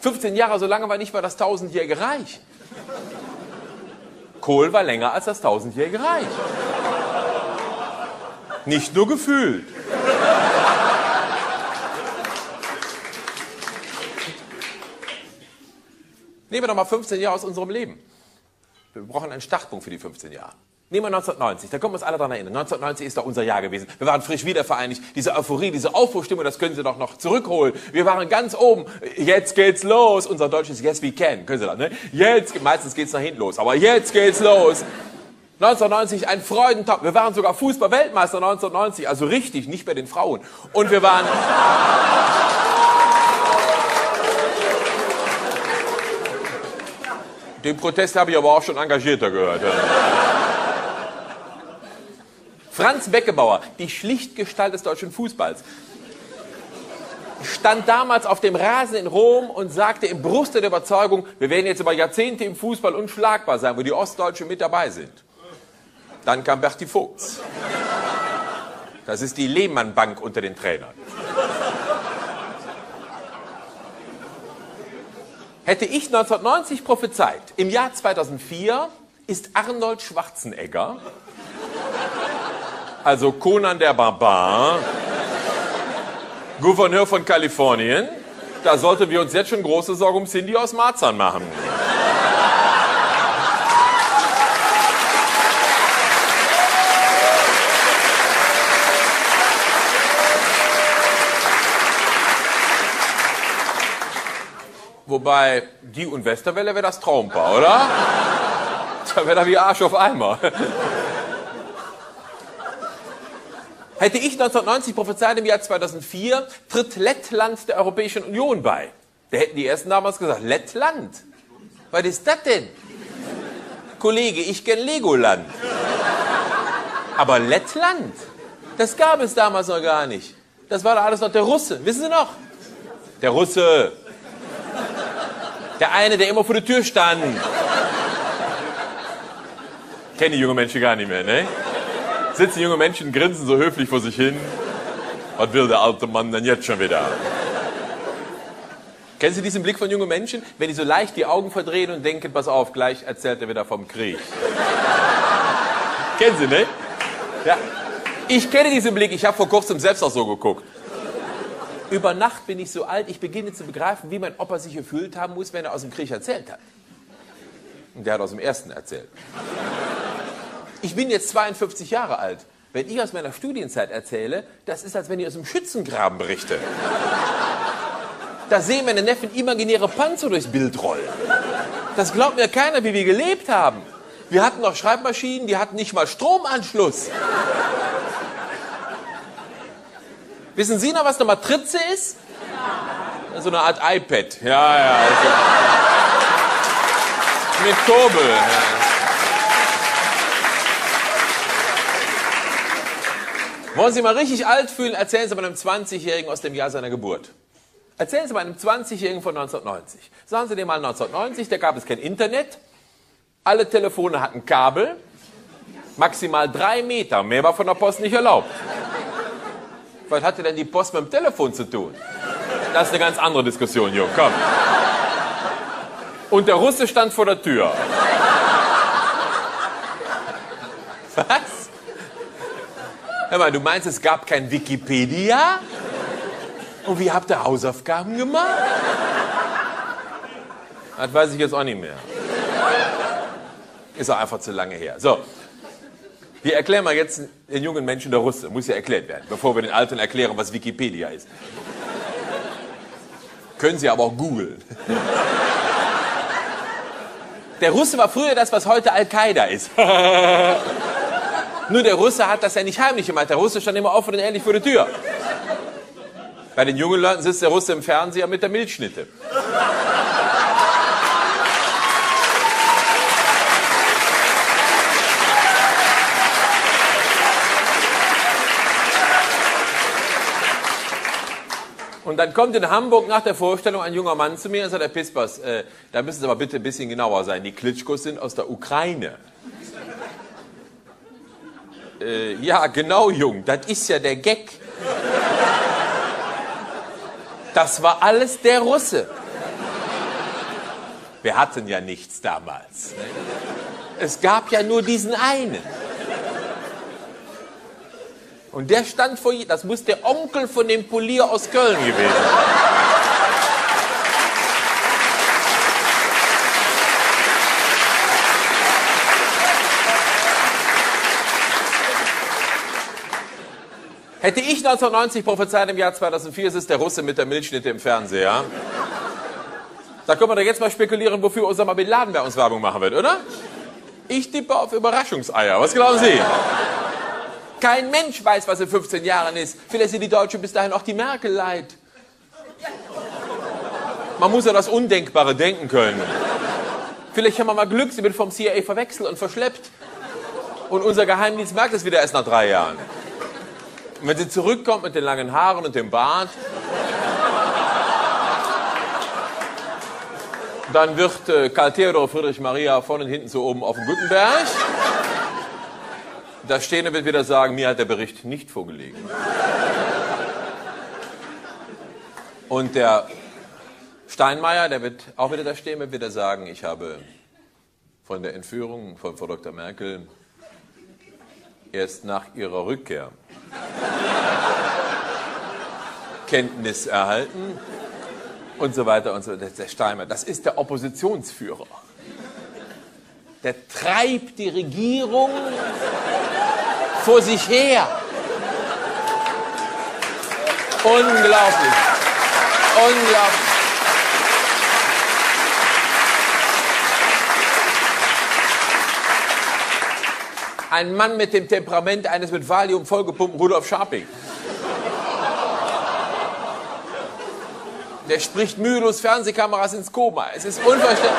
15 Jahre, so lange war nicht mal das tausendjährige Reich. Kohl war länger als das tausendjährige Reich. Nicht nur gefühlt. Nehmen wir doch mal 15 Jahre aus unserem Leben. Wir brauchen einen Startpunkt für die 15 Jahre. Nehmen wir 1990, da können wir uns alle daran erinnern. 1990 ist doch unser Jahr gewesen. Wir waren frisch wiedervereinigt. Diese Euphorie, diese Aufbruchstimmung, das können Sie doch noch zurückholen. Wir waren ganz oben. Jetzt geht's los. Unser deutsches Yes We Can. Können Sie das, ne? Jetzt, meistens geht's nach hinten los. Aber jetzt geht's los. 1990, ein Freudentop. Wir waren sogar Fußball-Weltmeister 1990. Also richtig, nicht bei den Frauen. Und wir waren... Den Protest habe ich aber auch schon engagierter gehört. Franz Beckenbauer, die Schlichtgestalt des deutschen Fußballs, stand damals auf dem Rasen in Rom und sagte im Bruste der Überzeugung, wir werden jetzt über Jahrzehnte im Fußball unschlagbar sein, wo die Ostdeutschen mit dabei sind. Dann kam Berti Vogts. Das ist die Lehmann Bank unter den Trainern. Hätte ich 1990 prophezeit, im Jahr 2004 ist Arnold Schwarzenegger, also Conan der Barbar, Gouverneur von Kalifornien, da sollten wir uns jetzt schon große Sorgen um Cindy aus Marzahn machen. Wobei, die und Westerwelle wäre das Traumpaar, oder? Da wäre da wie Arsch auf Eimer. Hätte ich 1990 prophezeit, im Jahr 2004 tritt Lettland der Europäischen Union bei. Da hätten die Ersten damals gesagt, Lettland? Was ist das denn? Kollege, ich kenne Legoland. Aber Lettland? Das gab es damals noch gar nicht. Das war da alles noch der Russe. Wissen Sie noch? Der Russe. Der eine, der immer vor der Tür stand. Kennen die junge Menschen gar nicht mehr, ne? Sitzen junge Menschen, grinsen so höflich vor sich hin. Was will der alte Mann denn jetzt schon wieder? Kennen Sie diesen Blick von jungen Menschen, wenn die so leicht die Augen verdrehen und denken, pass auf, gleich erzählt er wieder vom Krieg. Kennen Sie, ne? Ja. Ich kenne diesen Blick, ich habe vor kurzem selbst auch so geguckt. Über Nacht bin ich so alt, ich beginne zu begreifen, wie mein Opa sich gefühlt haben muss, wenn er aus dem Krieg erzählt hat. Und der hat aus dem Ersten erzählt. Ich bin jetzt 52 Jahre alt. Wenn ich aus meiner Studienzeit erzähle, das ist, als wenn ich aus dem Schützengraben berichte. Da sehen meine Neffen imaginäre Panzer durchs Bild rollen. Das glaubt mir keiner, wie wir gelebt haben. Wir hatten noch Schreibmaschinen, die hatten nicht mal Stromanschluss. Wissen Sie noch, was eine Matrize ist? Ja. So eine Art iPad. Ja, ja. Also. Mit Kurbel. Ja. Wollen Sie mal richtig alt fühlen? Erzählen Sie mal einem 20-Jährigen aus dem Jahr seiner Geburt. Erzählen Sie mal einem 20-Jährigen von 1990. Sagen Sie dem mal 1990, da gab es kein Internet. Alle Telefone hatten Kabel. Maximal 3 Meter. Mehr war von der Post nicht erlaubt. Was hatte denn die Post mit dem Telefon zu tun? Das ist eine ganz andere Diskussion, Junge, komm. Und der Russe stand vor der Tür. Was? Hör mal, du meinst, es gab kein Wikipedia? Und wie habt ihr Hausaufgaben gemacht? Das weiß ich jetzt auch nicht mehr. Ist auch einfach zu lange her. So. Wir erklären mal jetzt den jungen Menschen der Russe. Muss ja erklärt werden, bevor wir den Alten erklären, was Wikipedia ist. Können Sie aber auch googeln. Der Russe war früher das, was heute Al-Qaida ist. Nur der Russe hat das ja nicht heimlich gemacht. Der Russe stand immer offen und ehrlich vor der Tür. Bei den jungen Leuten sitzt der Russe im Fernseher mit der Milchschnitte. Und dann kommt in Hamburg nach der Vorstellung ein junger Mann zu mir und sagt, Herr Pispers, da müssen Sie aber bitte ein bisschen genauer sein. Die Klitschkos sind aus der Ukraine. Ja, genau, Jung, das ist ja der Gag. Das war alles der Russe. Wir hatten ja nichts damals. Es gab ja nur diesen einen. Und der stand vor jedem, das muss der Onkel von dem Polier aus Köln gewesen sein. Hätte ich 1990 prophezeit, im Jahr 2004, es ist der Russe mit der Milchschnitte im Fernseher. Ja? Da können wir doch jetzt mal spekulieren, wofür Osama Bin Laden bei uns Werbung machen wird, oder? Ich tippe auf Überraschungseier. Was glauben Sie? Kein Mensch weiß, was in 15 Jahren ist. Vielleicht sind die Deutschen bis dahin auch die Merkel leid. Man muss ja das Undenkbare denken können. Vielleicht haben wir mal Glück, sie wird vom CIA verwechselt und verschleppt. Und unser Geheimdienst merkt es wieder erst nach 3 Jahren. Und wenn sie zurückkommt mit den langen Haaren und dem Bart, dann wird Karl Theodor Friedrich Maria vorne und hinten so oben auf dem Gutenberg. Das Stehende wird wieder sagen, mir hat der Bericht nicht vorgelegen. Und der Steinmeier, der wird auch wieder da stehen, wird wieder sagen, ich habe von der Entführung von Frau Dr. Merkel erst nach ihrer Rückkehr Kenntnis erhalten und so weiter und so weiter. Der Steinmeier, das ist der Oppositionsführer. Der treibt die Regierung vor sich her. Unglaublich. Unglaublich. Ein Mann mit dem Temperament eines mit Valium vollgepumpten Rudolf Scharping. Der spricht mühelos Fernsehkameras ins Koma. Es ist unverständlich.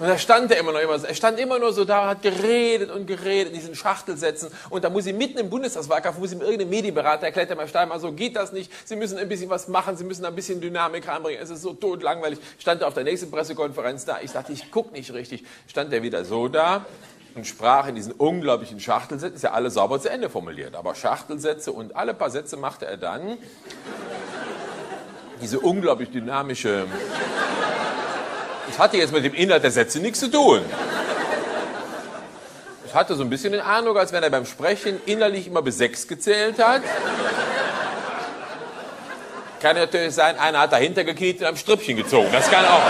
Und da stand er immer noch immer so. Er stand immer nur so da und hat geredet in diesen Schachtelsätzen. Und da muss ihm mitten im Bundestagswahlkampf, muss ihm irgendein Medienberater erklärt, der Steinmeier so, geht das nicht, Sie müssen ein bisschen was machen, Sie müssen ein bisschen Dynamik reinbringen, es ist so totlangweilig. Stand er auf der nächsten Pressekonferenz da, ich dachte, ich gucke nicht richtig. Stand er wieder so da und sprach in diesen unglaublichen Schachtelsätzen, ist ja alles sauber zu Ende formuliert, aber Schachtelsätze, und alle paar Sätze machte er dann diese unglaublich dynamische... Das hatte jetzt mit dem Inhalt der Sätze nichts zu tun. Ich hatte so ein bisschen den Eindruck, als wenn er beim Sprechen innerlich immer bis 6 gezählt hat. Kann natürlich sein, einer hat dahinter gekniet und am Strippchen gezogen. Das kann auch.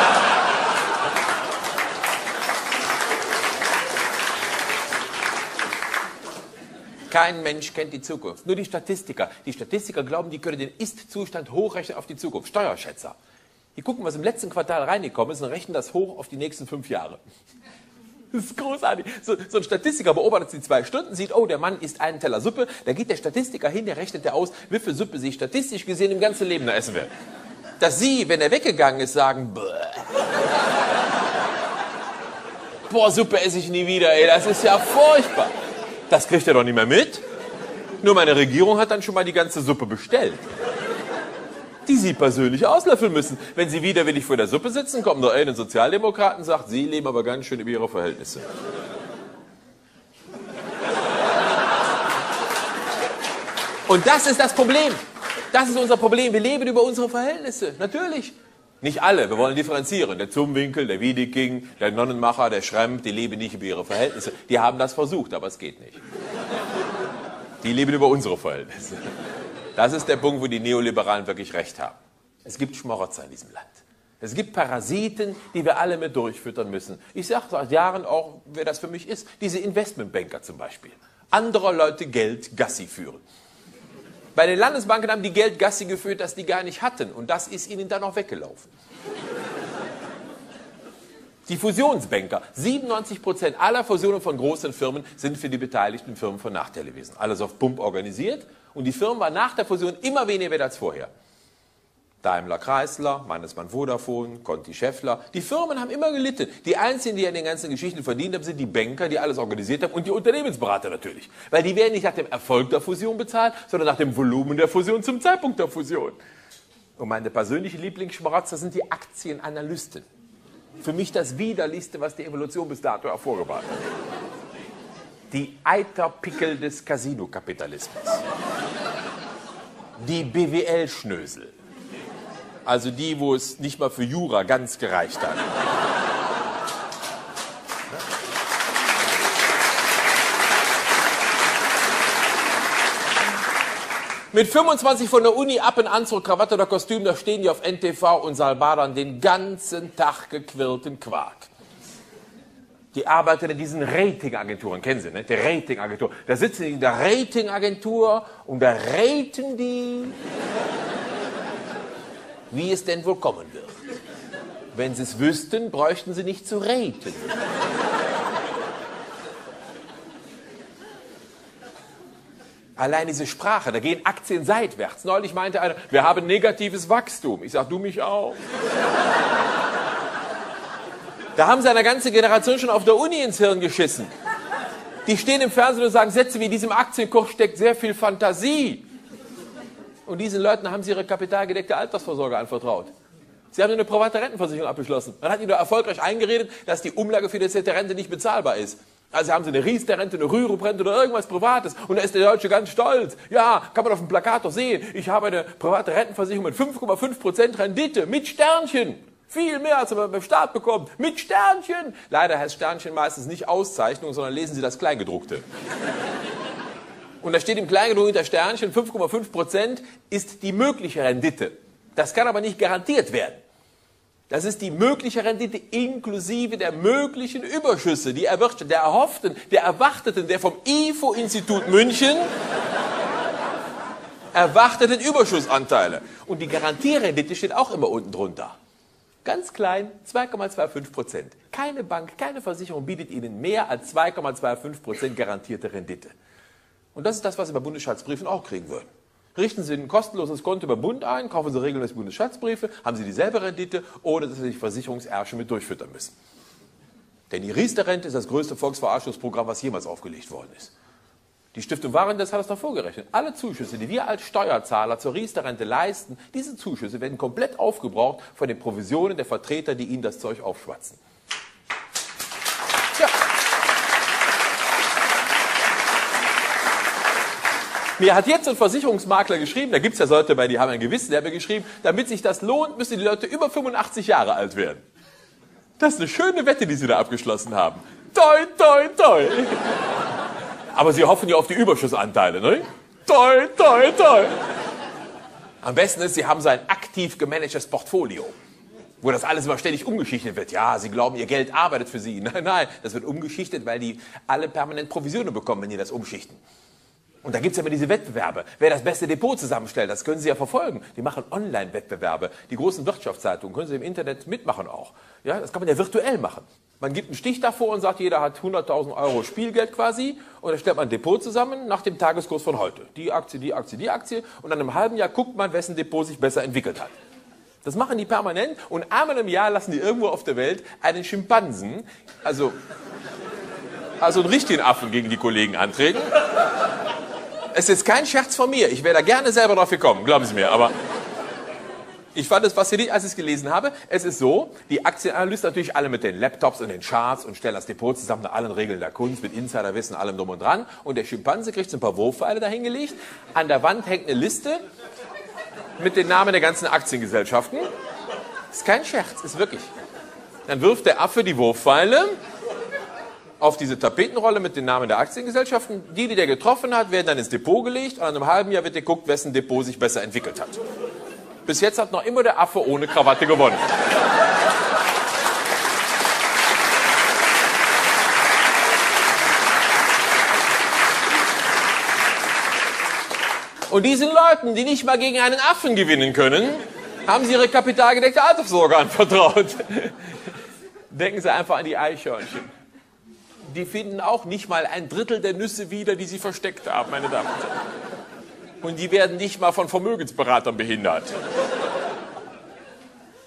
Kein Mensch kennt die Zukunft, nur die Statistiker. Die Statistiker glauben, die können den Ist-Zustand hochrechnen auf die Zukunft. Steuerschätzer. Die gucken, was im letzten Quartal reingekommen ist, und rechnen das hoch auf die nächsten 5 Jahre. Das ist großartig. So ein Statistiker beobachtet sie 2 Stunden, sieht, oh, der Mann isst einen Teller Suppe. Da geht der Statistiker hin, der rechnet ja aus, wie viel Suppe sie statistisch gesehen im ganzen Leben da essen wird. Dass sie, wenn er weggegangen ist, sagen, boah, Suppe esse ich nie wieder, ey, das ist ja furchtbar. Das kriegt er doch nicht mehr mit. Nur meine Regierung hat dann schon mal die ganze Suppe bestellt, die Sie persönlich auslöffeln müssen. Wenn Sie widerwillig vor der Suppe sitzen, kommen doch einen Sozialdemokraten und sagt, Sie leben aber ganz schön über Ihre Verhältnisse. Und das ist das Problem. Das ist unser Problem. Wir leben über unsere Verhältnisse. Natürlich. Nicht alle. Wir wollen differenzieren. Der Zumwinkel, der Wiedeking, der Nonnenmacher, der Schrempp, die leben nicht über ihre Verhältnisse. Die haben das versucht, aber es geht nicht. Die leben über unsere Verhältnisse. Das ist der Punkt, wo die Neoliberalen wirklich recht haben. Es gibt Schmarotzer in diesem Land. Es gibt Parasiten, die wir alle mit durchfüttern müssen. Ich sage seit Jahren auch, wer das für mich ist. Diese Investmentbanker zum Beispiel. Andere Leute Geld Gassi führen. Bei den Landesbanken haben die Geld Gassi geführt, das die gar nicht hatten. Und das ist ihnen dann auch weggelaufen. Die Fusionsbanker. 97% aller Fusionen von großen Firmen sind für die beteiligten Firmen von Nachteil gewesen. Alles auf Pump organisiert. Und die Firmen waren nach der Fusion immer weniger als vorher. Daimler, Chrysler, Mannesmann, Vodafone, Conti, Schaeffler. Die Firmen haben immer gelitten. Die Einzigen, die an den ganzen Geschichten verdient haben, sind die Banker, die alles organisiert haben, und die Unternehmensberater natürlich. Weil die werden nicht nach dem Erfolg der Fusion bezahlt, sondern nach dem Volumen der Fusion zum Zeitpunkt der Fusion. Und meine persönliche Lieblingsschmarotzer sind die Aktienanalysten. Für mich das Widerlichste, was die Evolution bis dato hervorgebracht hat. Die Eiterpickel des Casino-Kapitalismus. Die BWL-Schnösel. Also die, wo es nicht mal für Jura ganz gereicht hat. Mit 25 von der Uni ab in Anzug, Krawatte oder Kostüm, da stehen die auf NTV und salbadern den ganzen Tag gequirlten Quark. Die arbeiten in diesen Ratingagenturen, kennen Sie, ne? Die Ratingagentur. Da sitzen die in der Ratingagentur und da raten die, wie es denn wohl kommen wird. Wenn Sie es wüssten, bräuchten Sie nicht zu raten. Allein diese Sprache, da gehen Aktien seitwärts. Neulich meinte einer, wir haben negatives Wachstum. Ich sag, du mich auch. Da haben sie einer ganzen Generation schon auf der Uni ins Hirn geschissen. Die stehen im Fernsehen und sagen, Sätze wie diesem Aktienkurs steckt sehr viel Fantasie. Und diesen Leuten haben sie ihre kapitalgedeckte Altersvorsorge anvertraut. Sie haben eine private Rentenversicherung abgeschlossen. Man hat ihnen doch erfolgreich eingeredet, dass die umlagefinanzierte Rente nicht bezahlbar ist. Also haben sie eine Riester-Rente, eine Rürup-Rente oder irgendwas Privates. Und da ist der Deutsche ganz stolz. Ja, kann man auf dem Plakat doch sehen. Ich habe eine private Rentenversicherung mit 5,5% Rendite. Mit Sternchen. Viel mehr, als man beim Staat bekommt. Mit Sternchen. Leider heißt Sternchen meistens nicht Auszeichnung, sondern lesen Sie das Kleingedruckte. Und da steht im Kleingedruckten hinter Sternchen, 5,5% ist die mögliche Rendite. Das kann aber nicht garantiert werden. Das ist die mögliche Rendite inklusive der möglichen Überschüsse, die erwirtschafteten, der erhofften, der erwarteten, der vom IFO-Institut München erwarteten Überschussanteile. Und die Garantierrendite steht auch immer unten drunter. Ganz klein, 2,25%. Keine Bank, keine Versicherung bietet Ihnen mehr als 2,25% garantierte Rendite. Und das ist das, was Sie bei Bundesschatzbriefen auch kriegen würden. Richten Sie ein kostenloses Konto beim Bund ein, kaufen Sie regelmäßig Bundesschatzbriefe, haben Sie dieselbe Rendite, ohne dass Sie sich Versicherungsärsche mit durchfüttern müssen. Denn die Riester-Rente ist das größte Volksverarschungsprogramm, was jemals aufgelegt worden ist. Die Stiftung Warentest hat es noch vorgerechnet. Alle Zuschüsse, die wir als Steuerzahler zur Riester-Rente leisten, diese Zuschüsse werden komplett aufgebraucht von den Provisionen der Vertreter, die Ihnen das Zeug aufschwatzen. Mir hat jetzt ein Versicherungsmakler geschrieben, da gibt es ja Leute bei, die haben ein Gewissen, der hat mir geschrieben, damit sich das lohnt, müssen die Leute über 85 Jahre alt werden. Das ist eine schöne Wette, die Sie da abgeschlossen haben. Toi, toi, toi. Aber Sie hoffen ja auf die Überschussanteile, ne? Toi, toi, toi. Am besten ist, Sie haben so ein aktiv gemanagtes Portfolio, wo das alles immer ständig umgeschichtet wird. Ja, Sie glauben, Ihr Geld arbeitet für Sie. Nein, nein, das wird umgeschichtet, weil die alle permanent Provisionen bekommen, wenn die das umschichten. Und da gibt es ja immer diese Wettbewerbe. Wer das beste Depot zusammenstellt, das können Sie ja verfolgen. Die machen Online-Wettbewerbe. Die großen Wirtschaftszeitungen können Sie im Internet mitmachen auch. Ja, das kann man ja virtuell machen. Man gibt einen Stich davor und sagt, jeder hat 100.000 Euro Spielgeld quasi. Und dann stellt man ein Depot zusammen nach dem Tageskurs von heute. Die Aktie, die Aktie, die Aktie. Und dann im halben Jahr guckt man, wessen Depot sich besser entwickelt hat. Das machen die permanent. Und einmal im Jahr lassen die irgendwo auf der Welt einen Schimpansen, also einen richtigen Affen gegen die Kollegen antreten. Es ist kein Scherz von mir. Ich wäre da gerne selber drauf gekommen, glauben Sie mir. Aber ich fand es faszinierend, als ich es gelesen habe. Es ist so, die Aktienanalysten natürlich alle mit den Laptops und den Charts und stellen das Depot zusammen nach allen Regeln der Kunst, mit Insiderwissen, allem drum und dran. Und der Schimpanse kriegt so ein paar Wurfpfeile dahingelegt. An der Wand hängt eine Liste mit den Namen der ganzen Aktiengesellschaften. Ist kein Scherz, ist wirklich. Dann wirft der Affe die Wurfpfeile auf diese Tapetenrolle mit den Namen der Aktiengesellschaften. Die, die der getroffen hat, werden dann ins Depot gelegt und in einem halben Jahr wird geguckt, wessen Depot sich besser entwickelt hat. Bis jetzt hat noch immer der Affe ohne Krawatte gewonnen. Und diesen Leuten, die nicht mal gegen einen Affen gewinnen können, haben sie ihre kapitalgedeckte Altersvorsorge anvertraut. Denken Sie einfach an die Eichhörnchen. Die finden auch nicht mal ein Drittel der Nüsse wieder, die sie versteckt haben, meine Damen und Herren. Und die werden nicht mal von Vermögensberatern behindert.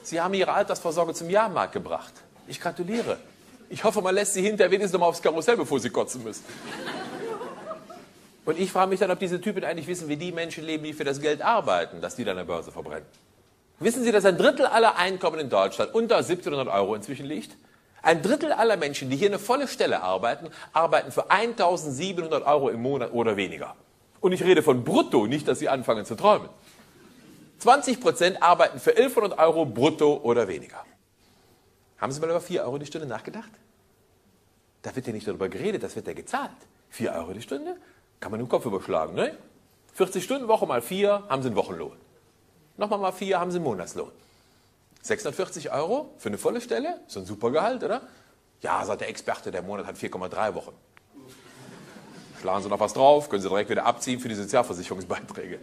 Sie haben ihre Altersvorsorge zum Jahrmarkt gebracht. Ich gratuliere. Ich hoffe, man lässt sie hinterher wenigstens noch mal aufs Karussell, bevor sie kotzen müssen. Und ich frage mich dann, ob diese Typen eigentlich wissen, wie die Menschen leben, die für das Geld arbeiten, dass die dann an der Börse verbrennen. Wissen Sie, dass ein Drittel aller Einkommen in Deutschland unter 1700 Euro inzwischen liegt? Ein Drittel aller Menschen, die hier eine volle Stelle arbeiten, arbeiten für 1.700 Euro im Monat oder weniger. Und ich rede von brutto, nicht, dass Sie anfangen zu träumen. 20% arbeiten für 1100 Euro brutto oder weniger. Haben Sie mal über 4 Euro die Stunde nachgedacht? Da wird ja nicht darüber geredet, das wird ja gezahlt. 4 Euro die Stunde? Kann man den Kopf überschlagen, ne? 40 Stunden Woche mal 4, haben Sie einen Wochenlohn. Nochmal mal 4, haben Sie einen Monatslohn. 640 Euro für eine volle Stelle? So ein super Gehalt, oder? Ja, sagt der Experte, der Monat hat 4,3 Wochen. Schlagen Sie noch was drauf, können Sie direkt wieder abziehen für die Sozialversicherungsbeiträge.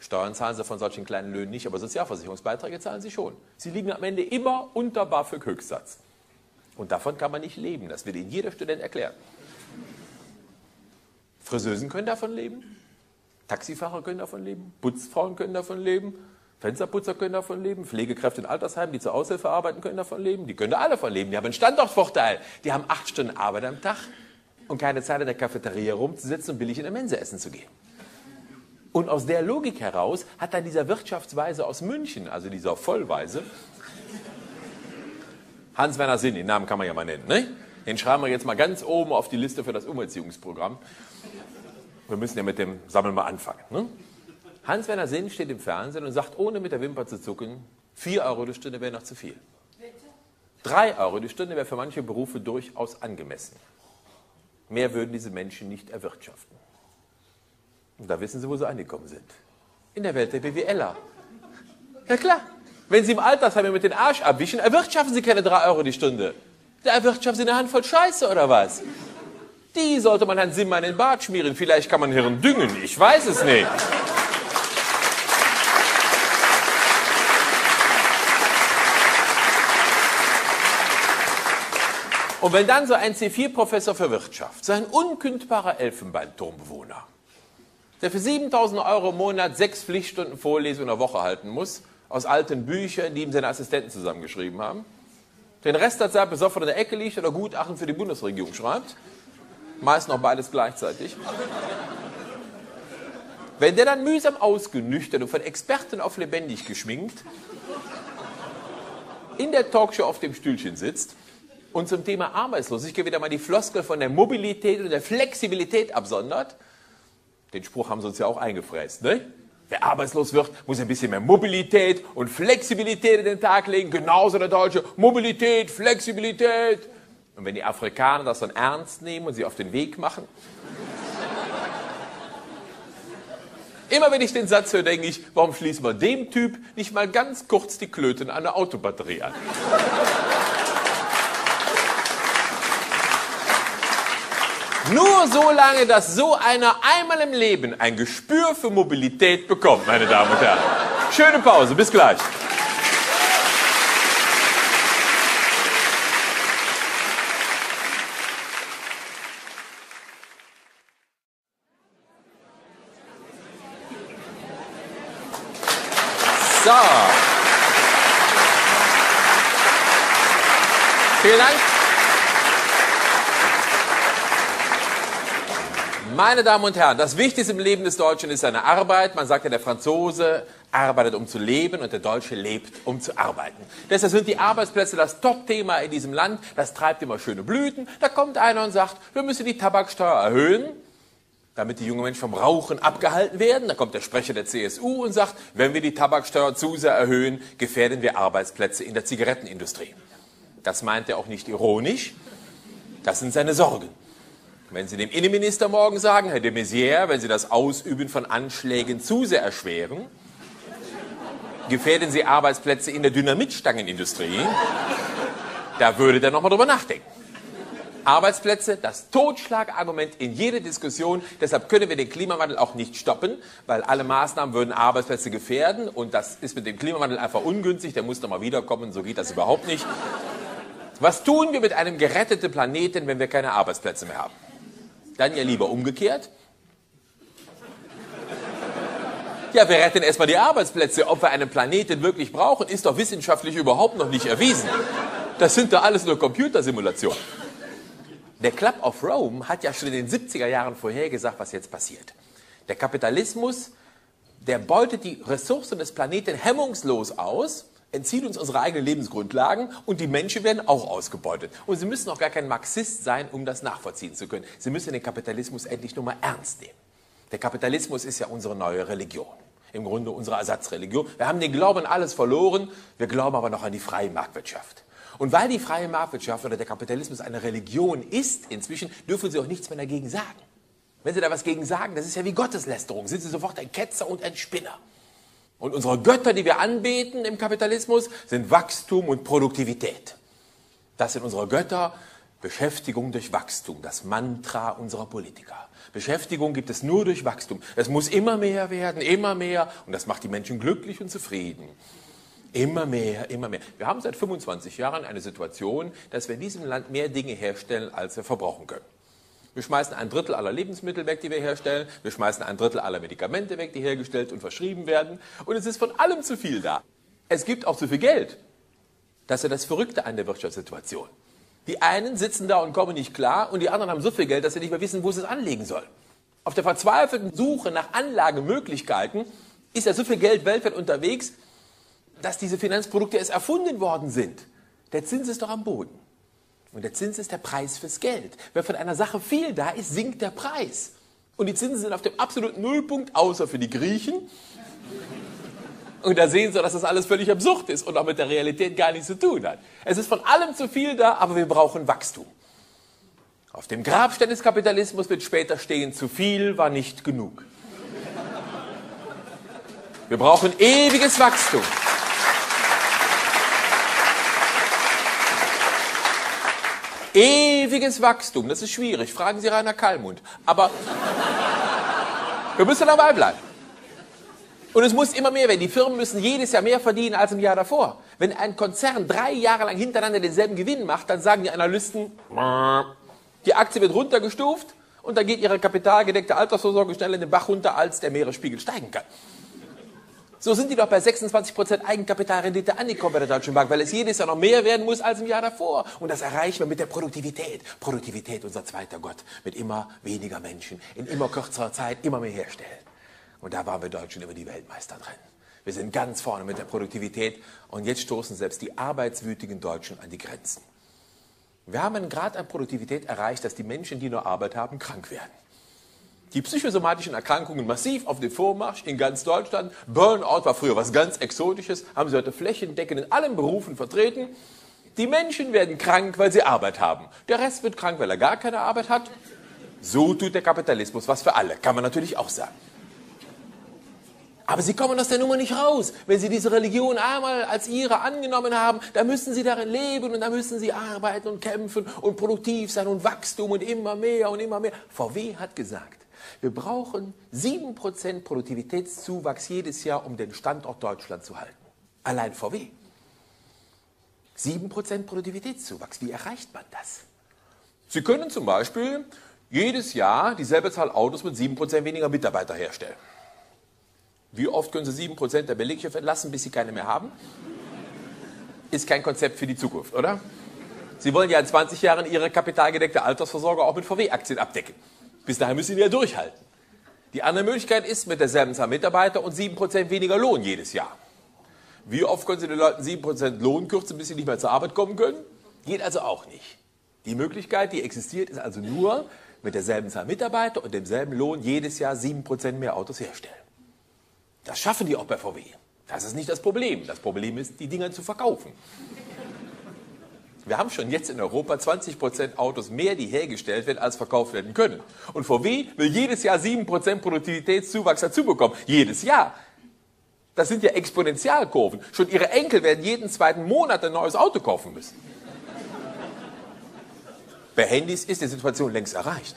Steuern zahlen Sie von solchen kleinen Löhnen nicht, aber Sozialversicherungsbeiträge zahlen Sie schon. Sie liegen am Ende immer unter BAföG-Höchstsatz. Und davon kann man nicht leben, das wird Ihnen jeder Student erklären. Friseusen können davon leben, Taxifahrer können davon leben, Putzfrauen können davon leben, Fensterputzer können davon leben, Pflegekräfte in Altersheimen, die zur Aushilfe arbeiten, können davon leben. Die können da alle davon leben, die haben einen Standortvorteil. Die haben 8 Stunden Arbeit am Tag und keine Zeit in der Cafeteria rumzusitzen und billig in der Mensa essen zu gehen. Und aus der Logik heraus hat dann dieser Wirtschaftsweise aus München, also dieser Vollweise, Hans-Werner Sinn, den Namen kann man ja mal nennen, ne? Den schreiben wir jetzt mal ganz oben auf die Liste für das Umerziehungsprogramm. Wir müssen ja mit dem Sammeln mal anfangen, ne? Hans-Werner Sinn steht im Fernsehen und sagt, ohne mit der Wimper zu zucken, 4 Euro die Stunde wäre noch zu viel. 3 Euro die Stunde wäre für manche Berufe durchaus angemessen. Mehr würden diese Menschen nicht erwirtschaften. Und da wissen Sie, wo Sie angekommen sind. In der Welt der BWLer. Na klar, wenn Sie im Altersheim mit den Arsch abwischen, erwirtschaften Sie keine 3 Euro die Stunde. Da erwirtschaften Sie eine Handvoll Scheiße, oder was? Die sollte man Herrn Simmer in den Bart schmieren. Vielleicht kann man Hirn düngen, ich weiß es nicht. Und wenn dann so ein C4-Professor für Wirtschaft, so ein unkündbarer Elfenbeinturmbewohner, der für 7.000 Euro im Monat 6 Pflichtstunden Vorlesungen in der Woche halten muss, aus alten Büchern, die ihm seine Assistenten zusammengeschrieben haben, den Rest der Zeit besoffen in der Ecke liegt oder Gutachten für die Bundesregierung schreibt, meist noch beides gleichzeitig. Wenn der dann mühsam ausgenüchtert und von Experten auf lebendig geschminkt in der Talkshow auf dem Stühlchen sitzt, und zum Thema Arbeitslosigkeit wieder mal die Floskel von der Mobilität und der Flexibilität absondert. Den Spruch haben sie uns ja auch eingefräst, ne? Wer arbeitslos wird, muss ein bisschen mehr Mobilität und Flexibilität in den Tag legen. Genauso der Deutsche. Mobilität, Flexibilität. Und wenn die Afrikaner das dann ernst nehmen und sie auf den Weg machen. Immer wenn ich den Satz höre, denke ich, warum schließen wir dem Typ nicht mal ganz kurz die Klöten einer Autobatterie an? Nur so lange, dass so einer einmal im Leben ein Gespür für Mobilität bekommt, meine Damen und Herren. Schöne Pause, bis gleich. So. Vielen Dank. Meine Damen und Herren, das Wichtigste im Leben des Deutschen ist seine Arbeit. Man sagt ja, der Franzose arbeitet, um zu leben, und der Deutsche lebt, um zu arbeiten. Deshalb sind die Arbeitsplätze das Top-Thema in diesem Land. Das treibt immer schöne Blüten. Da kommt einer und sagt, wir müssen die Tabaksteuer erhöhen, damit die jungen Menschen vom Rauchen abgehalten werden. Da kommt der Sprecher der CSU und sagt, wenn wir die Tabaksteuer zu sehr erhöhen, gefährden wir Arbeitsplätze in der Zigarettenindustrie. Das meint er auch nicht ironisch. Das sind seine Sorgen. Wenn Sie dem Innenminister morgen sagen, Herr de Maizière, wenn Sie das Ausüben von Anschlägen zu sehr erschweren, gefährden Sie Arbeitsplätze in der Dynamitstangenindustrie, da würde der nochmal drüber nachdenken. Arbeitsplätze, das Totschlagargument in jeder Diskussion. Deshalb können wir den Klimawandel auch nicht stoppen, weil alle Maßnahmen würden Arbeitsplätze gefährden. Und das ist mit dem Klimawandel einfach ungünstig. Der muss nochmal wiederkommen, so geht das überhaupt nicht. Was tun wir mit einem geretteten Planeten, wenn wir keine Arbeitsplätze mehr haben? Dann ja lieber umgekehrt. Ja, wir retten erstmal die Arbeitsplätze. Ob wir einen Planeten wirklich brauchen, ist doch wissenschaftlich überhaupt noch nicht erwiesen. Das sind doch alles nur Computersimulationen. Der Club of Rome hat ja schon in den 70er Jahren vorhergesagt, was jetzt passiert. Der Kapitalismus, der beutet die Ressourcen des Planeten hemmungslos aus, entzieht uns unsere eigenen Lebensgrundlagen, und die Menschen werden auch ausgebeutet. Und Sie müssen auch gar kein Marxist sein, um das nachvollziehen zu können. Sie müssen den Kapitalismus endlich nur mal ernst nehmen. Der Kapitalismus ist ja unsere neue Religion. im Grunde unsere Ersatzreligion. Wir haben den Glauben alles verloren, wir glauben aber noch an die freie Marktwirtschaft. Und weil die freie Marktwirtschaft oder der Kapitalismus eine Religion ist inzwischen, dürfen Sie auch nichts mehr dagegen sagen. Wenn Sie da was gegen sagen, das ist ja wie Gotteslästerung, sind Sie sofort ein Ketzer und ein Spinner. Und unsere Götter, die wir anbeten im Kapitalismus, sind Wachstum und Produktivität. Das sind unsere Götter, Beschäftigung durch Wachstum, das Mantra unserer Politiker. Beschäftigung gibt es nur durch Wachstum. Es muss immer mehr werden, immer mehr, und das macht die Menschen glücklich und zufrieden. Immer mehr, immer mehr. Wir haben seit 25 Jahren eine Situation, dass wir in diesem Land mehr Dinge herstellen, als wir verbrauchen können. Wir schmeißen ein Drittel aller Lebensmittel weg, die wir herstellen. Wir schmeißen ein Drittel aller Medikamente weg, die hergestellt und verschrieben werden. Und es ist von allem zu viel da. Es gibt auch zu viel Geld. Das ist ja das Verrückte an der Wirtschaftssituation. Die einen sitzen da und kommen nicht klar und die anderen haben so viel Geld, dass sie nicht mehr wissen, wo sie es anlegen sollen. Auf der verzweifelten Suche nach Anlagemöglichkeiten ist ja so viel Geld weltweit unterwegs, dass diese Finanzprodukte erst erfunden worden sind. Der Zins ist doch am Boden. Und der Zins ist der Preis fürs Geld. Wenn von einer Sache viel da ist, sinkt der Preis. Und die Zinsen sind auf dem absoluten Nullpunkt, außer für die Griechen. Und da sehen Sie, dass das alles völlig absurd ist und auch mit der Realität gar nichts zu tun hat. Es ist von allem zu viel da, aber wir brauchen Wachstum. Auf dem Grabstein des Kapitalismus wird später stehen, zu viel war nicht genug. Wir brauchen ewiges Wachstum. Ewiges Wachstum, das ist schwierig, fragen Sie Rainer Kallmund. Aber wir müssen dabei bleiben. Und es muss immer mehr werden. Die Firmen müssen jedes Jahr mehr verdienen als im Jahr davor. Wenn ein Konzern 3 Jahre lang hintereinander denselben Gewinn macht, dann sagen die Analysten, die Aktie wird runtergestuft und dann geht ihre kapitalgedeckte Altersvorsorge schneller in den Bach runter, als der Meeresspiegel steigen kann. So sind die doch bei 26% Eigenkapitalrendite angekommen bei der Deutschen Bank, weil es jedes Jahr noch mehr werden muss als im Jahr davor. Und das erreichen wir mit der Produktivität. Produktivität, unser zweiter Gott, mit immer weniger Menschen, in immer kürzerer Zeit, immer mehr herstellen. Und da waren wir Deutschen immer die Weltmeister drin. Wir sind ganz vorne mit der Produktivität und jetzt stoßen selbst die arbeitswütigen Deutschen an die Grenzen. Wir haben einen Grad an Produktivität erreicht, dass die Menschen, die nur Arbeit haben, krank werden. Die psychosomatischen Erkrankungen massiv auf den Vormarsch in ganz Deutschland. Burnout war früher was ganz Exotisches, haben sie heute flächendeckend in allen Berufen vertreten. Die Menschen werden krank, weil sie Arbeit haben. Der Rest wird krank, weil er gar keine Arbeit hat. So tut der Kapitalismus was für alle, kann man natürlich auch sagen. Aber sie kommen aus der Nummer nicht raus. Wenn sie diese Religion einmal als ihre angenommen haben, dann müssen sie darin leben und dann müssen sie arbeiten und kämpfen und produktiv sein und Wachstum und immer mehr und immer mehr. VW hat gesagt, wir brauchen 7% Produktivitätszuwachs jedes Jahr, um den Standort Deutschland zu halten. Allein VW. 7% Produktivitätszuwachs. Wie erreicht man das? Sie können zum Beispiel jedes Jahr dieselbe Zahl Autos mit 7% weniger Mitarbeiter herstellen. Wie oft können Sie 7% der Belegschaft entlassen, bis Sie keine mehr haben? Ist kein Konzept für die Zukunft, oder? Sie wollen ja in 20 Jahren Ihre kapitalgedeckte Altersvorsorge auch mit VW-Aktien abdecken. Bis dahin müssen wir ja durchhalten. Die andere Möglichkeit ist mit derselben Zahl Mitarbeiter und 7% weniger Lohn jedes Jahr. Wie oft können Sie den Leuten 7% Lohn kürzen, bis sie nicht mehr zur Arbeit kommen können? Geht also auch nicht. Die Möglichkeit, die existiert, ist also nur mit derselben Zahl Mitarbeiter und demselben Lohn jedes Jahr 7% mehr Autos herstellen. Das schaffen die auch bei VW. Das ist nicht das Problem. Das Problem ist, die Dinger zu verkaufen. Wir haben schon jetzt in Europa 20% Autos mehr, die hergestellt werden, als verkauft werden können. Und VW will jedes Jahr 7% Produktivitätszuwachs dazu bekommen. Jedes Jahr. Das sind ja Exponentialkurven. Schon ihre Enkel werden jeden zweiten Monat ein neues Auto kaufen müssen. Bei Handys ist die Situation längst erreicht.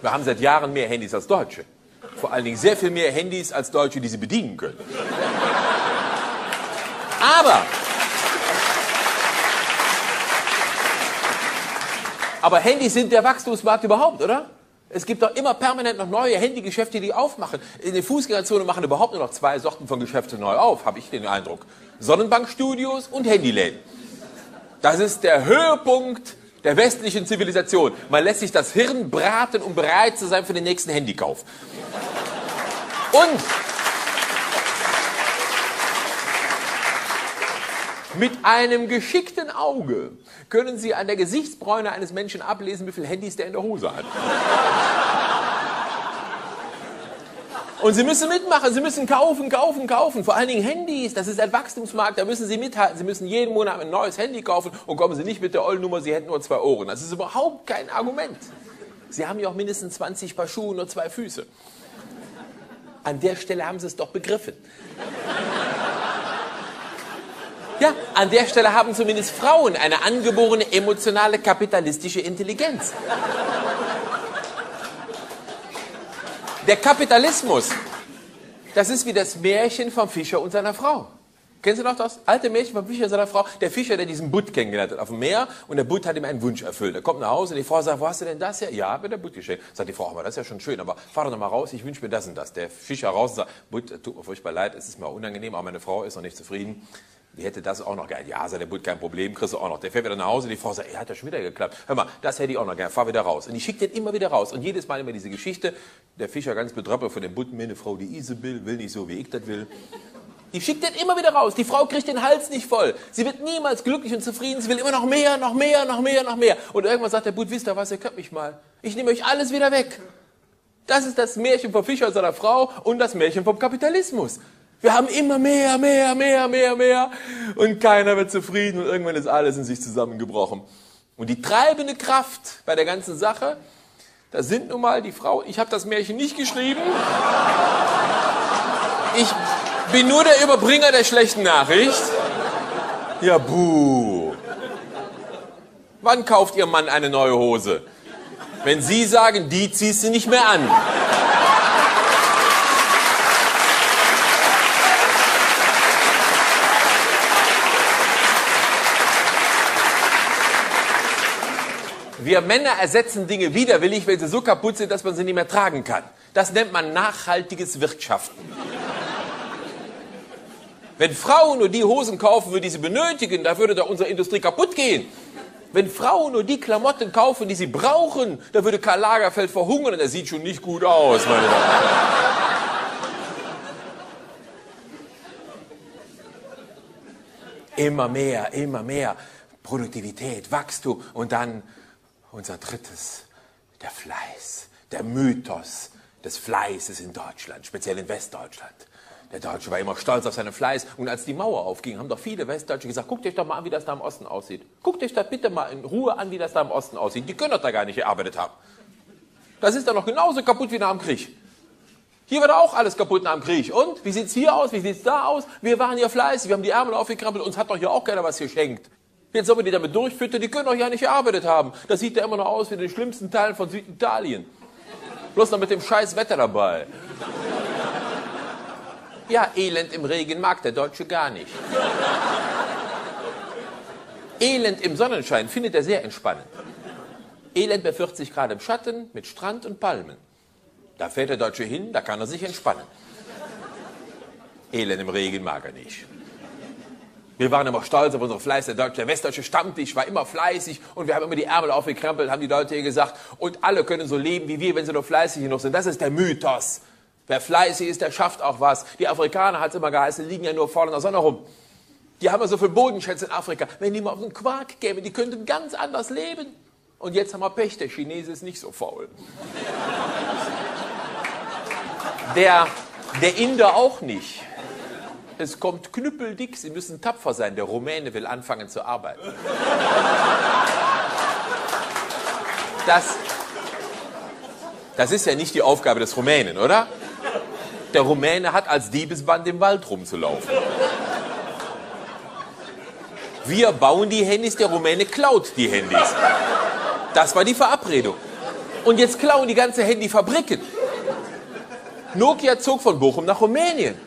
Wir haben seit Jahren mehr Handys als Deutsche. Vor allen Dingen sehr viel mehr Handys als Deutsche, die sie bedienen können. Aber Handys sind der Wachstumsmarkt überhaupt, oder? Es gibt doch immer permanent noch neue Handygeschäfte, die aufmachen. In den Fußgängerzonen machen überhaupt nur noch 2 Sorten von Geschäften neu auf, habe ich den Eindruck. Sonnenbankstudios und Handyläden. Das ist der Höhepunkt der westlichen Zivilisation. Man lässt sich das Hirn braten, um bereit zu sein für den nächsten Handykauf. Und mit einem geschickten Auge können Sie an der Gesichtsbräune eines Menschen ablesen, wie viele Handys der in der Hose hat. Und Sie müssen mitmachen, Sie müssen kaufen. Vor allen Dingen Handys, das ist ein Wachstumsmarkt, da müssen Sie mithalten. Sie müssen jeden Monat ein neues Handy kaufen und kommen Sie nicht mit der ollen Nummer, Sie hätten nur 2 Ohren. Das ist überhaupt kein Argument. Sie haben ja auch mindestens 20 Paar Schuhe und nur 2 Füße. An der Stelle haben Sie es doch begriffen. Ja, an der Stelle haben zumindest Frauen eine angeborene emotionale kapitalistische Intelligenz. Der Kapitalismus, das ist wie das Märchen vom Fischer und seiner Frau. Kennen Sie noch das? Alte Märchen vom Fischer und seiner Frau. Der Fischer, der diesen Butt kennengelernt hat auf dem Meer, und der Butt hat ihm einen Wunsch erfüllt. Er kommt nach Hause und die Frau sagt, wo hast du denn das her? Ja, habe der Butt geschenkt. Sagt die Frau, aber das ist ja schon schön, aber fahr doch noch mal raus, ich wünsche mir das und das. Der Fischer raus und sagt, Butt, tut mir furchtbar leid, es ist mir unangenehm, aber meine Frau ist noch nicht zufrieden. Die hätte das auch noch gern. Ja, sagt der Butt, kein Problem, kriegst du auch noch. Der fährt wieder nach Hause, die Frau sagt, hat das schon wieder geklappt. Hör mal, das hätte ich auch noch gern, fahr wieder raus. Und die schickt den immer wieder raus. Und jedes Mal immer diese Geschichte, der Fischer ganz betröppelt von dem Butt, meine Frau, die Isabel, will nicht so, wie ich das will. Die schickt den immer wieder raus. Die Frau kriegt den Hals nicht voll. Sie wird niemals glücklich und zufrieden. Sie will immer noch mehr. Und irgendwann sagt der Butt, wisst ihr was, ihr könnt mich mal. Ich nehme euch alles wieder weg. Das ist das Märchen vom Fischer und seiner Frau und das Märchen vom Kapitalismus. Wir haben immer mehr und keiner wird zufrieden und irgendwann ist alles in sich zusammengebrochen. Und die treibende Kraft bei der ganzen Sache, da sind nun mal die Frauen. Ich habe das Märchen nicht geschrieben. Ich bin nur der Überbringer der schlechten Nachricht. Ja, buh. Wann kauft Ihr Mann eine neue Hose? Wenn Sie sagen, die ziehst du nicht mehr an. Wir Männer ersetzen Dinge widerwillig, wenn sie so kaputt sind, dass man sie nicht mehr tragen kann. Das nennt man nachhaltiges Wirtschaften. Wenn Frauen nur die Hosen kaufen würden, die sie benötigen, da würde doch unsere Industrie kaputt gehen. Wenn Frauen nur die Klamotten kaufen, die sie brauchen, da würde Karl Lagerfeld verhungern und er sieht schon nicht gut aus, meine Damen und Herren. Immer mehr. Produktivität, Wachstum und dann unser drittes, der Fleiß, der Mythos des Fleißes in Deutschland, speziell in Westdeutschland. Der Deutsche war immer stolz auf seinen Fleiß und als die Mauer aufging, haben doch viele Westdeutsche gesagt, guckt euch doch mal an, wie das da im Osten aussieht. Guckt euch das bitte mal in Ruhe an, wie das da im Osten aussieht. Die können doch da gar nicht gearbeitet haben. Das ist doch noch genauso kaputt wie nach dem Krieg. Hier war da auch alles kaputt nach dem Krieg. Und? Wie sieht's hier aus? Wie sieht's da aus? Wir waren hier fleißig, wir haben die Ärmel aufgekrabbelt, uns hat doch hier auch keiner was geschenkt. Jetzt sollen wir die damit durchfüttern, die können doch ja nicht gearbeitet haben. Das sieht ja immer noch aus wie in den schlimmsten Teilen von Süditalien. Bloß noch mit dem scheiß Wetter dabei. Ja, Elend im Regen mag der Deutsche gar nicht. Elend im Sonnenschein findet er sehr entspannend. Elend bei 40 Grad im Schatten mit Strand und Palmen. Da fährt der Deutsche hin, da kann er sich entspannen. Elend im Regen mag er nicht. Wir waren immer stolz auf unseren Fleiß, der westdeutsche Stammtisch war immer fleißig und wir haben immer die Ärmel aufgekrempelt, haben die Leute hier gesagt, und alle können so leben wie wir, wenn sie nur fleißig genug sind. Das ist der Mythos. Wer fleißig ist, der schafft auch was. Die Afrikaner, hat es immer geheißen, liegen ja nur vorne in der Sonne rum. Die haben ja so viel Bodenschätze in Afrika. Wenn die mal auf den Quark kämen, die könnten ganz anders leben. Und jetzt haben wir Pech, der Chinese ist nicht so faul. Der Inder auch nicht. Es kommt knüppeldick, Sie müssen tapfer sein. Der Rumäne will anfangen zu arbeiten. Das ist ja nicht die Aufgabe des Rumänen, oder? Der Rumäne hat als Diebesband im Wald rumzulaufen. Wir bauen die Handys, der Rumäne klaut die Handys. Das war die Verabredung. Und jetzt klauen die ganze Handyfabriken. Nokia zog von Bochum nach Rumänien.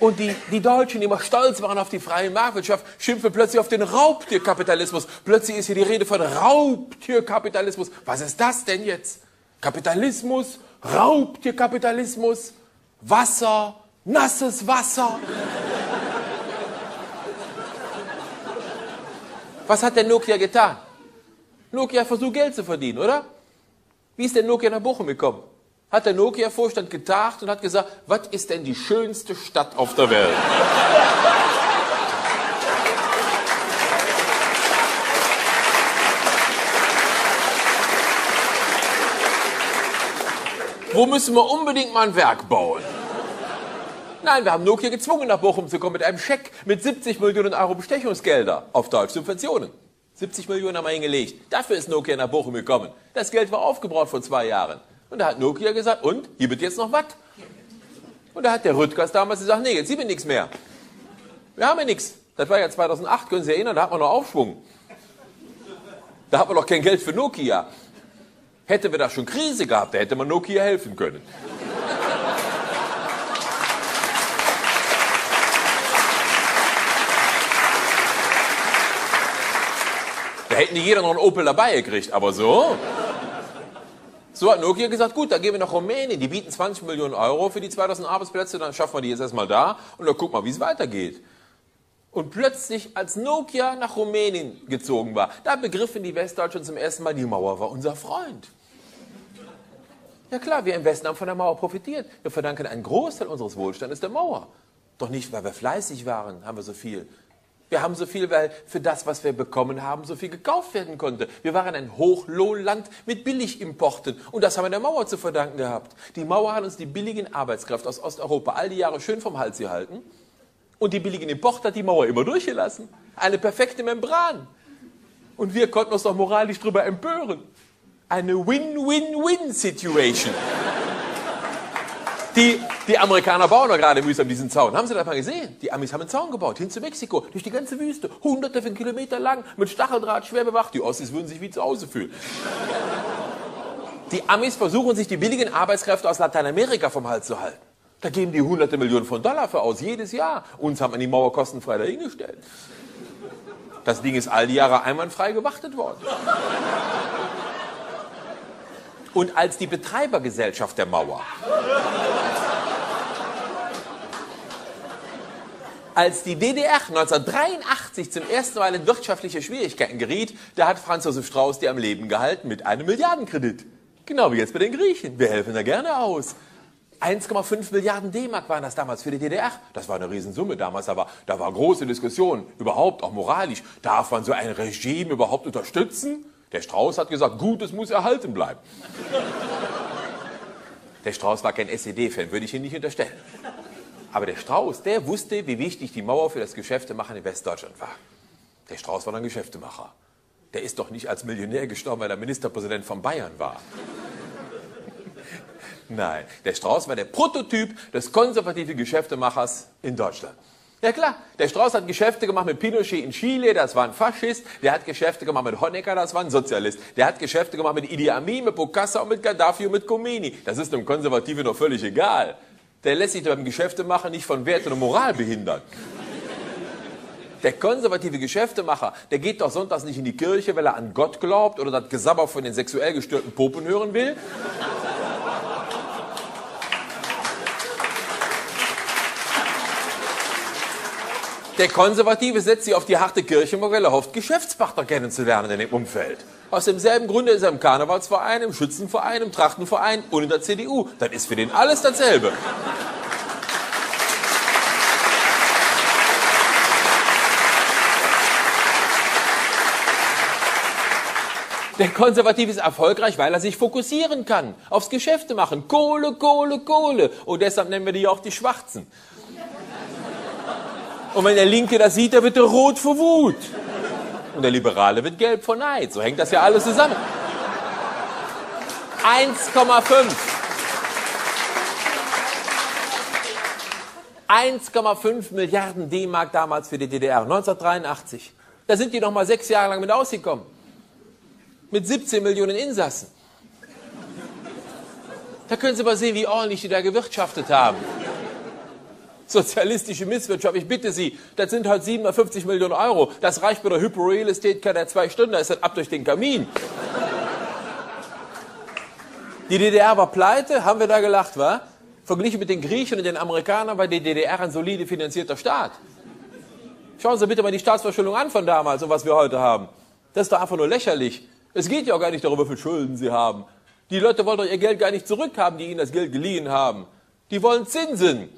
Und die Deutschen, die immer stolz waren auf die freie Marktwirtschaft, schimpfen plötzlich auf den Raubtierkapitalismus. Plötzlich ist hier die Rede von Raubtierkapitalismus. Was ist das denn jetzt? Kapitalismus, Raubtierkapitalismus, Wasser, nasses Wasser. Was hat denn Nokia getan? Nokia versucht Geld zu verdienen, oder? Wie ist denn Nokia nach Bochum gekommen? Hat der Nokia-Vorstand getagt und hat gesagt, was ist denn die schönste Stadt auf der Welt? wo müssen wir unbedingt mal ein Werk bauen? Nein, wir haben Nokia gezwungen, nach Bochum zu kommen mit einem Scheck mit 70 Millionen Euro Bestechungsgelder, auf Deutsch Subventionen. 70 Millionen haben wir hingelegt. Dafür ist Nokia nach Bochum gekommen. Das Geld war aufgebraucht vor 2 Jahren. Und da hat Nokia gesagt, und, hier wird jetzt noch was? Und da hat der Rüttgers damals gesagt, nee, jetzt sieht mir nichts mehr. Wir haben ja nichts. Das war ja 2008, können Sie sich erinnern, da hat man noch Aufschwung. Da hat man noch kein Geld für Nokia. Hätten wir da schon Krise gehabt, da hätte man Nokia helfen können. Da hätten die jeder noch einen Opel dabei gekriegt, aber so. So hat Nokia gesagt, gut, dann gehen wir nach Rumänien, die bieten 20 Millionen Euro für die 2000 Arbeitsplätze, dann schaffen wir die jetzt erstmal da und dann gucken wir, wie es weitergeht. Und plötzlich, als Nokia nach Rumänien gezogen war, da begriffen die Westdeutschen zum ersten Mal, die Mauer war unser Freund. Ja klar, wir im Westen haben von der Mauer profitiert. Wir verdanken einen Großteil unseres Wohlstandes der Mauer. Doch nicht, weil wir fleißig waren, haben wir so viel. Wir haben so viel, weil für das, was wir bekommen haben, so viel gekauft werden konnte. Wir waren ein Hochlohnland mit Billigimporten und das haben wir der Mauer zu verdanken gehabt. Die Mauer hat uns die billigen Arbeitskraft aus Osteuropa all die Jahre schön vom Hals gehalten. Und die billigen Importe hat die Mauer immer durchgelassen. Eine perfekte Membran. Und wir konnten uns doch moralisch drüber empören. Eine Win-Win-Win-Situation. Die Amerikaner bauen doch gerade mühsam diesen Zaun. Haben Sie das mal gesehen? Die Amis haben einen Zaun gebaut, hin zu Mexiko, durch die ganze Wüste. Hunderte von Kilometern lang, mit Stacheldraht, schwer bewacht. Die Ossis würden sich wie zu Hause fühlen. Die Amis versuchen sich die billigen Arbeitskräfte aus Lateinamerika vom Hals zu halten. Da geben die hunderte Millionen von Dollar für aus, jedes Jahr. Uns haben an die Mauer kostenfrei dahingestellt. Das Ding ist all die Jahre einwandfrei gewartet worden. Und als die Betreibergesellschaft der Mauer, als die DDR 1983 zum ersten Mal in wirtschaftliche Schwierigkeiten geriet, da hat Franz Josef Strauß die am Leben gehalten mit einem Milliardenkredit. Genau wie jetzt bei den Griechen. Wir helfen da gerne aus. 1,5 Milliarden D-Mark waren das damals für die DDR. Das war eine Riesensumme damals, aber da war große Diskussion, überhaupt auch moralisch. Darf man so ein Regime überhaupt unterstützen? Der Strauß hat gesagt, Gutes muss erhalten bleiben. Der Strauß war kein SED-Fan, würde ich ihn nicht unterstellen. Aber der Strauß, der wusste, wie wichtig die Mauer für das Geschäftemachen in Westdeutschland war. Der Strauß war ein Geschäftemacher. Der ist doch nicht als Millionär gestorben, weil er Ministerpräsident von Bayern war. Nein, der Strauß war der Prototyp des konservativen Geschäftemachers in Deutschland. Ja klar, der Strauß hat Geschäfte gemacht mit Pinochet in Chile, das war ein Faschist. Der hat Geschäfte gemacht mit Honecker, das war ein Sozialist. Der hat Geschäfte gemacht mit Idi Amin, mit Bokassa und mit Gaddafi und mit Khomeini. Das ist einem Konservativen doch völlig egal. Der lässt sich beim Geschäftemacher nicht von Wert oder Moral behindern. Der konservative Geschäftemacher, der geht doch sonntags nicht in die Kirche, weil er an Gott glaubt oder das Gesabber von den sexuell gestörten Popen hören will. Der Konservative setzt sich auf die harte Kirche, weil er hofft, Geschäftspartner kennenzulernen in dem Umfeld. Aus demselben Grunde ist er im Karnevalsverein, im Schützenverein, im Trachtenverein und in der CDU. Dann ist für den alles dasselbe. Der Konservative ist erfolgreich, weil er sich fokussieren kann. Aufs Geschäfte machen. Kohle, Kohle, Kohle. Und deshalb nennen wir die auch die Schwarzen. Und wenn der Linke das sieht, der wird rot vor Wut. Und der Liberale wird gelb vor Neid. So hängt das ja alles zusammen. 1,5 Milliarden D-Mark damals für die DDR, 1983. Da sind die noch mal 6 Jahre lang mit ausgekommen. Mit 17 Millionen Insassen. Da können Sie mal sehen, wie ordentlich die da gewirtschaftet haben. Sozialistische Misswirtschaft, ich bitte Sie, das sind heute 750 Millionen Euro. Das reicht bei der Hypo Real Estate keine 2 Stunden, da ist das ab durch den Kamin. Die DDR war pleite, haben wir da gelacht, wa? Verglichen mit den Griechen und den Amerikanern war die DDR ein solide finanzierter Staat. Schauen Sie bitte mal die Staatsverschuldung an von damals und was wir heute haben. Das ist doch einfach nur lächerlich. Es geht ja auch gar nicht darüber, wie viel Schulden Sie haben. Die Leute wollen doch ihr Geld gar nicht zurückhaben, die Ihnen das Geld geliehen haben. Die wollen Zinsen.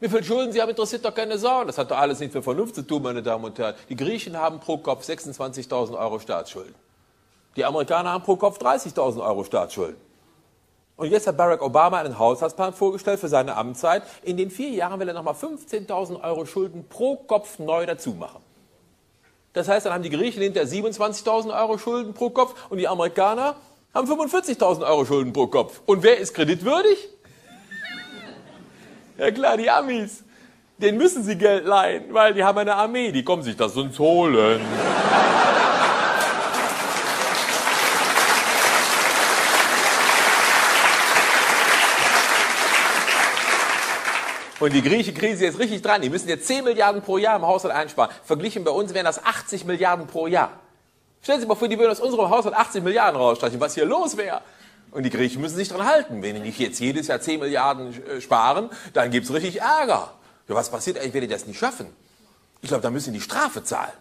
Wie viel Schulden Sie haben, interessiert doch keine Sau. Das hat doch alles nichts mit Vernunft zu tun, meine Damen und Herren. Die Griechen haben pro Kopf 26.000 Euro Staatsschulden. Die Amerikaner haben pro Kopf 30.000 Euro Staatsschulden. Und jetzt hat Barack Obama einen Haushaltsplan vorgestellt für seine Amtszeit. In den 4 Jahren will er nochmal 15.000 Euro Schulden pro Kopf neu dazu machen. Das heißt, dann haben die Griechen hinterher 27.000 Euro Schulden pro Kopf und die Amerikaner haben 45.000 Euro Schulden pro Kopf. Und wer ist kreditwürdig? Ja klar, die Amis. Denen müssen sie Geld leihen, weil die haben eine Armee. Die kommen sich das sonst holen. Und die griechische Krise ist richtig dran. Die müssen jetzt 10 Milliarden pro Jahr im Haushalt einsparen. Verglichen bei uns wären das 80 Milliarden pro Jahr. Stellen Sie sich mal vor, die würden aus unserem Haushalt 80 Milliarden rausstreichen, was hier los wäre. Und die Griechen müssen sich dran halten. Wenn die jetzt jedes Jahr 10 Milliarden sparen, dann gibt's richtig Ärger. Ja, was passiert eigentlich, wenn die das nicht schaffen? Ich glaube, da müssen die Strafe zahlen.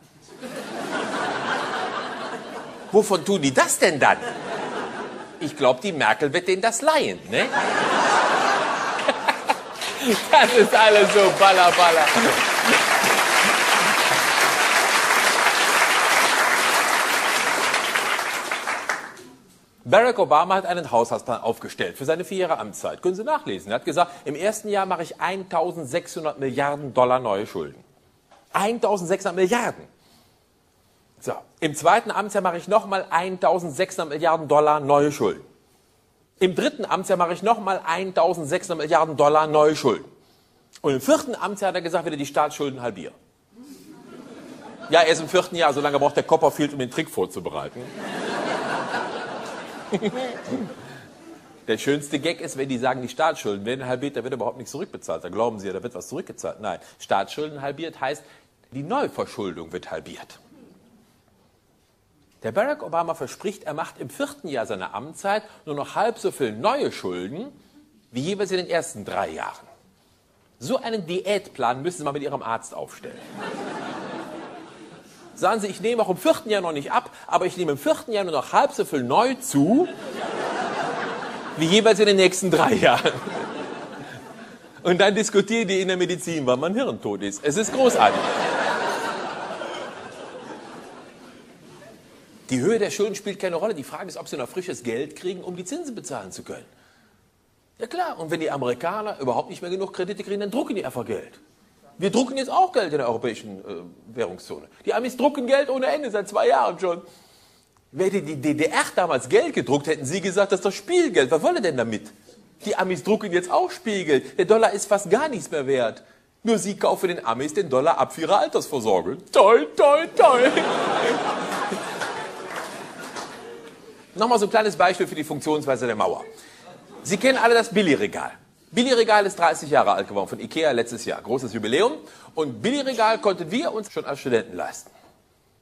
Wovon tun die das denn dann? Ich glaube, die Merkel wird denen das leihen, ne? Das ist alles so baller, baller. Barack Obama hat einen Haushaltsplan aufgestellt für seine 4 Jahre Amtszeit. Können Sie nachlesen. Er hat gesagt, im ersten Jahr mache ich 1.600 Milliarden Dollar neue Schulden. 1.600 Milliarden. So, im zweiten Amtsjahr mache ich nochmal 1.600 Milliarden Dollar neue Schulden. Im dritten Amtsjahr mache ich nochmal 1.600 Milliarden Dollar neue Schulden. Und im vierten Amtsjahr hat er gesagt, wieder die Staatsschulden halbieren. Ja, erst im vierten Jahr, so lange braucht der Copperfield, um den Trick vorzubereiten. Der schönste Gag ist, wenn die sagen, die Staatsschulden werden halbiert, da wird überhaupt nichts zurückbezahlt. Da glauben sie ja, da wird was zurückgezahlt. Nein, Staatsschulden halbiert heißt, die Neuverschuldung wird halbiert. Der Barack Obama verspricht, er macht im 4. Jahr seiner Amtszeit nur noch halb so viel neue Schulden, wie jeweils in den ersten 3 Jahren. So einen Diätplan müssen Sie mal mit Ihrem Arzt aufstellen. Sagen Sie, ich nehme auch im 4. Jahr noch nicht ab, aber ich nehme im 4. Jahr nur noch halb so viel neu zu, wie jeweils in den nächsten 3 Jahren. Und dann diskutieren die in der Medizin, wann man hirntot ist. Es ist großartig. Die Höhe der Schulden spielt keine Rolle. Die Frage ist, ob sie noch frisches Geld kriegen, um die Zinsen bezahlen zu können. Ja klar, und wenn die Amerikaner überhaupt nicht mehr genug Kredite kriegen, dann drucken die einfach Geld. Wir drucken jetzt auch Geld in der europäischen Währungszone. Die Amis drucken Geld ohne Ende, seit 2 Jahren schon. Hätte die DDR damals Geld gedruckt, hätten sie gesagt, das ist doch Spielgeld. Was wollen denn damit? Die Amis drucken jetzt auch Spielgeld. Der Dollar ist fast gar nichts mehr wert. Nur sie kaufen den Amis den Dollar ab für ihre Altersvorsorge. Toll, toll, toll. Nochmal so ein kleines Beispiel für die Funktionsweise der Mauer. Sie kennen alle das Billigregal. Billigregal ist 30 Jahre alt geworden, von Ikea letztes Jahr. Großes Jubiläum. Und Billigregal konnten wir uns schon als Studenten leisten.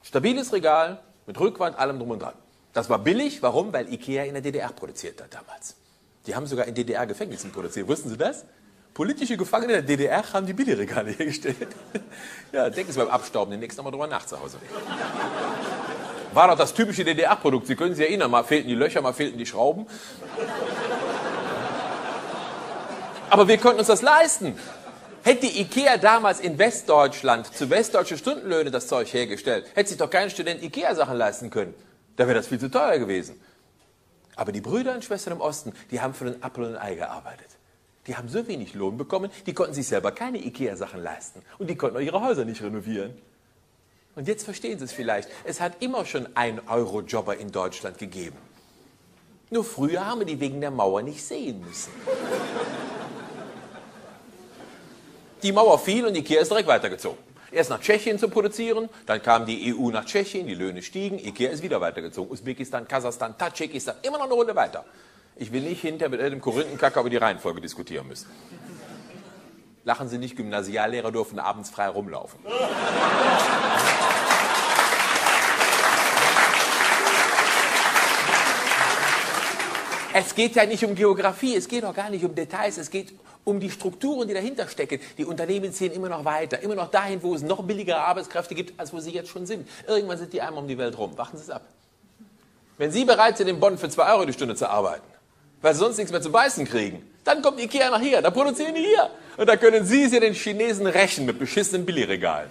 Stabiles Regal, mit Rückwand, allem drum und dran. Das war billig. Warum? Weil Ikea in der DDR produziert hat damals. Die haben sogar in DDR-Gefängnissen produziert. Wussten Sie das? Politische Gefangene der DDR haben die Billigregale hergestellt. Ja, denken Sie beim Abstauben demnächst nochmal drüber nach zu Hause. War doch das typische DDR-Produkt. Sie können sich erinnern, mal fehlten die Löcher, mal fehlten die Schrauben. Aber wir konnten uns das leisten. Hätte Ikea damals in Westdeutschland zu westdeutschen Stundenlöhne das Zeug hergestellt, hätte sich doch kein Student Ikea-Sachen leisten können. Da wäre das viel zu teuer gewesen. Aber die Brüder und Schwestern im Osten, die haben für den Apfel und ein Ei gearbeitet. Die haben so wenig Lohn bekommen, die konnten sich selber keine Ikea-Sachen leisten. Und die konnten auch ihre Häuser nicht renovieren. Und jetzt verstehen Sie es vielleicht, es hat immer schon 1-Euro-Jobber in Deutschland gegeben. Nur früher haben wir die wegen der Mauer nicht sehen müssen. Die Mauer fiel und Ikea ist direkt weitergezogen. Erst nach Tschechien zu produzieren, dann kam die EU nach Tschechien, die Löhne stiegen, Ikea ist wieder weitergezogen. Usbekistan, Kasachstan, Tadschikistan, immer noch eine Runde weiter. Ich will nicht hinterher mit einem Korinthenkacker über die Reihenfolge diskutieren müssen. Lachen Sie nicht, Gymnasiallehrer dürfen abends frei rumlaufen. Es geht ja nicht um Geografie, es geht auch gar nicht um Details, es geht um die Strukturen, die dahinter stecken. Die Unternehmen ziehen immer noch weiter, immer noch dahin, wo es noch billigere Arbeitskräfte gibt, als wo sie jetzt schon sind. Irgendwann sind die einmal um die Welt rum. Warten Sie es ab. Wenn Sie bereit sind, in Bonn für 2 Euro die Stunde zu arbeiten, weil Sie sonst nichts mehr zu beißen kriegen, dann kommt Ikea nach hier, dann produzieren die hier. Und da können Sie es ja den Chinesen rächen mit beschissenen Billigregalen.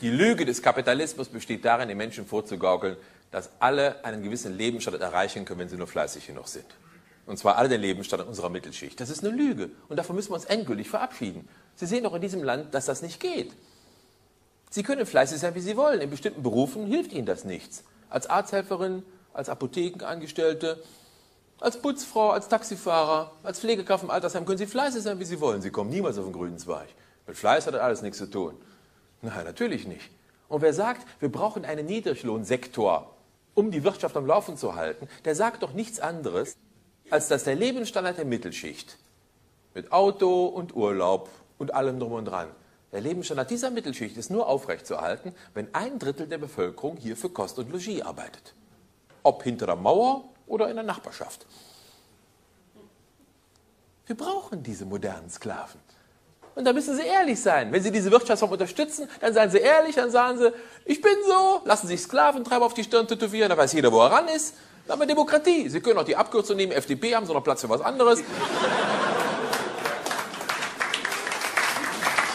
Die Lüge des Kapitalismus besteht darin, den Menschen vorzugaukeln, dass alle einen gewissen Lebensstandard erreichen können, wenn sie nur fleißig genug sind. Und zwar alle den Lebensstandard unserer Mittelschicht. Das ist eine Lüge. Und davon müssen wir uns endgültig verabschieden. Sie sehen doch in diesem Land, dass das nicht geht. Sie können fleißig sein, wie Sie wollen. In bestimmten Berufen hilft Ihnen das nichts. Als Arzthelferin, als Apothekenangestellte, als Putzfrau, als Taxifahrer, als Pflegekraft im Altersheim können Sie fleißig sein, wie Sie wollen. Sie kommen niemals auf den grünen Zweig. Mit Fleiß hat alles nichts zu tun. Nein, natürlich nicht. Und wer sagt, wir brauchen einen Niedriglohnsektor, um die Wirtschaft am Laufen zu halten, der sagt doch nichts anderes, als dass der Lebensstandard der Mittelschicht mit Auto und Urlaub und allem drum und dran, der Lebensstandard dieser Mittelschicht ist nur aufrechtzuerhalten, wenn 1/3 der Bevölkerung hier für Kost und Logis arbeitet. Ob hinter der Mauer oder in der Nachbarschaft. Wir brauchen diese modernen Sklaven. Und da müssen Sie ehrlich sein. Wenn Sie diese Wirtschaftsform unterstützen, dann seien Sie ehrlich, dann sagen Sie, ich bin so, lassen Sie sich Sklaventreiber auf die Stirn tätowieren, dann weiß jeder, wo er ran ist. Dann haben wir Demokratie. Sie können auch die Abkürzung nehmen, FDP, haben Sie noch Platz für was anderes.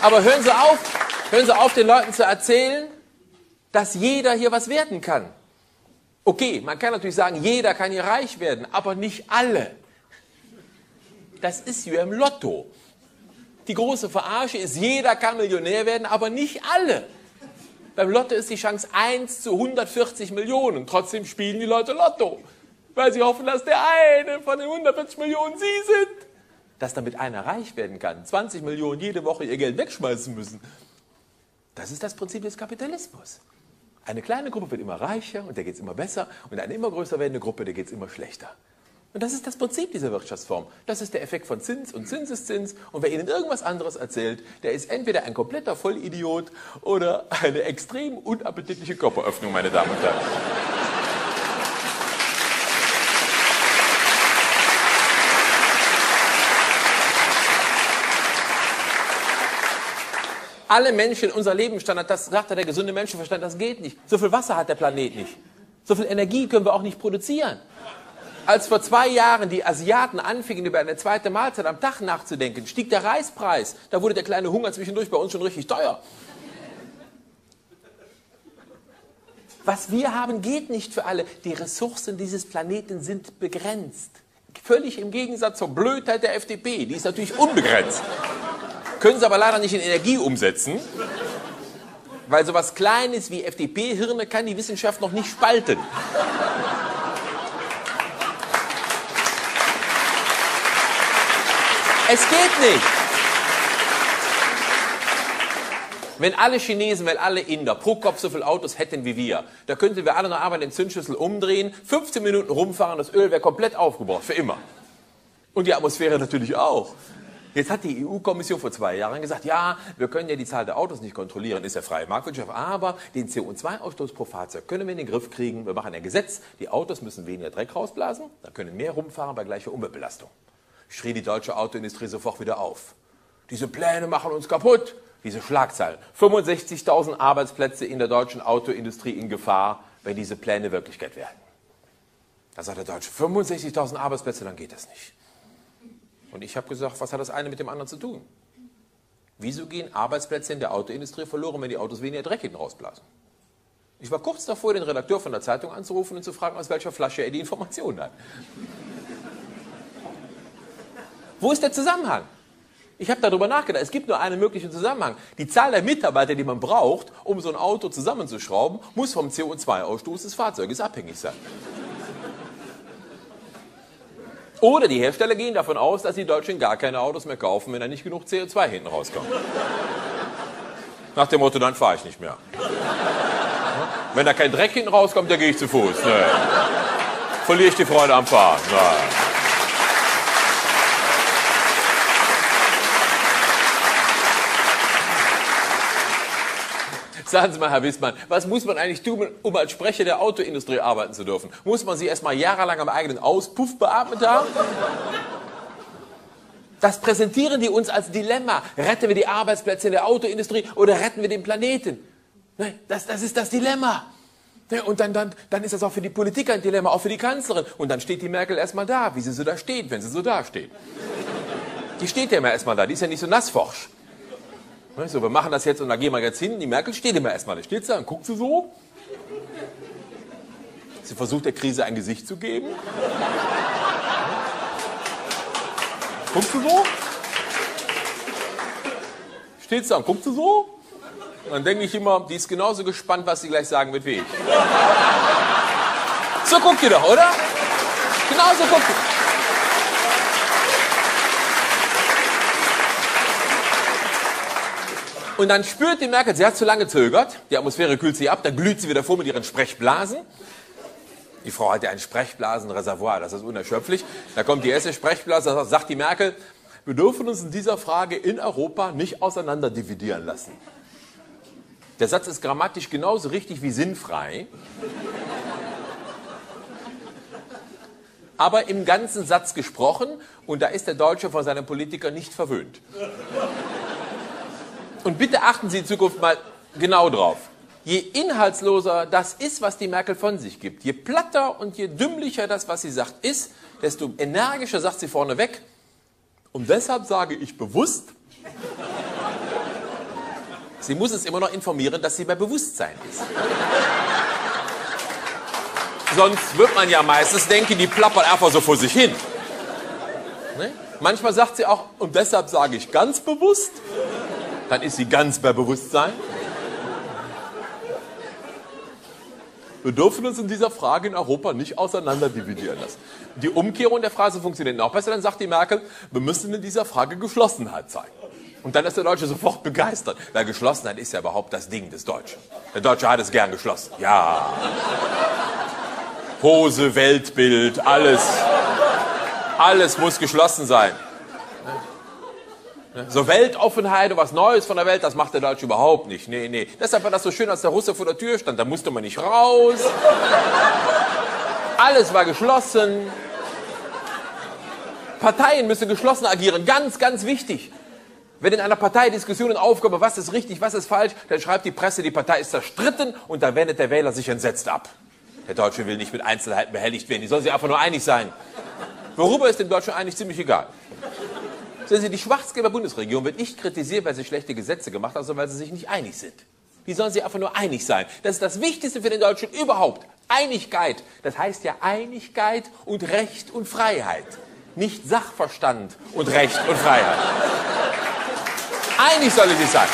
Aber hören Sie auf, den Leuten zu erzählen, dass jeder hier was werden kann. Okay, man kann natürlich sagen, jeder kann hier reich werden, aber nicht alle. Das ist hier im Lotto. Die große Verarsche ist, jeder kann Millionär werden, aber nicht alle. Beim Lotto ist die Chance 1 zu 140 Millionen. Trotzdem spielen die Leute Lotto, weil sie hoffen, dass der eine von den 140 Millionen sie sind. Dass damit einer reich werden kann, 20 Millionen jede Woche ihr Geld wegschmeißen müssen. Das ist das Prinzip des Kapitalismus. Eine kleine Gruppe wird immer reicher und der geht es immer besser und eine immer größer werdende Gruppe, der geht es immer schlechter. Und das ist das Prinzip dieser Wirtschaftsform. Das ist der Effekt von Zins und Zinseszins. Und wer Ihnen irgendwas anderes erzählt, der ist entweder ein kompletter Vollidiot oder eine extrem unappetitliche Körperöffnung, meine Damen und Herren. Alle Menschen, unser Lebensstandard, das sagt ja der gesunde Menschenverstand, das geht nicht. So viel Wasser hat der Planet nicht. So viel Energie können wir auch nicht produzieren. Als vor 2 Jahren die Asiaten anfingen, über eine zweite Mahlzeit am Tag nachzudenken, stieg der Reispreis. Da wurde der kleine Hunger zwischendurch bei uns schon richtig teuer. Was wir haben, geht nicht für alle. Die Ressourcen dieses Planeten sind begrenzt. Völlig im Gegensatz zur Blödheit der FDP. Die ist natürlich unbegrenzt. Können Sie aber leider nicht in Energie umsetzen, weil so etwas Kleines wie FDP-Hirne kann die Wissenschaft noch nicht spalten. Es geht nicht. Wenn alle Chinesen, wenn alle Inder pro Kopf so viele Autos hätten wie wir, da könnten wir alle noch einmal den Zündschlüssel umdrehen, 15 Minuten rumfahren, das Öl wäre komplett aufgebraucht, für immer. Und die Atmosphäre natürlich auch. Jetzt hat die EU-Kommission vor 2 Jahren gesagt, ja, wir können ja die Zahl der Autos nicht kontrollieren, ist ja freie Marktwirtschaft, aber den CO2-Ausstoß pro Fahrzeug können wir in den Griff kriegen. Wir machen ein Gesetz, die Autos müssen weniger Dreck rausblasen, da können mehr rumfahren bei gleicher Umweltbelastung. Schrie die deutsche Autoindustrie sofort wieder auf. Diese Pläne machen uns kaputt. Diese Schlagzeilen. 65.000 Arbeitsplätze in der deutschen Autoindustrie in Gefahr, wenn diese Pläne Wirklichkeit werden. Da sagt der Deutsche, 65.000 Arbeitsplätze, dann geht das nicht. Und ich habe gesagt, was hat das eine mit dem anderen zu tun? Wieso gehen Arbeitsplätze in der Autoindustrie verloren, wenn die Autos weniger Dreck hinten rausblasen? Ich war kurz davor, den Redakteur von der Zeitung anzurufen und zu fragen, aus welcher Flasche er die Informationen hat. Wo ist der Zusammenhang? Ich habe darüber nachgedacht. Es gibt nur einen möglichen Zusammenhang. Die Zahl der Mitarbeiter, die man braucht, um so ein Auto zusammenzuschrauben, muss vom CO2-Ausstoß des Fahrzeuges abhängig sein. Oder die Hersteller gehen davon aus, dass die Deutschen gar keine Autos mehr kaufen, wenn da nicht genug CO2 hinten rauskommt. Nach dem Motto, dann fahre ich nicht mehr. Wenn da kein Dreck hinten rauskommt, dann gehe ich zu Fuß. Nee. Verliere ich die Freude am Fahren. Nee. Sagen Sie mal, Herr Wissmann, was muss man eigentlich tun, um als Sprecher der Autoindustrie arbeiten zu dürfen? Muss man sie erstmal jahrelang am eigenen Auspuff beatmet haben? Das präsentieren die uns als Dilemma. Retten wir die Arbeitsplätze in der Autoindustrie oder retten wir den Planeten? Das ist das Dilemma. Und dann ist das auch für die Politiker ein Dilemma, auch für die Kanzlerin. Und dann steht die Merkel erstmal da, wie sie so da steht, wenn sie so da steht. Die steht ja immer erstmal da, die ist ja nicht so nassforsch. So, wir machen das jetzt und dann gehen wir jetzt hin. Die Merkel steht immer erstmal. Da steht sie und guckt sie so. Sie versucht der Krise ein Gesicht zu geben. Guckst du so? Steht's da und guckst du so? Und dann denke ich immer, die ist genauso gespannt, was sie gleich sagen wird wie ich. So guckt ihr doch, oder? Genau so guckt ihr. Und dann spürt die Merkel, sie hat zu lange zögert, die Atmosphäre kühlt sie ab, dann glüht sie wieder vor mit ihren Sprechblasen. Die Frau hat ja ein Sprechblasenreservoir, das ist unerschöpflich. Da kommt die erste Sprechblase, da sagt die Merkel, wir dürfen uns in dieser Frage in Europa nicht auseinander dividieren lassen. Der Satz ist grammatisch genauso richtig wie sinnfrei. Aber im ganzen Satz gesprochen und da ist der Deutsche von seinem Politiker nicht verwöhnt. Und bitte achten Sie in Zukunft mal genau drauf. Je inhaltsloser das ist, was die Merkel von sich gibt, je platter und je dümmlicher das, was sie sagt, ist, desto energischer sagt sie vorneweg. Und deshalb sage ich bewusst, sie muss uns immer noch informieren, dass sie bei Bewusstsein ist. Sonst wird man ja meistens denken, die plappert einfach so vor sich hin. Ne? Manchmal sagt sie auch, und deshalb sage ich ganz bewusst. Dann ist sie ganz bei Bewusstsein. Wir dürfen uns in dieser Frage in Europa nicht auseinander dividieren lassen. Die Umkehrung der Phrase funktioniert noch besser, dann sagt die Merkel, wir müssen in dieser Frage Geschlossenheit zeigen. Und dann ist der Deutsche sofort begeistert, weil Geschlossenheit ist ja überhaupt das Ding des Deutschen. Der Deutsche hat es gern geschlossen. Ja. Hose, Weltbild, alles. Alles muss geschlossen sein. So Weltoffenheit und was Neues von der Welt, das macht der Deutsche überhaupt nicht. Nee, nee. Deshalb war das so schön, als der Russe vor der Tür stand. Da musste man nicht raus. Alles war geschlossen. Parteien müssen geschlossen agieren. Ganz, ganz wichtig. Wenn in einer Partei Diskussionen aufkommen, was ist richtig, was ist falsch, dann schreibt die Presse, die Partei ist zerstritten und dann wendet der Wähler sich entsetzt ab. Der Deutsche will nicht mit Einzelheiten behelligt werden. Die sollen sich einfach nur einig sein. Worüber ist dem Deutschen eigentlich ziemlich egal. Die Schwarz-Gelbe Bundesregierung wird nicht kritisiert, weil sie schlechte Gesetze gemacht hat, sondern weil sie sich nicht einig sind. Wie sollen sie einfach nur einig sein? Das ist das Wichtigste für den Deutschen überhaupt. Einigkeit. Das heißt ja Einigkeit und Recht und Freiheit. Nicht Sachverstand und Recht und Freiheit. Einig sollen sie sein.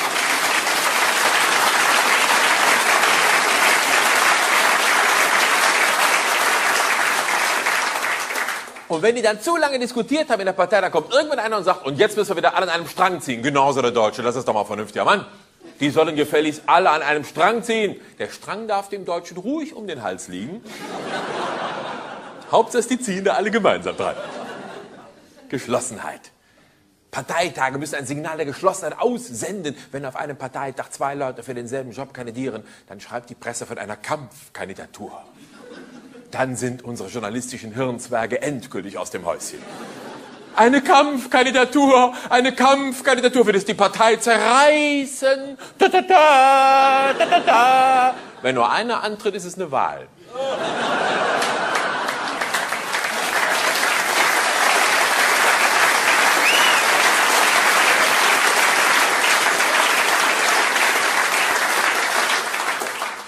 Und wenn die dann zu lange diskutiert haben in der Partei, dann kommt irgendwann einer und sagt, und jetzt müssen wir wieder alle an einem Strang ziehen. Genauso der Deutsche, das ist doch mal vernünftiger Mann. Die sollen gefälligst alle an einem Strang ziehen. Der Strang darf dem Deutschen ruhig um den Hals liegen. Hauptsache, die ziehen da alle gemeinsam dran. Geschlossenheit. Parteitage müssen ein Signal der Geschlossenheit aussenden. Wenn auf einem Parteitag zwei Leute für denselben Job kandidieren, dann schreibt die Presse von einer Kampfkandidatur. Dann sind unsere journalistischen Hirnzwerge endgültig aus dem Häuschen. Eine Kampfkandidatur wird es die Partei zerreißen. Da, da, da, da, da, da. Wenn nur einer antritt, ist es eine Wahl.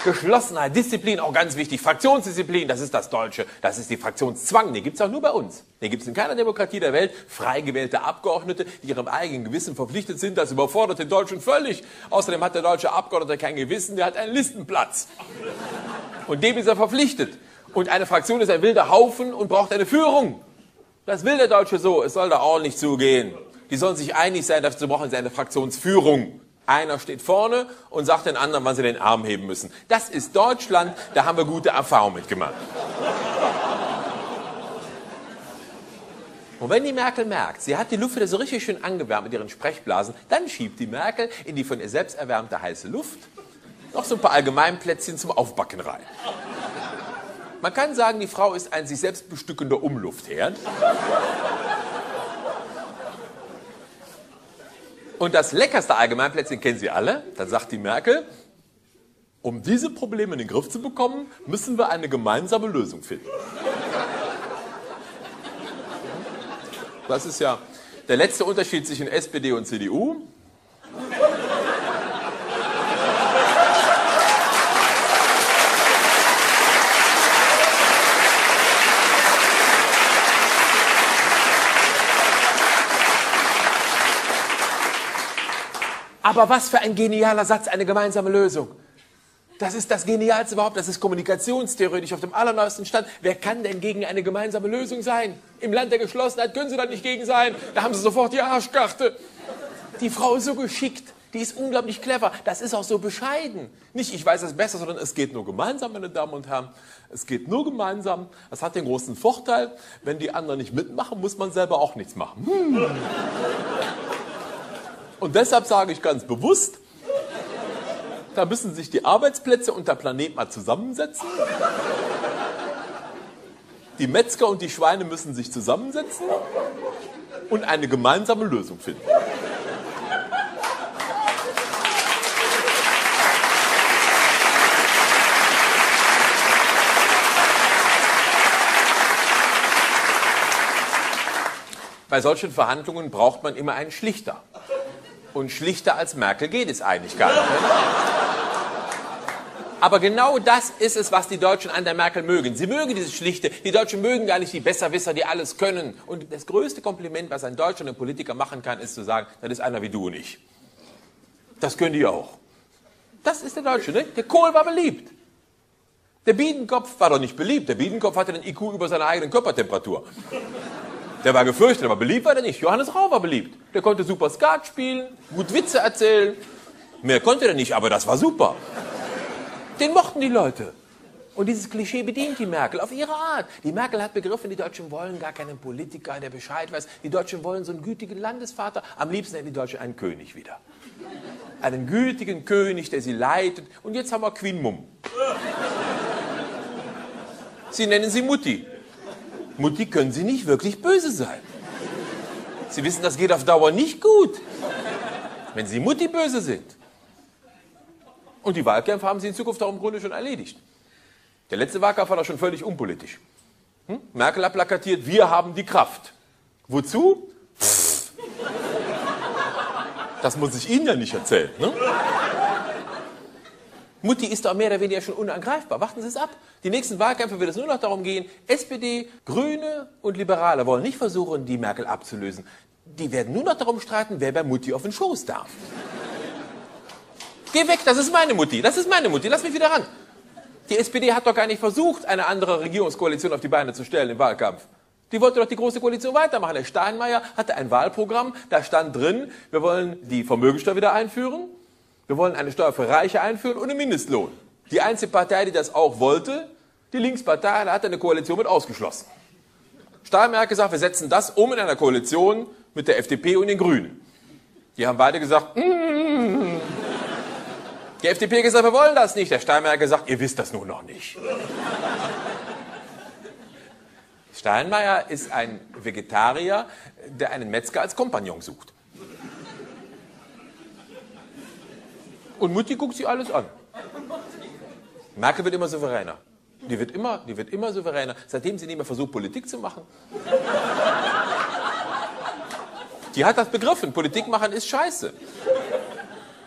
Geschlossenheit, Disziplin, auch ganz wichtig. Fraktionsdisziplin, das ist das Deutsche, das ist die Fraktionszwang. Den gibt es auch nur bei uns. Den gibt es in keiner Demokratie der Welt. Frei gewählte Abgeordnete, die ihrem eigenen Gewissen verpflichtet sind, das überfordert den Deutschen völlig. Außerdem hat der deutsche Abgeordnete kein Gewissen, der hat einen Listenplatz. Und dem ist er verpflichtet. Und eine Fraktion ist ein wilder Haufen und braucht eine Führung. Das will der Deutsche so, es soll da ordentlich zugehen. Die sollen sich einig sein, dazu brauchen sie eine Fraktionsführung. Einer steht vorne und sagt den anderen, wann sie den Arm heben müssen. Das ist Deutschland, da haben wir gute Erfahrungen mitgemacht. Und wenn die Merkel merkt, sie hat die Luft wieder so richtig schön angewärmt mit ihren Sprechblasen, dann schiebt die Merkel in die von ihr selbst erwärmte heiße Luft noch so ein paar Allgemeinplätzchen zum Aufbacken rein. Man kann sagen, die Frau ist ein sich selbst bestückender Umluftherd. Und das leckerste Allgemeinplätzchen kennen Sie alle. Dann sagt die Merkel, um diese Probleme in den Griff zu bekommen, müssen wir eine gemeinsame Lösung finden. Das ist ja der letzte Unterschied zwischen SPD und CDU. Aber was für ein genialer Satz, eine gemeinsame Lösung. Das ist das Genialste überhaupt, das ist kommunikationstheoretisch auf dem allerneuesten Stand. Wer kann denn gegen eine gemeinsame Lösung sein? Im Land der Geschlossenheit können Sie da nicht gegen sein, da haben Sie sofort die Arschkarte. Die Frau ist so geschickt, die ist unglaublich clever, das ist auch so bescheiden. Nicht, ich weiß es besser, sondern es geht nur gemeinsam, meine Damen und Herren. Es geht nur gemeinsam, das hat den großen Vorteil, wenn die anderen nicht mitmachen, muss man selber auch nichts machen. Und deshalb sage ich ganz bewusst, da müssen sich die Arbeitsplätze und der Planet mal zusammensetzen. Die Metzger und die Schweine müssen sich zusammensetzen und eine gemeinsame Lösung finden. Bei solchen Verhandlungen braucht man immer einen Schlichter. Und schlichter als Merkel geht es eigentlich gar nicht. Ne? Aber genau das ist es, was die Deutschen an der Merkel mögen. Sie mögen dieses Schlichte. Die Deutschen mögen gar nicht die Besserwisser, die alles können. Und das größte Kompliment, was ein Deutscher und ein Politiker machen kann, ist zu sagen, das ist einer wie du und ich. Das können die auch. Das ist der Deutsche, ne? Der Kohl war beliebt. Der Biedenkopf war doch nicht beliebt. Der Biedenkopf hatte den IQ über seine eigene Körpertemperatur. Der war gefürchtet, aber beliebt war der nicht. Johannes Rau war beliebt. Der konnte super Skat spielen, gut Witze erzählen. Mehr konnte der nicht, aber das war super. Den mochten die Leute. Und dieses Klischee bedient die Merkel auf ihre Art. Die Merkel hat begriffen, die Deutschen wollen gar keinen Politiker, der Bescheid weiß. Die Deutschen wollen so einen gütigen Landesvater. Am liebsten hätten die Deutschen einen König wieder. Einen gütigen König, der sie leitet. Und jetzt haben wir Queen Mum. Sie nennen sie Mutti. Mutti können sie nicht wirklich böse sein. Sie wissen, das geht auf Dauer nicht gut, wenn sie Mutti böse sind. Und die Wahlkämpfe haben sie in Zukunft auch im Grunde schon erledigt. Der letzte Wahlkampf war doch schon völlig unpolitisch. Merkel hat plakatiert, wir haben die Kraft. Wozu? Pff. Das muss ich Ihnen ja nicht erzählen. Ne? Mutti ist doch mehr oder weniger schon unangreifbar. Warten Sie es ab. Die nächsten Wahlkämpfe wird es nur noch darum gehen, SPD, Grüne und Liberale wollen nicht versuchen, die Merkel abzulösen. Die werden nur noch darum streiten, wer bei Mutti auf den Schoß darf. Geh weg, das ist meine Mutti, das ist meine Mutti, lass mich wieder ran. Die SPD hat doch gar nicht versucht, eine andere Regierungskoalition auf die Beine zu stellen im Wahlkampf. Die wollte doch die Große Koalition weitermachen. Der Steinmeier hatte ein Wahlprogramm, da stand drin, wir wollen die Vermögensteuer wieder einführen, wir wollen eine Steuer für Reiche einführen und einen Mindestlohn. Die einzige Partei, die das auch wollte, die Linkspartei, da hat eine Koalition mit ausgeschlossen. Steinmeier hat gesagt, wir setzen das um in einer Koalition mit der FDP und den Grünen. Die haben beide gesagt, Die FDP hat gesagt, wir wollen das nicht. Der Steinmeier hat gesagt, ihr wisst das nur noch nicht. Steinmeier ist ein Vegetarier, der einen Metzger als Kompagnon sucht. Und Mutti guckt sich alles an. Merkel wird immer souveräner. Die wird immer souveräner, seitdem sie nicht mehr versucht, Politik zu machen. Die hat das begriffen, Politik machen ist scheiße.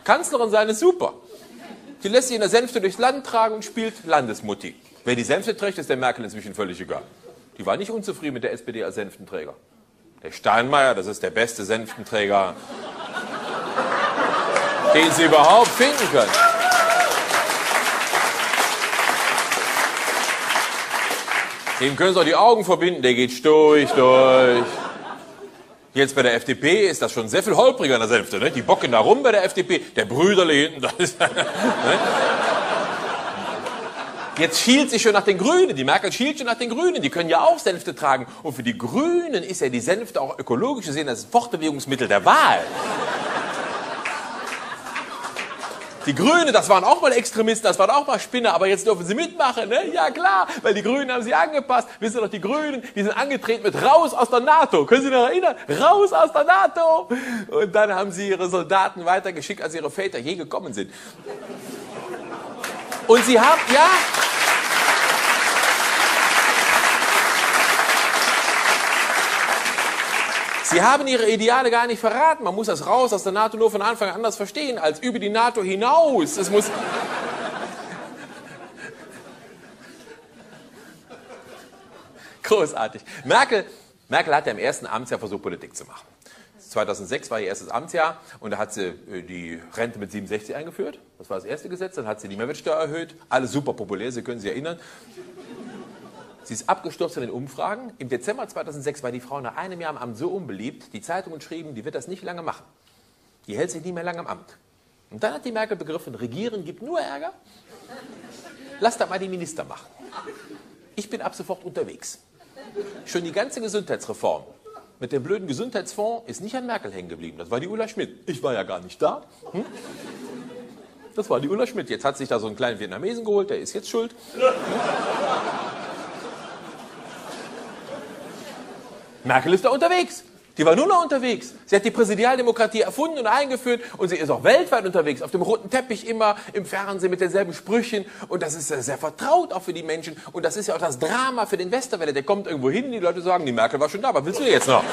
Kanzlerin sein ist super. Die lässt sich in der Sänfte durchs Land tragen und spielt Landesmutti. Wer die Sänfte trägt, ist der Merkel inzwischen völlig egal. Die war nicht unzufrieden mit der SPD als Sänftenträger. Der Steinmeier, das ist der beste Sänftenträger, den sie überhaupt finden können. Dem können sie auch die Augen verbinden, der geht durch. Jetzt bei der FDP ist das schon sehr viel holpriger in der Sänfte, ne? Die bocken da rum bei der FDP, der Brüderle hinten, das ist, ne? Jetzt schielt sie schon nach den Grünen, die Merkel schielt schon nach den Grünen, die können ja auch Sänfte tragen. Und für die Grünen ist ja die Sänfte auch ökologisch gesehen das Fortbewegungsmittel der Wahl. Die Grünen, das waren auch mal Extremisten, das waren auch mal Spinner, aber jetzt dürfen sie mitmachen, ne? Ja klar, weil die Grünen haben sie angepasst. Wisst ihr doch, die Grünen, die sind angetreten mit raus aus der NATO. Können Sie sich noch erinnern? Raus aus der NATO! Und dann haben sie ihre Soldaten weitergeschickt, als ihre Väter je gekommen sind. Und sie haben, ja... Sie haben ihre Ideale gar nicht verraten. Man muss das raus aus der NATO nur von Anfang an anders verstehen, als über die NATO hinaus. Es muss großartig. Merkel hat ja im ersten Amtsjahr versucht, Politik zu machen. 2006 war ihr erstes Amtsjahr und da hat sie die Rente mit 67 eingeführt. Das war das erste Gesetz. Dann hat sie die Mehrwertsteuer erhöht. Alles super populär, Sie können sich erinnern. Sie ist abgestürzt in den Umfragen. Im Dezember 2006 war die Frau nach einem Jahr am Amt so unbeliebt, die Zeitungen schrieben, die wird das nicht lange machen. Die hält sich nie mehr lange am Amt. Und dann hat die Merkel begriffen, Regieren gibt nur Ärger. Lass da mal die Minister machen. Ich bin ab sofort unterwegs. Schon die ganze Gesundheitsreform mit dem blöden Gesundheitsfonds ist nicht an Merkel hängen geblieben. Das war die Ulla Schmidt. Ich war ja gar nicht da. Das war die Ulla Schmidt. Jetzt hat sich da so einen kleinen Vietnamesen geholt, der ist jetzt schuld. Merkel ist da unterwegs. Die war nur noch unterwegs. Sie hat die Präsidialdemokratie erfunden und eingeführt und sie ist auch weltweit unterwegs, auf dem roten Teppich immer, im Fernsehen mit denselben Sprüchen und das ist sehr vertraut auch für die Menschen und das ist ja auch das Drama für den Westerwelle. Der kommt irgendwo hin, die Leute sagen, die Merkel war schon da, was willst du jetzt noch?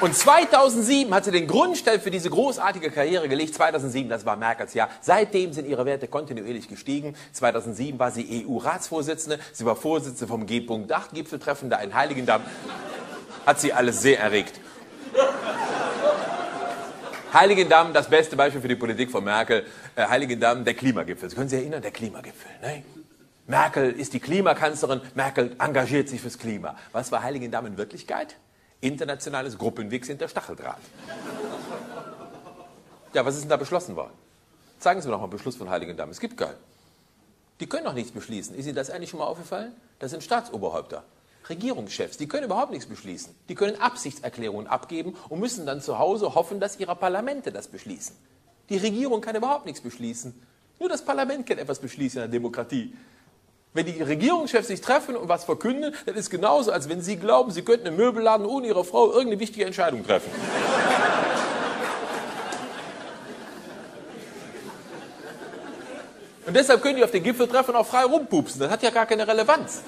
Und 2007 hat sie den Grundstein für diese großartige Karriere gelegt. 2007, das war Merkels Jahr. Seitdem sind ihre Werte kontinuierlich gestiegen. 2007 war sie EU-Ratsvorsitzende. Sie war Vorsitzende vom G8-Gipfeltreffen da in Heiligendamm. Hat sie alles sehr erregt. Heiligendamm, das beste Beispiel für die Politik von Merkel. Heiligendamm, der Klimagipfel. Sie können sich erinnern, der Klimagipfel, ne? Merkel ist die Klimakanzlerin. Merkel engagiert sich fürs Klima. Was war Heiligendamm in Wirklichkeit? Internationales Gruppenwichs hinter Stacheldraht. Ja, was ist denn da beschlossen worden? Zeigen Sie mir doch mal einen Beschluss von Heiligendamm. Es gibt keinen. Die können doch nichts beschließen. Ist Ihnen das eigentlich schon mal aufgefallen? Das sind Staatsoberhäupter, Regierungschefs. Die können überhaupt nichts beschließen. Die können Absichtserklärungen abgeben und müssen dann zu Hause hoffen, dass ihre Parlamente das beschließen. Die Regierung kann überhaupt nichts beschließen. Nur das Parlament kann etwas beschließen in der Demokratie. Wenn die Regierungschefs sich treffen und was verkünden, dann ist genauso, als wenn Sie glauben, Sie könnten im Möbelladen ohne Ihre Frau irgendeine wichtige Entscheidung treffen. Und deshalb können die auf den Gipfeltreffen auch frei rumpupsen. Das hat ja gar keine Relevanz.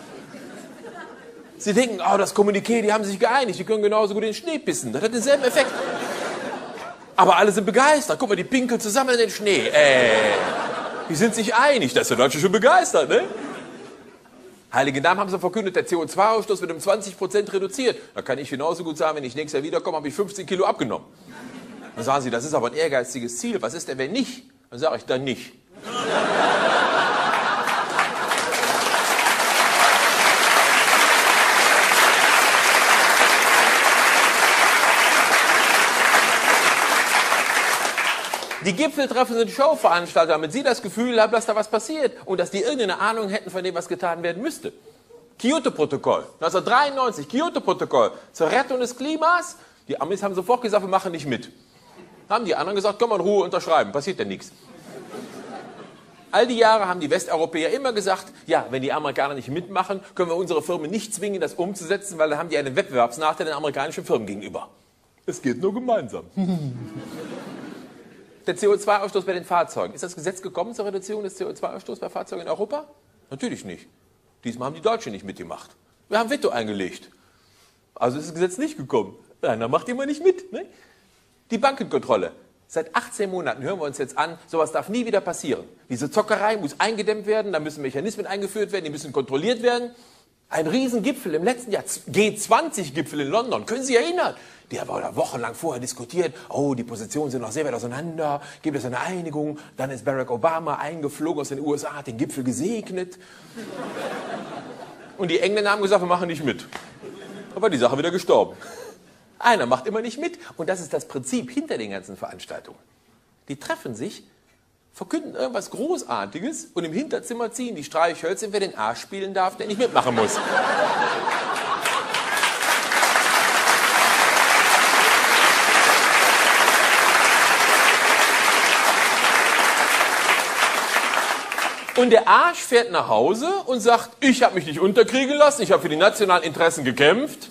Sie denken, oh, das Kommuniqué, die haben sich geeinigt, die können genauso gut in den Schnee pissen. Das hat denselben Effekt. Aber alle sind begeistert. Guck mal, die pinkeln zusammen in den Schnee. Die sind sich einig. Da ist der Deutsche schon begeistert, ne? Heiligendamm haben sie verkündet, der CO2-Ausstoß wird um 20% reduziert. Da kann ich genauso gut sagen, wenn ich nächstes Jahr wiederkomme, habe ich 15 Kilo abgenommen. Dann sagen sie, das ist aber ein ehrgeiziges Ziel. Was ist denn, wenn nicht? Dann sage ich, dann nicht. Die Gipfeltreffen sind Showveranstalter, damit sie das Gefühl haben, dass da was passiert und dass die irgendeine Ahnung hätten von dem, was getan werden müsste. Kyoto-Protokoll, 1993, Kyoto-Protokoll zur Rettung des Klimas. Die Amis haben sofort gesagt, wir machen nicht mit. Haben die anderen gesagt, komm mal in Ruhe unterschreiben, passiert ja nichts. All die Jahre haben die Westeuropäer immer gesagt, ja, wenn die Amerikaner nicht mitmachen, können wir unsere Firmen nicht zwingen, das umzusetzen, weil dann haben die einen Wettbewerbsnachteil den amerikanischen Firmen gegenüber. Es geht nur gemeinsam. Der CO2-Ausstoß bei den Fahrzeugen. Ist das Gesetz gekommen zur Reduzierung des CO2-Ausstoßes bei Fahrzeugen in Europa? Natürlich nicht. Diesmal haben die Deutschen nicht mitgemacht. Wir haben Veto eingelegt. Also ist das Gesetz nicht gekommen. Einer macht immer nicht mit, ne? Die Bankenkontrolle. Seit 18 Monaten hören wir uns jetzt an, sowas darf nie wieder passieren. Diese Zockerei muss eingedämmt werden, da müssen Mechanismen eingeführt werden, die müssen kontrolliert werden. Ein Riesengipfel im letzten Jahr, G20-Gipfel in London, können Sie sich erinnern? Die haben da wochenlang vorher diskutiert, oh, die Positionen sind noch sehr weit auseinander, gibt es eine Einigung, dann ist Barack Obama eingeflogen aus den USA, hat den Gipfel gesegnet. Und die Engländer haben gesagt, wir machen nicht mit. Aber die Sache wieder gestorben. Einer macht immer nicht mit und das ist das Prinzip hinter den ganzen Veranstaltungen. Die treffen sich, verkünden irgendwas Großartiges und im Hinterzimmer ziehen die Streichhölzer, wer den Arsch spielen darf, der nicht mitmachen muss. Und der Arsch fährt nach Hause und sagt, ich habe mich nicht unterkriegen lassen, ich habe für die nationalen Interessen gekämpft,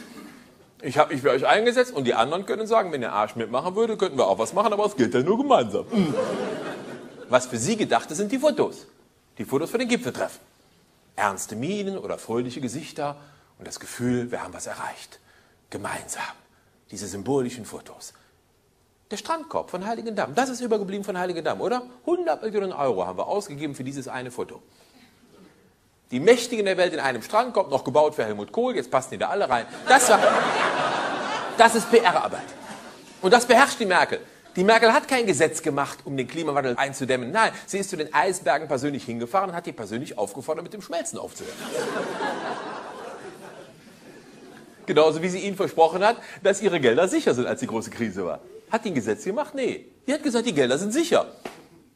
ich habe mich für euch eingesetzt. Und die anderen können sagen, wenn der Arsch mitmachen würde, könnten wir auch was machen, aber es geht ja nur gemeinsam. Was für sie gedacht ist, sind die Fotos. Die Fotos für den Gipfeltreffen. Ernste Mienen oder fröhliche Gesichter und das Gefühl, wir haben was erreicht. Gemeinsam. Diese symbolischen Fotos. Der Strandkorb von Heiligendamm, das ist übergeblieben von Heiligendamm, oder? 100 Millionen Euro haben wir ausgegeben für dieses eine Foto. Die Mächtigen der Welt in einem Strang, kommt noch gebaut für Helmut Kohl, jetzt passen die da alle rein. Das ist PR-Arbeit. Und das beherrscht die Merkel. Die Merkel hat kein Gesetz gemacht, um den Klimawandel einzudämmen. Nein, sie ist zu den Eisbergen persönlich hingefahren und hat die persönlich aufgefordert, mit dem Schmelzen aufzuhören. Genauso wie sie ihnen versprochen hat, dass ihre Gelder sicher sind, als die große Krise war. Hat die ein Gesetz gemacht? Nee. Die hat gesagt, die Gelder sind sicher.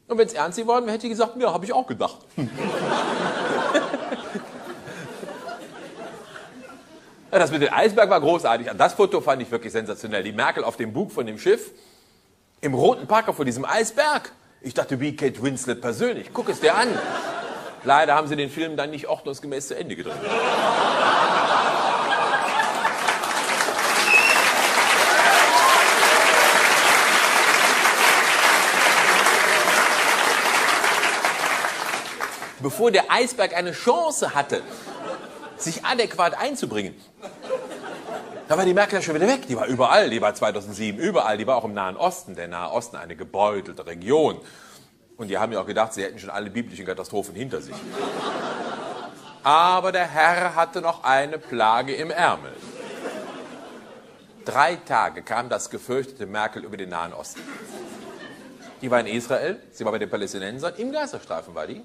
Und wenn es ernst geworden wäre, hätte sie gesagt, ja, habe ich auch gedacht. Das mit dem Eisberg war großartig. Das Foto fand ich wirklich sensationell. Die Merkel auf dem Bug von dem Schiff, im roten Parker vor diesem Eisberg. Ich dachte, wie Kate Winslet persönlich. Guck es dir an. Leider haben sie den Film dann nicht ordnungsgemäß zu Ende gedreht. Bevor der Eisberg eine Chance hatte, sich adäquat einzubringen. Da war die Merkel ja schon wieder weg. Die war überall, die war 2007 überall, die war auch im Nahen Osten. Der Nahe Osten, eine gebeutelte Region. Und die haben ja auch gedacht, sie hätten schon alle biblischen Katastrophen hinter sich. Aber der Herr hatte noch eine Plage im Ärmel. 3 Tage kam das gefürchtete Merkel über den Nahen Osten. Die war in Israel, sie war bei den Palästinensern, im Gazastreifen war die.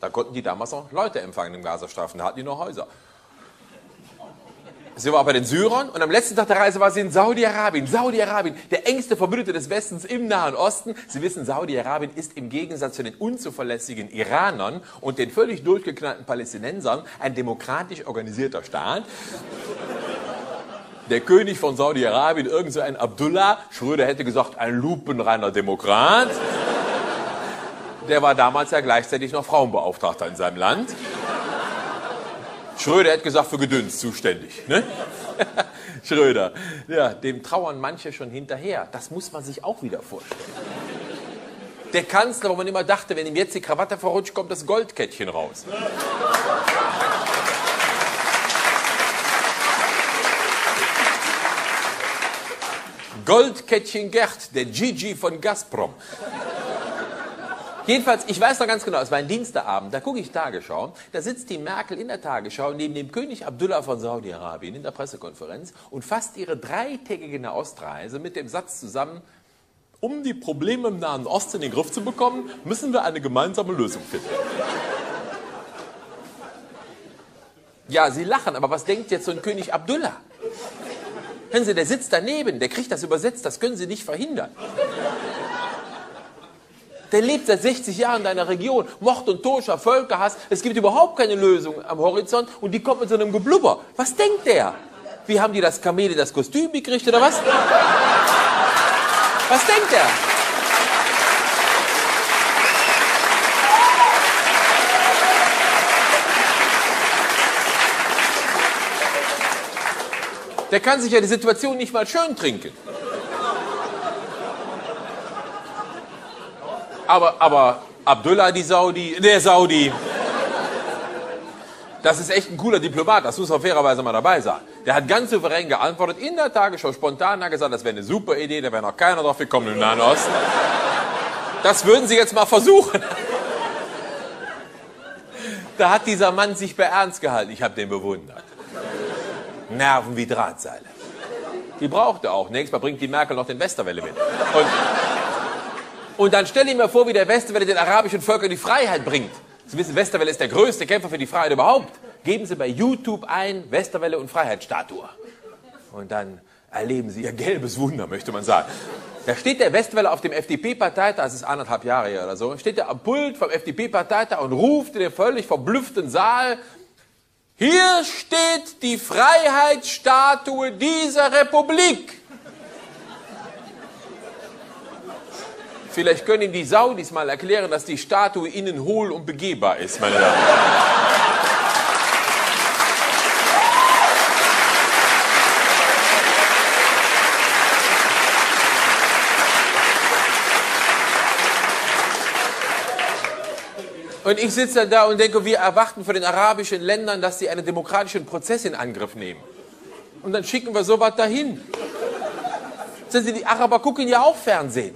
Da konnten die damals noch Leute empfangen im Gazastreifen, da hatten die noch Häuser. Sie war auch bei den Syrern und am letzten Tag der Reise war sie in Saudi-Arabien. Saudi-Arabien, der engste Verbündete des Westens im Nahen Osten. Sie wissen, Saudi-Arabien ist im Gegensatz zu den unzuverlässigen Iranern und den völlig durchgeknallten Palästinensern ein demokratisch organisierter Staat. Der König von Saudi-Arabien, irgend so ein Abdullah, Schröder hätte gesagt, ein lupenreiner Demokrat. Der war damals ja gleichzeitig noch Frauenbeauftragter in seinem Land. Schröder hat gesagt, für Gedöns zuständig. Ne? Schröder, ja, dem trauern manche schon hinterher. Das muss man sich auch wieder vorstellen. Der Kanzler, wo man immer dachte, wenn ihm jetzt die Krawatte verrutscht, kommt das Goldkettchen raus. Goldkettchen Gerd, der Gigi von Gazprom. Jedenfalls, ich weiß noch ganz genau, es war ein Dienstagabend, da gucke ich Tagesschau, da sitzt die Merkel in der Tagesschau neben dem König Abdullah von Saudi-Arabien in der Pressekonferenz und fasst ihre 3-tägige Nahostreise mit dem Satz zusammen, um die Probleme im Nahen Osten in den Griff zu bekommen, müssen wir eine gemeinsame Lösung finden. Ja, Sie lachen, aber was denkt jetzt so ein König Abdullah? Hören Sie, der sitzt daneben, der kriegt das übersetzt, das können Sie nicht verhindern. Der lebt seit 60 Jahren in deiner Region. Mord und Toscha, Völkerhass. Es gibt überhaupt keine Lösung am Horizont. Und die kommt mit so einem Geblubber. Was denkt der? Wie haben die das Kamele das Kostüm gekriegt oder was? Was denkt der? Der kann sich ja die Situation nicht mal schön trinken. Aber Abdullah, der Saudi, das ist echt ein cooler Diplomat, das muss man fairerweise mal dabei sein. Der hat ganz souverän geantwortet, in der Tagesschau spontan, hat gesagt, das wäre eine super Idee, da wäre noch keiner drauf gekommen im Nahen Osten. Das würden Sie jetzt mal versuchen. Da hat dieser Mann sich bei Ernst gehalten, ich habe den bewundert. Nerven wie Drahtseile. Die braucht er auch, nächstes Mal bringt die Merkel noch den Westerwelle mit. Und dann stell ich mir vor, wie der Westerwelle den arabischen Völkern die Freiheit bringt. Sie wissen, Westerwelle ist der größte Kämpfer für die Freiheit überhaupt. Geben Sie bei YouTube ein, Westerwelle und Freiheitsstatue. Und dann erleben Sie Ihr gelbes Wunder, möchte man sagen. Da steht der Westerwelle auf dem FDP-Parteitag, das ist 1,5 Jahre her oder so, steht er am Pult vom FDP-Parteitag und ruft in den völlig verblüfften Saal, hier steht die Freiheitsstatue dieser Republik. Vielleicht können Ihnen die Saudis mal erklären, dass die Statue innen hohl und begehbar ist, meine Damen und Herren. Und ich sitze da und denke, wir erwarten von den arabischen Ländern, dass sie einen demokratischen Prozess in Angriff nehmen. Und dann schicken wir sowas dahin. Sehen Sie, die Araber gucken ja auch Fernsehen.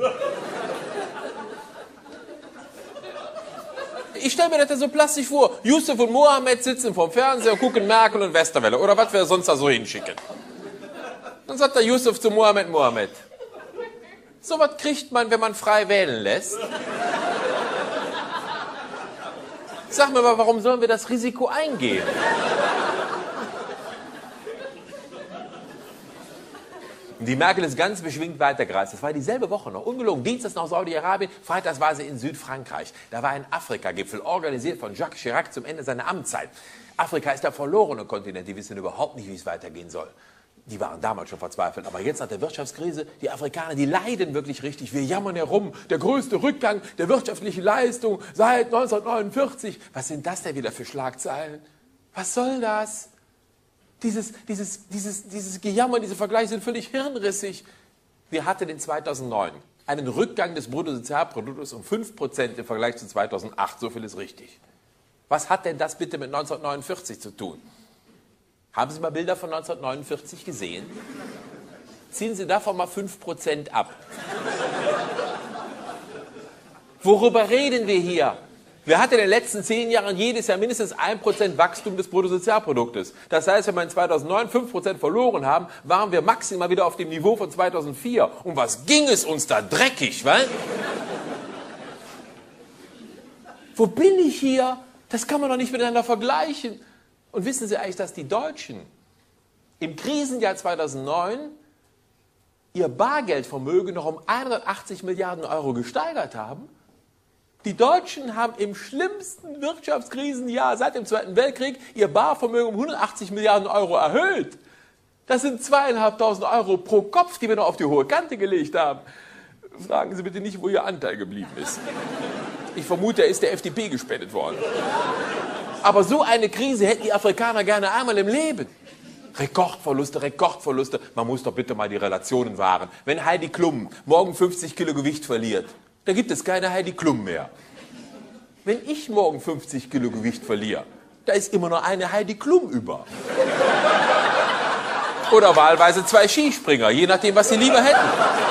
Ich stelle mir das ja so plastisch vor. Yusuf und Mohammed sitzen vorm Fernseher und gucken Merkel und Westerwelle. Oder was wir sonst da so hinschicken. Dann sagt der Yusuf zu Mohammed, Mohammed. So was kriegt man, wenn man frei wählen lässt. Sag mir mal, warum sollen wir das Risiko eingehen? Die Merkel ist ganz beschwingt weitergereist. Das war dieselbe Woche noch, ungelogen. Dienstags nach Saudi-Arabien, freitags war sie in Südfrankreich. Da war ein Afrika-Gipfel, organisiert von Jacques Chirac zum Ende seiner Amtszeit. Afrika ist der verlorene Kontinent, die wissen überhaupt nicht, wie es weitergehen soll. Die waren damals schon verzweifelt, aber jetzt nach der Wirtschaftskrise, die Afrikaner, die leiden wirklich richtig. Wir jammern herum, der größte Rückgang der wirtschaftlichen Leistung seit 1949. Was sind das denn wieder für Schlagzeilen? Was soll das? Dieses Gejammer, diese Vergleiche sind völlig hirnrissig. Wir hatten in 2009 einen Rückgang des Bruttosozialproduktes um 5% im Vergleich zu 2008. So viel ist richtig. Was hat denn das bitte mit 1949 zu tun? Haben Sie mal Bilder von 1949 gesehen? Ziehen Sie davon mal 5% ab. Worüber reden wir hier? Wir hatten in den letzten 10 Jahren jedes Jahr mindestens 1% Wachstum des Bruttosozialproduktes. Das heißt, wenn wir in 2009 5% verloren haben, waren wir maximal wieder auf dem Niveau von 2004. Und was ging es uns da dreckig, weil? Wo bin ich hier? Das kann man doch nicht miteinander vergleichen. Und wissen Sie eigentlich, dass die Deutschen im Krisenjahr 2009 ihr Bargeldvermögen noch um 180 Milliarden Euro gesteigert haben? Die Deutschen haben im schlimmsten Wirtschaftskrisenjahr seit dem Zweiten Weltkrieg ihr Barvermögen um 180 Milliarden Euro erhöht. Das sind 2.500 Euro pro Kopf, die wir noch auf die hohe Kante gelegt haben. Fragen Sie bitte nicht, wo Ihr Anteil geblieben ist. Ich vermute, er ist der FDP gespendet worden. Aber so eine Krise hätten die Afrikaner gerne einmal im Leben. Rekordverluste, Rekordverluste. Man muss doch bitte mal die Relationen wahren. Wenn Heidi Klum morgen 50 Kilo Gewicht verliert, da gibt es keine Heidi Klum mehr. Wenn ich morgen 50 Kilo Gewicht verliere, da ist immer noch eine Heidi Klum über. Oder wahlweise 2 Skispringer, je nachdem, was sie lieber hätten.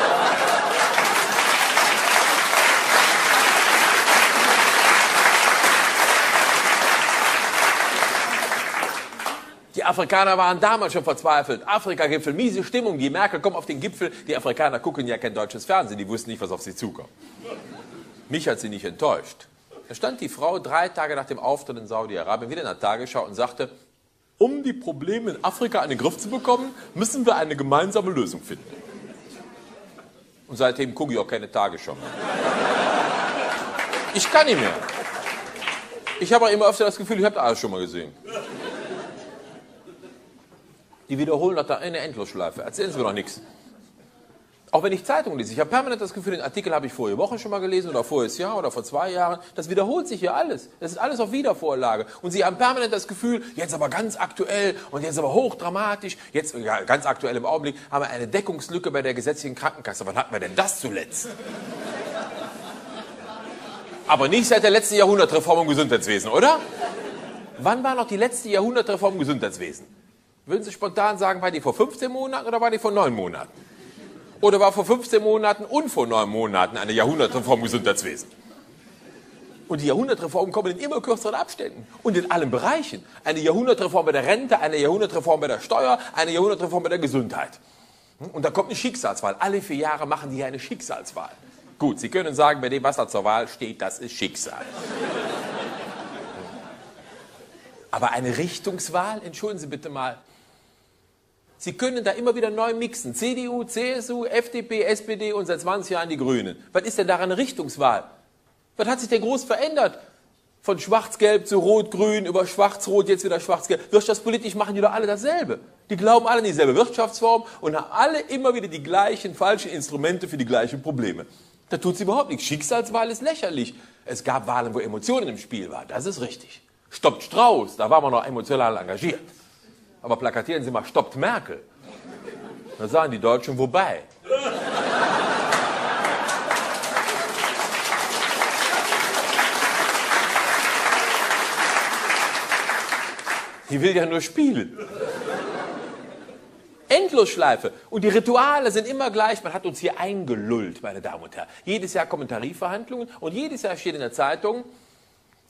Die Afrikaner waren damals schon verzweifelt. Afrika-Gipfel, miese Stimmung. Die Merkel kommt auf den Gipfel. Die Afrikaner gucken ja kein deutsches Fernsehen. Die wussten nicht, was auf sie zukommt. Mich hat sie nicht enttäuscht. Da stand die Frau 3 Tage nach dem Auftritt in Saudi-Arabien wieder in der Tagesschau und sagte, um die Probleme in Afrika in den Griff zu bekommen, müssen wir eine gemeinsame Lösung finden. Und seitdem gucke ich auch keine Tagesschau mehr. Ich kann nicht mehr. Ich habe auch immer öfter das Gefühl, ich habe das alles schon mal gesehen. Die wiederholen doch da eine Endlosschleife. Erzählen Sie mir doch nichts. Auch wenn ich Zeitungen lese. Ich habe permanent das Gefühl, den Artikel habe ich vorige Woche schon mal gelesen oder voriges Jahr oder vor 2 Jahren. Das wiederholt sich hier alles. Das ist alles auf Wiedervorlage. Und Sie haben permanent das Gefühl, jetzt aber ganz aktuell und jetzt aber hochdramatisch. Jetzt, ja, ganz aktuell im Augenblick, haben wir eine Deckungslücke bei der gesetzlichen Krankenkasse. Wann hatten wir denn das zuletzt? Aber nicht seit der letzten Jahrhundertreform im Gesundheitswesen, oder? Wann war noch die letzte Jahrhundertreform im Gesundheitswesen? Würden Sie spontan sagen, war die vor 15 Monaten oder war die vor 9 Monaten? Oder war vor 15 Monaten und vor 9 Monaten eine Jahrhundertreform im Gesundheitswesen? Und die Jahrhundertreformen kommen in immer kürzeren Abständen und in allen Bereichen. Eine Jahrhundertreform bei der Rente, eine Jahrhundertreform bei der Steuer, eine Jahrhundertreform bei der Gesundheit. Und da kommt eine Schicksalswahl. Alle 4 Jahre machen die eine Schicksalswahl. Gut, Sie können sagen, bei dem, was da zur Wahl steht, das ist Schicksal. Aber eine Richtungswahl, entschuldigen Sie bitte mal, Sie können da immer wieder neu mixen. CDU, CSU, FDP, SPD und seit 20 Jahren die Grünen. Was ist denn daran eine Richtungswahl? Was hat sich denn groß verändert? Von Schwarz-Gelb zu Rot-Grün, über Schwarz-Rot, jetzt wieder Schwarz-Gelb. Wirtschaftspolitisch machen die doch alle dasselbe. Die glauben alle an dieselbe Wirtschaftsform und haben alle immer wieder die gleichen falschen Instrumente für die gleichen Probleme. Da tut sie überhaupt nichts. Schicksalswahl ist lächerlich. Es gab Wahlen, wo Emotionen im Spiel waren. Das ist richtig. Stoppt Strauß, da war man noch emotional engagiert. Aber plakatieren Sie mal, stoppt Merkel. Da sagen die Deutschen, wobei. Die will ja nur spielen. Endlosschleife. Und die Rituale sind immer gleich. Man hat uns hier eingelullt, meine Damen und Herren. Jedes Jahr kommen Tarifverhandlungen und jedes Jahr steht in der Zeitung,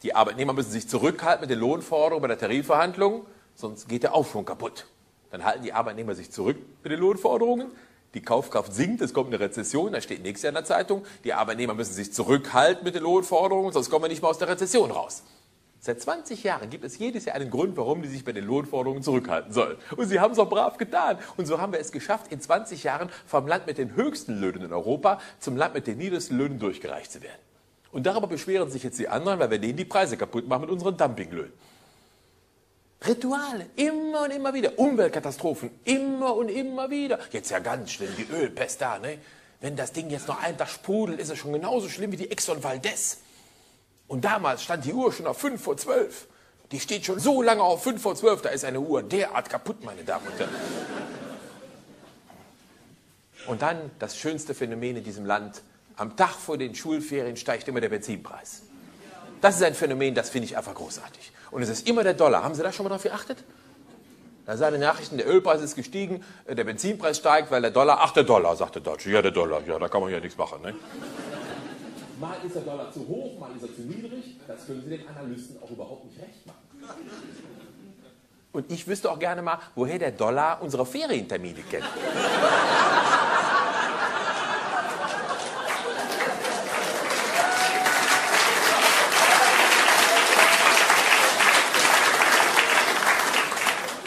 Die Arbeitnehmer müssen sich zurückhalten mit den Lohnforderungen bei der Tarifverhandlung, sonst geht der Aufschwung kaputt. Dann halten die Arbeitnehmer sich zurück mit den Lohnforderungen, die Kaufkraft sinkt, es kommt eine Rezession, das steht nächstes Jahr in der Zeitung, die Arbeitnehmer müssen sich zurückhalten mit den Lohnforderungen, sonst kommen wir nicht mehr aus der Rezession raus. Seit 20 Jahren gibt es jedes Jahr einen Grund, warum die sich bei den Lohnforderungen zurückhalten sollen. Und sie haben es auch brav getan. Und so haben wir es geschafft, in 20 Jahren vom Land mit den höchsten Löhnen in Europa zum Land mit den niedrigsten Löhnen durchgereicht zu werden. Und darüber beschweren sich jetzt die anderen, weil wir denen die Preise kaputt machen mit unseren Dumpinglöhnen. Rituale, immer und immer wieder. Umweltkatastrophen, immer und immer wieder. Jetzt ja ganz schlimm, die Ölpest da, ne? Wenn das Ding jetzt noch einen Tag sprudelt, ist es schon genauso schlimm wie die Exxon Valdez. Und damals stand die Uhr schon auf 5 vor 12. Die steht schon so lange auf 5 vor 12, da ist eine Uhr derart kaputt, meine Damen und Herren. Und dann das schönste Phänomen in diesem Land. Am Tag vor den Schulferien steigt immer der Benzinpreis. Das ist ein Phänomen, das finde ich einfach großartig. Und es ist immer der Dollar. Haben Sie da schon mal drauf geachtet? Da sagen die Nachrichten, der Ölpreis ist gestiegen, der Benzinpreis steigt, weil der Dollar, ach der Dollar, sagt der Deutsche, ja der Dollar, ja da kann man ja nichts machen. Ne? Mal ist der Dollar zu hoch, mal ist er zu niedrig. Das können Sie den Analysten auch überhaupt nicht recht machen. Und ich wüsste auch gerne mal, woher der Dollar unsere Ferientermine kennt.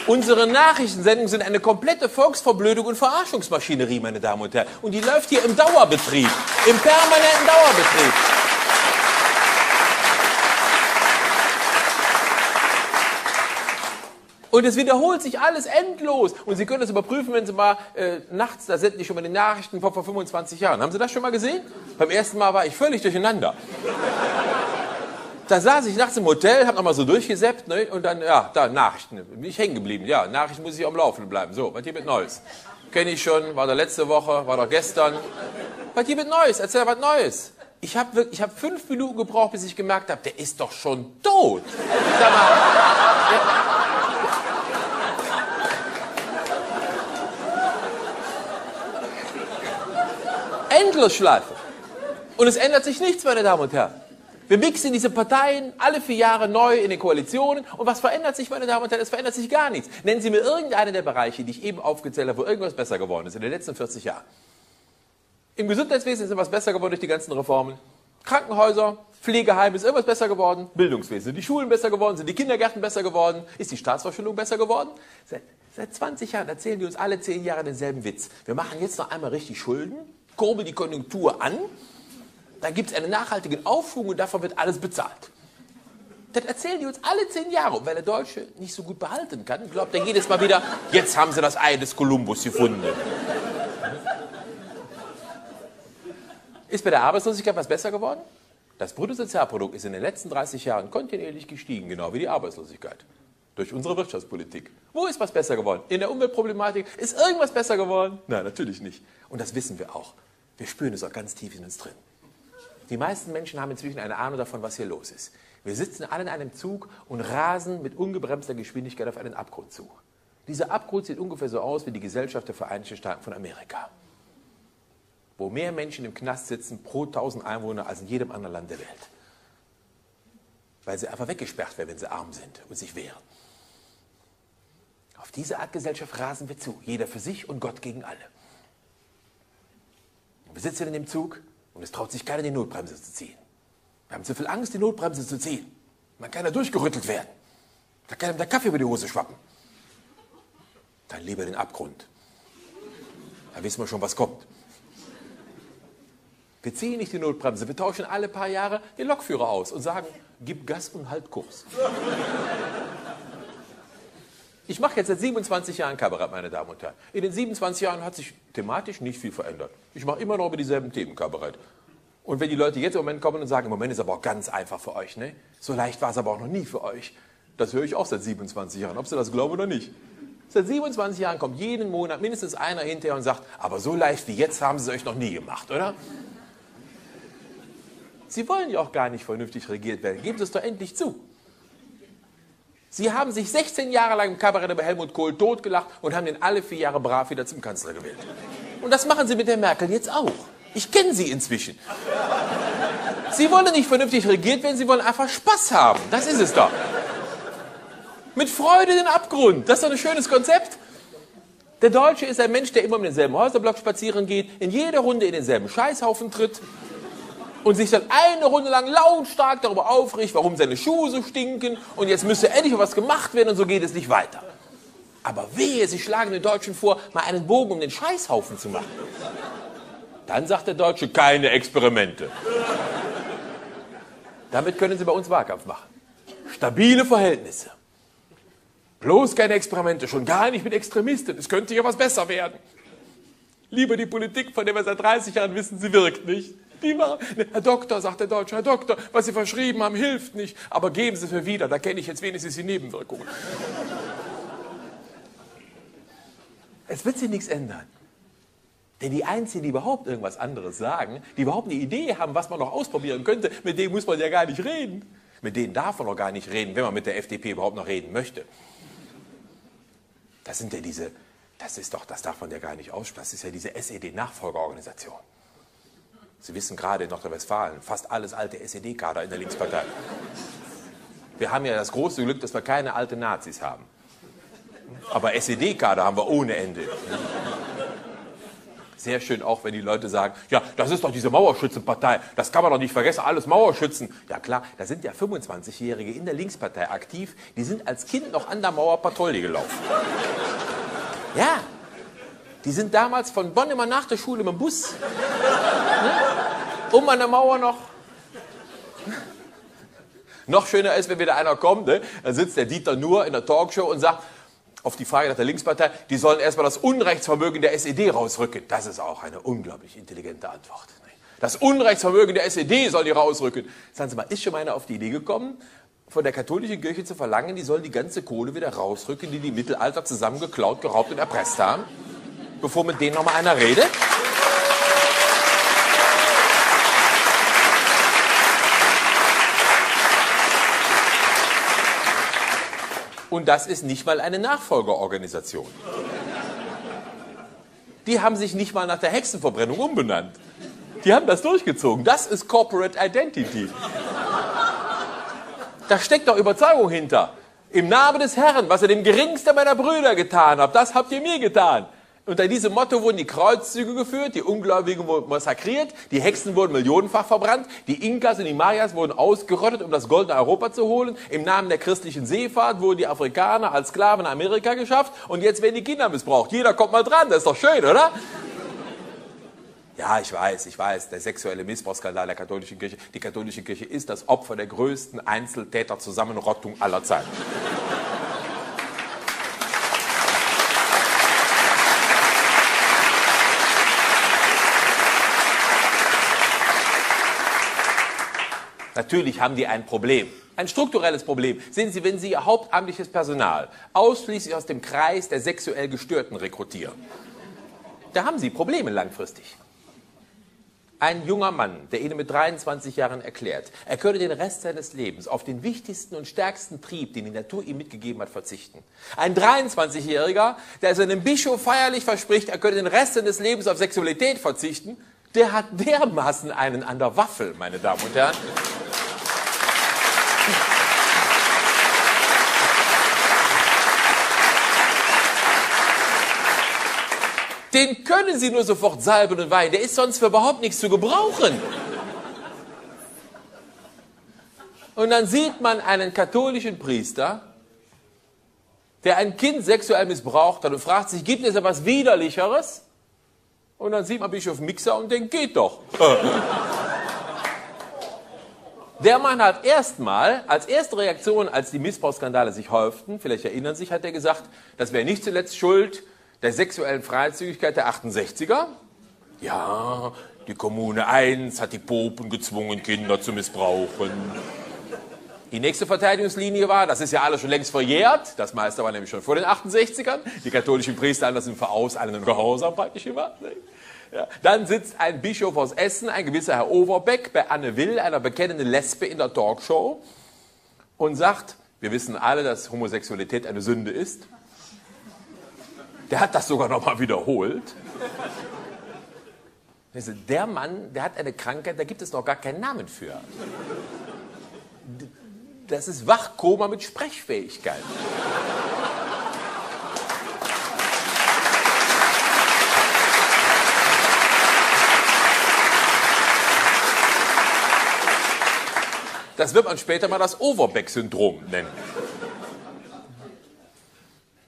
Unsere Nachrichtensendungen sind eine komplette Volksverblödung und Verarschungsmaschinerie, meine Damen und Herren. Und die läuft hier im Dauerbetrieb, im permanenten Dauerbetrieb. Und es wiederholt sich alles endlos. Und Sie können das überprüfen, wenn Sie mal nachts, da senden die schon mal die Nachrichten von vor 25 Jahren. Haben Sie das schon mal gesehen? Beim ersten Mal war ich völlig durcheinander. Da saß ich nachts im Hotel, hab nochmal so durchgesäppt, ne? Und dann, ja, da, Nachrichten, bin ich hängen geblieben, ja, Nachrichten muss ich am Laufen bleiben, so, was hier mit Neues? Kenne ich schon, war da letzte Woche, war da gestern, was hier mit Neues, erzähl was Neues. Ich hab 5 Minuten gebraucht, bis ich gemerkt habe, der ist doch schon tot. Sag mal, ja. Endlosschleife. Und es ändert sich nichts, meine Damen und Herren. Wir mixen diese Parteien alle 4 Jahre neu in den Koalitionen. Und was verändert sich, meine Damen und Herren? Es verändert sich gar nichts. Nennen Sie mir irgendeinen der Bereiche, die ich eben aufgezählt habe, wo irgendwas besser geworden ist in den letzten 40 Jahren. Im Gesundheitswesen ist irgendwas besser geworden durch die ganzen Reformen. Krankenhäuser, Pflegeheime, ist irgendwas besser geworden. Bildungswesen, sind die Schulen besser geworden? Sind die Kindergärten besser geworden? Ist die Staatsverschuldung besser geworden? Seit 20 Jahren erzählen die uns alle 10 Jahre denselben Witz. Wir machen jetzt noch einmal richtig Schulden, kurbeln die Konjunktur an. Da gibt es einen nachhaltigen Aufschwung und davon wird alles bezahlt. Das erzählen die uns alle 10 Jahre. Und weil der Deutsche nicht so gut behalten kann, glaubt er jedes Mal wieder, jetzt haben sie das Ei des Kolumbus gefunden. Ist bei der Arbeitslosigkeit was besser geworden? Das Bruttosozialprodukt ist in den letzten 30 Jahren kontinuierlich gestiegen, genau wie die Arbeitslosigkeit. Durch unsere Wirtschaftspolitik. Wo ist was besser geworden? In der Umweltproblematik ist irgendwas besser geworden? Nein, natürlich nicht. Und das wissen wir auch. Wir spüren es auch ganz tief in uns drin. Die meisten Menschen haben inzwischen eine Ahnung davon, was hier los ist. Wir sitzen alle in einem Zug und rasen mit ungebremster Geschwindigkeit auf einen Abgrund zu. Dieser Abgrund sieht ungefähr so aus wie die Gesellschaft der Vereinigten Staaten von Amerika. Wo mehr Menschen im Knast sitzen pro 1000 Einwohner als in jedem anderen Land der Welt. Weil sie einfach weggesperrt werden, wenn sie arm sind und sich wehren. Auf diese Art Gesellschaft rasen wir zu. Jeder für sich und Gott gegen alle. Und wir sitzen in dem Zug. Und es traut sich keiner, die Notbremse zu ziehen. Wir haben zu viel Angst, die Notbremse zu ziehen. Man kann da durchgerüttelt werden. Da kann einem der Kaffee über die Hose schwappen. Dann lieber den Abgrund. Da wissen wir schon, was kommt. Wir ziehen nicht die Notbremse. Wir tauschen alle paar Jahre den Lokführer aus und sagen, gib Gas und halt Kurs. Ich mache jetzt seit 27 Jahren Kabarett, meine Damen und Herren. In den 27 Jahren hat sich thematisch nicht viel verändert. Ich mache immer noch über dieselben Themen Kabarett. Und wenn die Leute jetzt im Moment kommen und sagen, im Moment ist aber auch ganz einfach für euch, ne? So leicht war es aber auch noch nie für euch. Das höre ich auch seit 27 Jahren, ob Sie das glauben oder nicht. Seit 27 Jahren kommt jeden Monat mindestens einer hinterher und sagt, aber so leicht wie jetzt haben Sie es euch noch nie gemacht, oder? Sie wollen ja auch gar nicht vernünftig regiert werden. Geben Sie es doch endlich zu. Sie haben sich 16 Jahre lang im Kabarett über Helmut Kohl totgelacht und haben den alle 4 Jahre brav wieder zum Kanzler gewählt. Und das machen Sie mit der Merkel jetzt auch. Ich kenne Sie inzwischen. Sie wollen nicht vernünftig regiert werden, Sie wollen einfach Spaß haben. Das ist es doch. Mit Freude in den Abgrund. Das ist doch ein schönes Konzept. Der Deutsche ist ein Mensch, der immer um denselben Häuserblock spazieren geht, in jeder Runde in denselben Scheißhaufen tritt und sich dann eine Runde lang lautstark darüber aufregt, warum seine Schuhe so stinken und jetzt müsste endlich mal was gemacht werden und so geht es nicht weiter. Aber wehe, Sie schlagen den Deutschen vor, mal einen Bogen um den Scheißhaufen zu machen. Dann sagt der Deutsche, keine Experimente. Damit können Sie bei uns Wahlkampf machen. Stabile Verhältnisse. Bloß keine Experimente, schon gar nicht mit Extremisten. Es könnte ja was besser werden. Lieber die Politik, von der wir seit 30 Jahren wissen, sie wirkt nicht. Herr Doktor, sagt der Deutsche, Herr Doktor, was Sie verschrieben haben, hilft nicht. Aber geben Sie es mir wieder, da kenne ich jetzt wenigstens die Nebenwirkungen. Es wird sich nichts ändern. Denn die Einzigen, die überhaupt irgendwas anderes sagen, die überhaupt eine Idee haben, was man noch ausprobieren könnte, mit denen muss man ja gar nicht reden. Mit denen darf man noch gar nicht reden, wenn man mit der FDP überhaupt noch reden möchte. Das sind ja diese, das darf man ja gar nicht aussprechen, das ist ja diese SED-Nachfolgeorganisation. Sie wissen gerade in Nordrhein-Westfalen, fast alles alte SED-Kader in der Linkspartei. Wir haben ja das große Glück, dass wir keine alten Nazis haben. Aber SED-Kader haben wir ohne Ende. Sehr schön auch, wenn die Leute sagen, ja, das ist doch diese Mauerschützenpartei, das kann man doch nicht vergessen, alles Mauerschützen. Ja klar, da sind ja 25-Jährige in der Linkspartei aktiv, die sind als Kind noch an der Mauer Patrouille gelaufen. Ja, die sind damals von Bonn immer nach der Schule mit dem Bus, um an der Mauer noch... Noch schöner ist, wenn wieder einer kommt, ne? Dann sitzt der Dieter Nuhr in der Talkshow und sagt, auf die Frage nach der Linkspartei, die sollen erstmal das Unrechtsvermögen der SED rausrücken. Das ist auch eine unglaublich intelligente Antwort. Das Unrechtsvermögen der SED soll die rausrücken. Sagen Sie mal, ist schon mal einer auf die Idee gekommen, von der katholischen Kirche zu verlangen, die sollen die ganze Kohle wieder rausrücken, die die im Mittelalter zusammen geklaut, geraubt und erpresst haben? Bevor mit denen nochmal einer redet? Und das ist nicht mal eine Nachfolgeorganisation. Die haben sich nicht mal nach der Hexenverbrennung umbenannt. Die haben das durchgezogen. Das ist Corporate Identity. Da steckt doch Überzeugung hinter. Im Namen des Herrn, was ihr dem geringsten meiner Brüder getan habt, das habt ihr mir getan. Unter diesem Motto wurden die Kreuzzüge geführt, die Ungläubigen wurden massakriert, die Hexen wurden millionenfach verbrannt, die Inkas und die Mayas wurden ausgerottet, um das goldene Europa zu holen. Im Namen der christlichen Seefahrt wurden die Afrikaner als Sklaven nach Amerika geschafft und jetzt werden die Kinder missbraucht. Jeder kommt mal dran, das ist doch schön, oder? Ja, ich weiß, der sexuelle Missbrauchsskandal der katholischen Kirche. Die katholische Kirche ist das Opfer der größten Einzeltäterzusammenrottung aller Zeiten. Natürlich haben die ein Problem, ein strukturelles Problem. Sehen Sie, wenn Sie Ihr hauptamtliches Personal ausschließlich aus dem Kreis der sexuell Gestörten rekrutieren, da haben Sie Probleme langfristig. Ein junger Mann, der Ihnen mit 23 Jahren erklärt, er könne den Rest seines Lebens auf den wichtigsten und stärksten Trieb, den die Natur ihm mitgegeben hat, verzichten. Ein 23-Jähriger, der seinem Bischof feierlich verspricht, er könne den Rest seines Lebens auf Sexualität verzichten, der hat dermaßen einen an der Waffel, meine Damen und Herren. Den können Sie nur sofort salben und weihen. Der ist sonst für überhaupt nichts zu gebrauchen. Und dann sieht man einen katholischen Priester, der ein Kind sexuell missbraucht hat und fragt sich, gibt es da was Widerlicheres? Und dann sieht man Bischof Mixer und denkt, geht doch. Der Mann hat erstmal, als erste Reaktion, als die Missbrauchsskandale sich häuften, vielleicht erinnern Sie sich, hat er gesagt, das wäre nicht zuletzt Schuld der sexuellen Freizügigkeit der 68er? Ja, die Kommune 1 hat die Popen gezwungen, Kinder zu missbrauchen. Die nächste Verteidigungslinie war, das ist ja alles schon längst verjährt, das meiste war nämlich schon vor den 68ern, die katholischen Priester haben das im vorauseilenden Gehorsam praktisch immer. Ja. Dann sitzt ein Bischof aus Essen, ein gewisser Herr Overbeck, bei Anne Will, einer bekennenden Lesbe in der Talkshow und sagt, wir wissen alle, dass Homosexualität eine Sünde ist. Der hat das sogar nochmal wiederholt. Und ich so, der Mann, der hat eine Krankheit, da gibt es noch gar keinen Namen für. Das ist Wachkoma mit Sprechfähigkeit. Das wird man später mal das Overbeck-Syndrom nennen.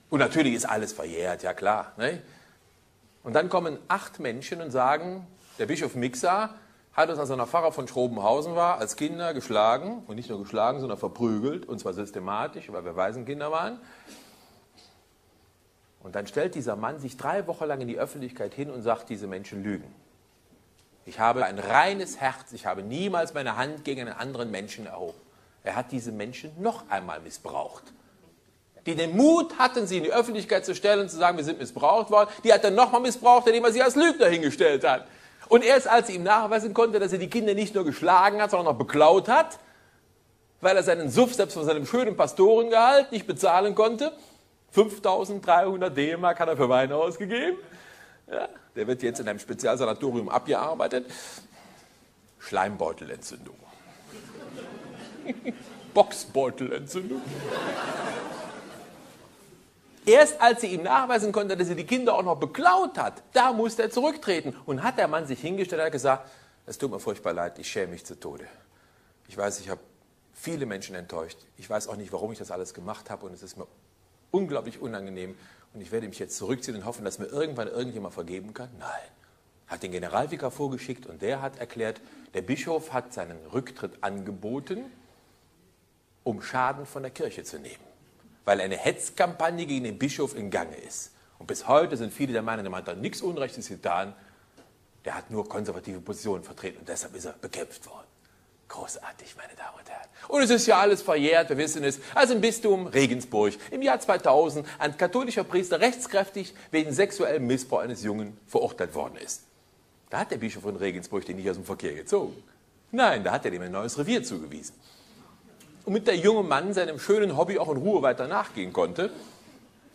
Und natürlich ist alles verjährt, ja klar. Ne? Und dann kommen 8 Menschen und sagen, der Bischof Miksa hat uns, als er noch Pfarrer von Schrobenhausen war, als Kinder geschlagen. Und nicht nur geschlagen, sondern verprügelt. Und zwar systematisch, weil wir Waisenkinder waren. Und dann stellt dieser Mann sich 3 Wochen lang in die Öffentlichkeit hin und sagt, diese Menschen lügen. Ich habe ein reines Herz, ich habe niemals meine Hand gegen einen anderen Menschen erhoben. Er hat diese Menschen noch einmal missbraucht. Die den Mut hatten, sie in die Öffentlichkeit zu stellen und zu sagen, wir sind missbraucht worden. Die hat er nochmal missbraucht, indem er sie als Lügner hingestellt hat. Und erst als sie ihm nachweisen konnte, dass er die Kinder nicht nur geschlagen hat, sondern auch beklaut hat, weil er seinen Suff selbst von seinem schönen Pastorengehalt nicht bezahlen konnte, 5.300 D-Mark hat er für Wein ausgegeben, ja, der wird jetzt in einem Spezialsanatorium abgearbeitet. Schleimbeutelentzündung. Boxbeutelentzündung. Erst als sie ihm nachweisen konnte, dass sie die Kinder auch noch beklaut hat, da musste er zurücktreten. Und hat der Mann sich hingestellt und hat gesagt, es tut mir furchtbar leid, ich schäme mich zu Tode. Ich weiß, ich habe viele Menschen enttäuscht. Ich weiß auch nicht, warum ich das alles gemacht habe und es ist mir unglaublich unangenehm. Und ich werde mich jetzt zurückziehen und hoffen, dass mir irgendwann irgendjemand vergeben kann. Nein. Hat den Generalvikar vorgeschickt und der hat erklärt, der Bischof hat seinen Rücktritt angeboten, um Schaden von der Kirche zu nehmen. Weil eine Hetzkampagne gegen den Bischof in Gange ist. Und bis heute sind viele der Meinung, der Mann hat nichts Unrechtes getan, der hat nur konservative Positionen vertreten und deshalb ist er bekämpft worden. Großartig, meine Damen und Herren. Und es ist ja alles verjährt, wir wissen es. Also im Bistum Regensburg im Jahr 2000 ein katholischer Priester rechtskräftig wegen sexuellem Missbrauch eines Jungen verurteilt worden ist. Da hat der Bischof von Regensburg den nicht aus dem Verkehr gezogen. Nein, da hat er dem ein neues Revier zugewiesen. Und mit der junge Mann seinem schönen Hobby auch in Ruhe weiter nachgehen konnte,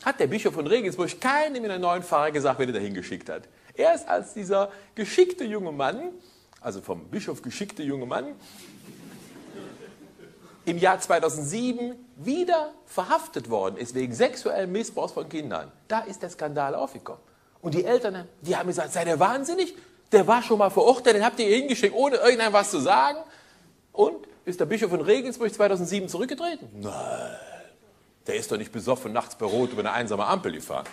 hat der Bischof von Regensburg keinem in der neuen Pfarrer gesagt, wen er dahin geschickt hat. Erst als dieser geschickte junge Mann, also vom Bischof geschickte junge Mann, im Jahr 2007 wieder verhaftet worden ist wegen sexuellen Missbrauchs von Kindern. Da ist der Skandal aufgekommen. Und die Eltern, die haben gesagt, seid ihr wahnsinnig? Der war schon mal verurteilt, den habt ihr hingeschickt, ohne irgendeinem was zu sagen. Und ist der Bischof von Regensburg 2007 zurückgetreten? Nein, der ist doch nicht besoffen nachts bei Rot über eine einsame Ampel gefahren.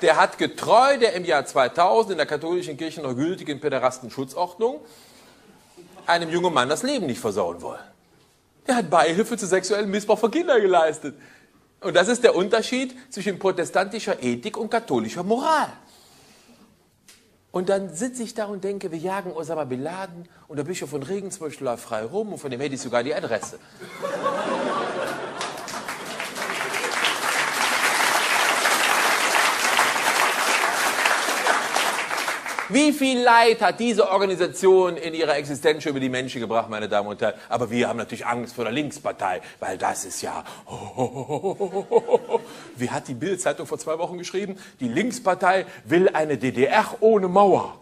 Der hat getreu der im Jahr 2000 in der katholischen Kirche noch gültigen Päderastenschutzordnung einem jungen Mann das Leben nicht versauen wollen. Der hat Beihilfe zu sexuellem Missbrauch von Kindern geleistet. Und das ist der Unterschied zwischen protestantischer Ethik und katholischer Moral. Und dann sitze ich da und denke, wir jagen Osama Bin Laden und der Bischof von Regensburg läuft frei rum und von dem hätte ich sogar die Adresse. Wie viel Leid hat diese Organisation in ihrer Existenz schon über die Menschen gebracht, meine Damen und Herren? Aber wir haben natürlich Angst vor der Linkspartei, weil das ist ja... Wie hat die Bild-Zeitung vor 2 Wochen geschrieben? Die Linkspartei will eine DDR ohne Mauer.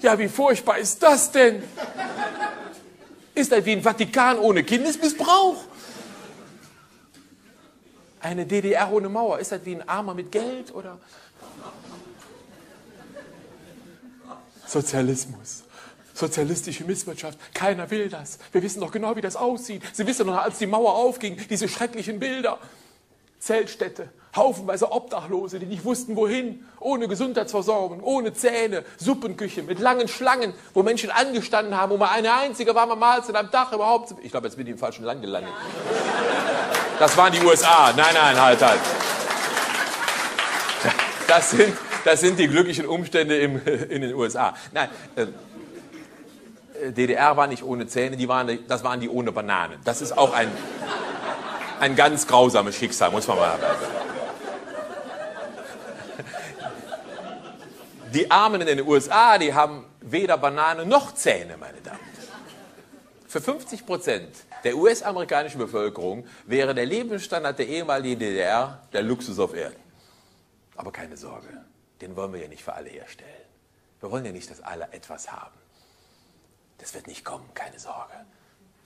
Ja, wie furchtbar ist das denn? Ist das wie ein Vatikan ohne Kindesmissbrauch? Eine DDR ohne Mauer, ist das wie ein Armer mit Geld oder... Sozialismus, sozialistische Misswirtschaft, keiner will das. Wir wissen doch genau, wie das aussieht. Sie wissen doch, als die Mauer aufging, diese schrecklichen Bilder. Zeltstädte, haufenweise Obdachlose, die nicht wussten, wohin. Ohne Gesundheitsversorgung, ohne Zähne, Suppenküche mit langen Schlangen, wo Menschen angestanden haben, um eine einzige warme Mahlzeit am Dach überhaupt zu... Ich glaube, jetzt bin ich im falschen Land gelandet. Das waren die USA. Nein, nein, halt, halt. Das sind die glücklichen Umstände in den USA. Nein, DDR war nicht ohne Zähne, das waren die ohne Bananen. Das ist auch ein ganz grausames Schicksal, muss man mal sagen. Die Armen in den USA, die haben weder Banane noch Zähne, meine Damen. Für 50% der US-amerikanischen Bevölkerung wäre der Lebensstandard der ehemaligen DDR der Luxus auf Erden. Aber keine Sorge, den wollen wir ja nicht für alle herstellen. Wir wollen ja nicht, dass alle etwas haben. Das wird nicht kommen, keine Sorge.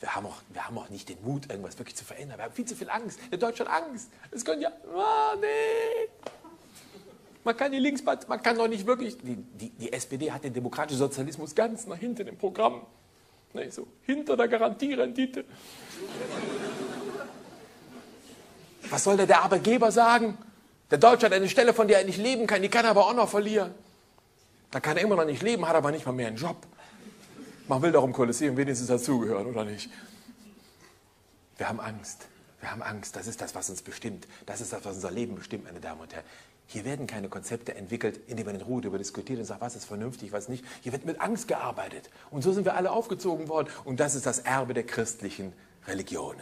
Wir haben auch nicht den Mut, irgendwas wirklich zu verändern. Wir haben viel zu viel Angst. In Deutschland Angst. Es können ja... Oh, nee. Man kann die Linkspartei, man kann doch nicht wirklich... Die SPD hat den demokratischen Sozialismus ganz nach hinten im Programm. Nee, so hinter der Garantierendite. Was soll denn der Arbeitgeber sagen? Der Deutsche hat eine Stelle, von der er nicht leben kann, die kann er aber auch noch verlieren. Da kann er immer noch nicht leben, hat aber nicht mal mehr einen Job. Man will doch im Kolosseum wenigstens dazugehören, oder nicht? Wir haben Angst, das ist das, was uns bestimmt, das ist das, was unser Leben bestimmt, meine Damen und Herren. Hier werden keine Konzepte entwickelt, indem man in Ruhe darüber diskutiert und sagt, was ist vernünftig, was nicht. Hier wird mit Angst gearbeitet und so sind wir alle aufgezogen worden und das ist das Erbe der christlichen Religionen.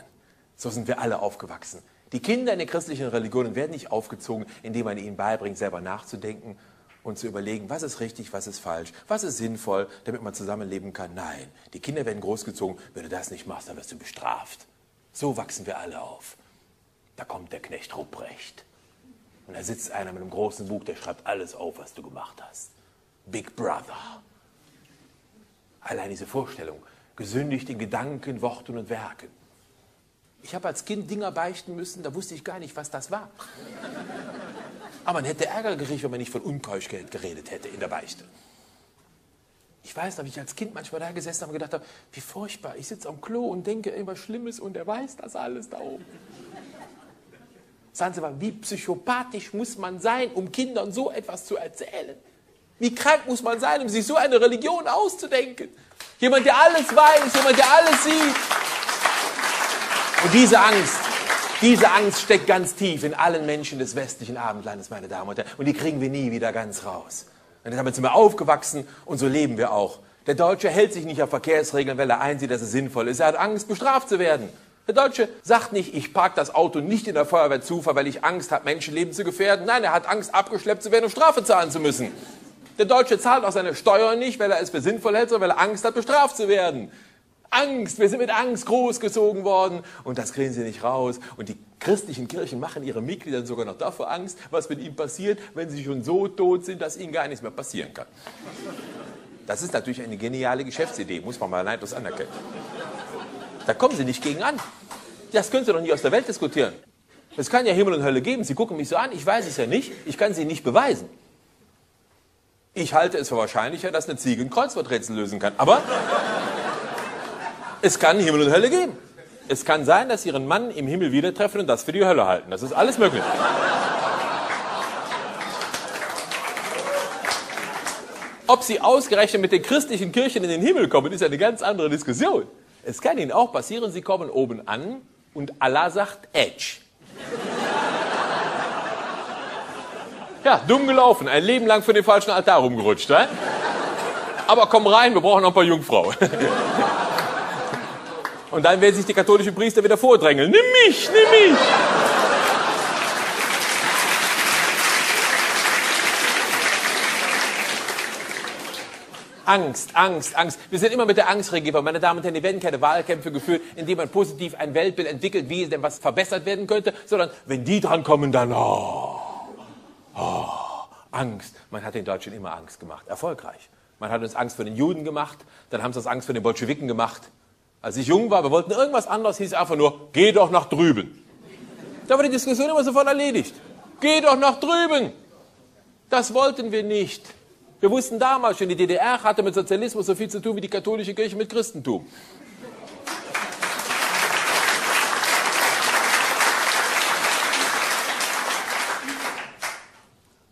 So sind wir alle aufgewachsen. Die Kinder in den christlichen Religionen werden nicht aufgezogen, indem man ihnen beibringt, selber nachzudenken und zu überlegen, was ist richtig, was ist falsch, was ist sinnvoll, damit man zusammenleben kann. Nein, die Kinder werden großgezogen, wenn du das nicht machst, dann wirst du bestraft. So wachsen wir alle auf. Da kommt der Knecht Ruprecht. Und da sitzt einer mit einem großen Buch, der schreibt alles auf, was du gemacht hast. Big Brother. Allein diese Vorstellung, gesündigt in Gedanken, Worten und Werken. Ich habe als Kind Dinger beichten müssen, da wusste ich gar nicht, was das war. Aber man hätte Ärger gekriegt, wenn man nicht von Unkeuschgeld geredet hätte in der Beichte. Ich weiß noch, wie ich als Kind manchmal da gesessen habe und gedacht habe, wie furchtbar, ich sitze am Klo und denke irgendwas Schlimmes und er weiß das alles da oben. Sagen Sie mal, wie psychopathisch muss man sein, um Kindern so etwas zu erzählen? Wie krank muss man sein, um sich so eine Religion auszudenken? Jemand, der alles weiß, jemand, der alles sieht. Und diese Angst steckt ganz tief in allen Menschen des westlichen Abendlandes, meine Damen und Herren. Und die kriegen wir nie wieder ganz raus. Und damit sind wir aufgewachsen und so leben wir auch. Der Deutsche hält sich nicht auf Verkehrsregeln, weil er einsieht, dass es sinnvoll ist. Er hat Angst, bestraft zu werden. Der Deutsche sagt nicht, ich parke das Auto nicht in der Feuerwehrzufahr, weil ich Angst habe, Menschenleben zu gefährden. Nein, er hat Angst, abgeschleppt zu werden und Strafe zahlen zu müssen. Der Deutsche zahlt auch seine Steuern nicht, weil er es für sinnvoll hält, sondern weil er Angst hat, bestraft zu werden. Angst, wir sind mit Angst großgezogen worden und das kriegen sie nicht raus. Und die christlichen Kirchen machen ihren Mitgliedern sogar noch davor Angst, was mit ihnen passiert, wenn sie schon so tot sind, dass ihnen gar nichts mehr passieren kann. Das ist natürlich eine geniale Geschäftsidee, muss man mal neidlos anerkennen. Da kommen sie nicht gegen an. Das können sie doch nicht aus der Welt diskutieren. Es kann ja Himmel und Hölle geben, sie gucken mich so an, ich weiß es ja nicht, ich kann sie nicht beweisen. Ich halte es für wahrscheinlicher, dass eine Ziege ein Kreuzworträtsel lösen kann, aber... Es kann Himmel und Hölle geben. Es kann sein, dass sie ihren Mann im Himmel wieder treffen und das für die Hölle halten. Das ist alles möglich. Ob sie ausgerechnet mit den christlichen Kirchen in den Himmel kommen, ist eine ganz andere Diskussion. Es kann ihnen auch passieren, sie kommen oben an und Allah sagt Edge. Ja, dumm gelaufen, ein Leben lang für den falschen Altar rumgerutscht. Eh? Aber komm rein, wir brauchen noch ein paar Jungfrauen. Und dann werden sich die katholischen Priester wieder vordrängeln. Nimm mich, nimm mich! Angst, Angst, Angst. Wir sind immer mit der Angst regiert. Meine Damen und Herren, hier werden keine Wahlkämpfe geführt, indem man positiv ein Weltbild entwickelt, wie denn was verbessert werden könnte, sondern wenn die dran kommen, dann Angst. Man hat den Deutschen immer Angst gemacht. Erfolgreich. Man hat uns Angst vor den Juden gemacht, dann haben sie uns Angst vor den Bolschewiken gemacht. Als ich jung war, wir wollten irgendwas anderes, hieß einfach nur, geh doch nach drüben. Da war die Diskussion immer sofort erledigt. Geh doch nach drüben. Das wollten wir nicht. Wir wussten damals schon, die DDR hatte mit Sozialismus so viel zu tun wie die katholische Kirche mit Christentum.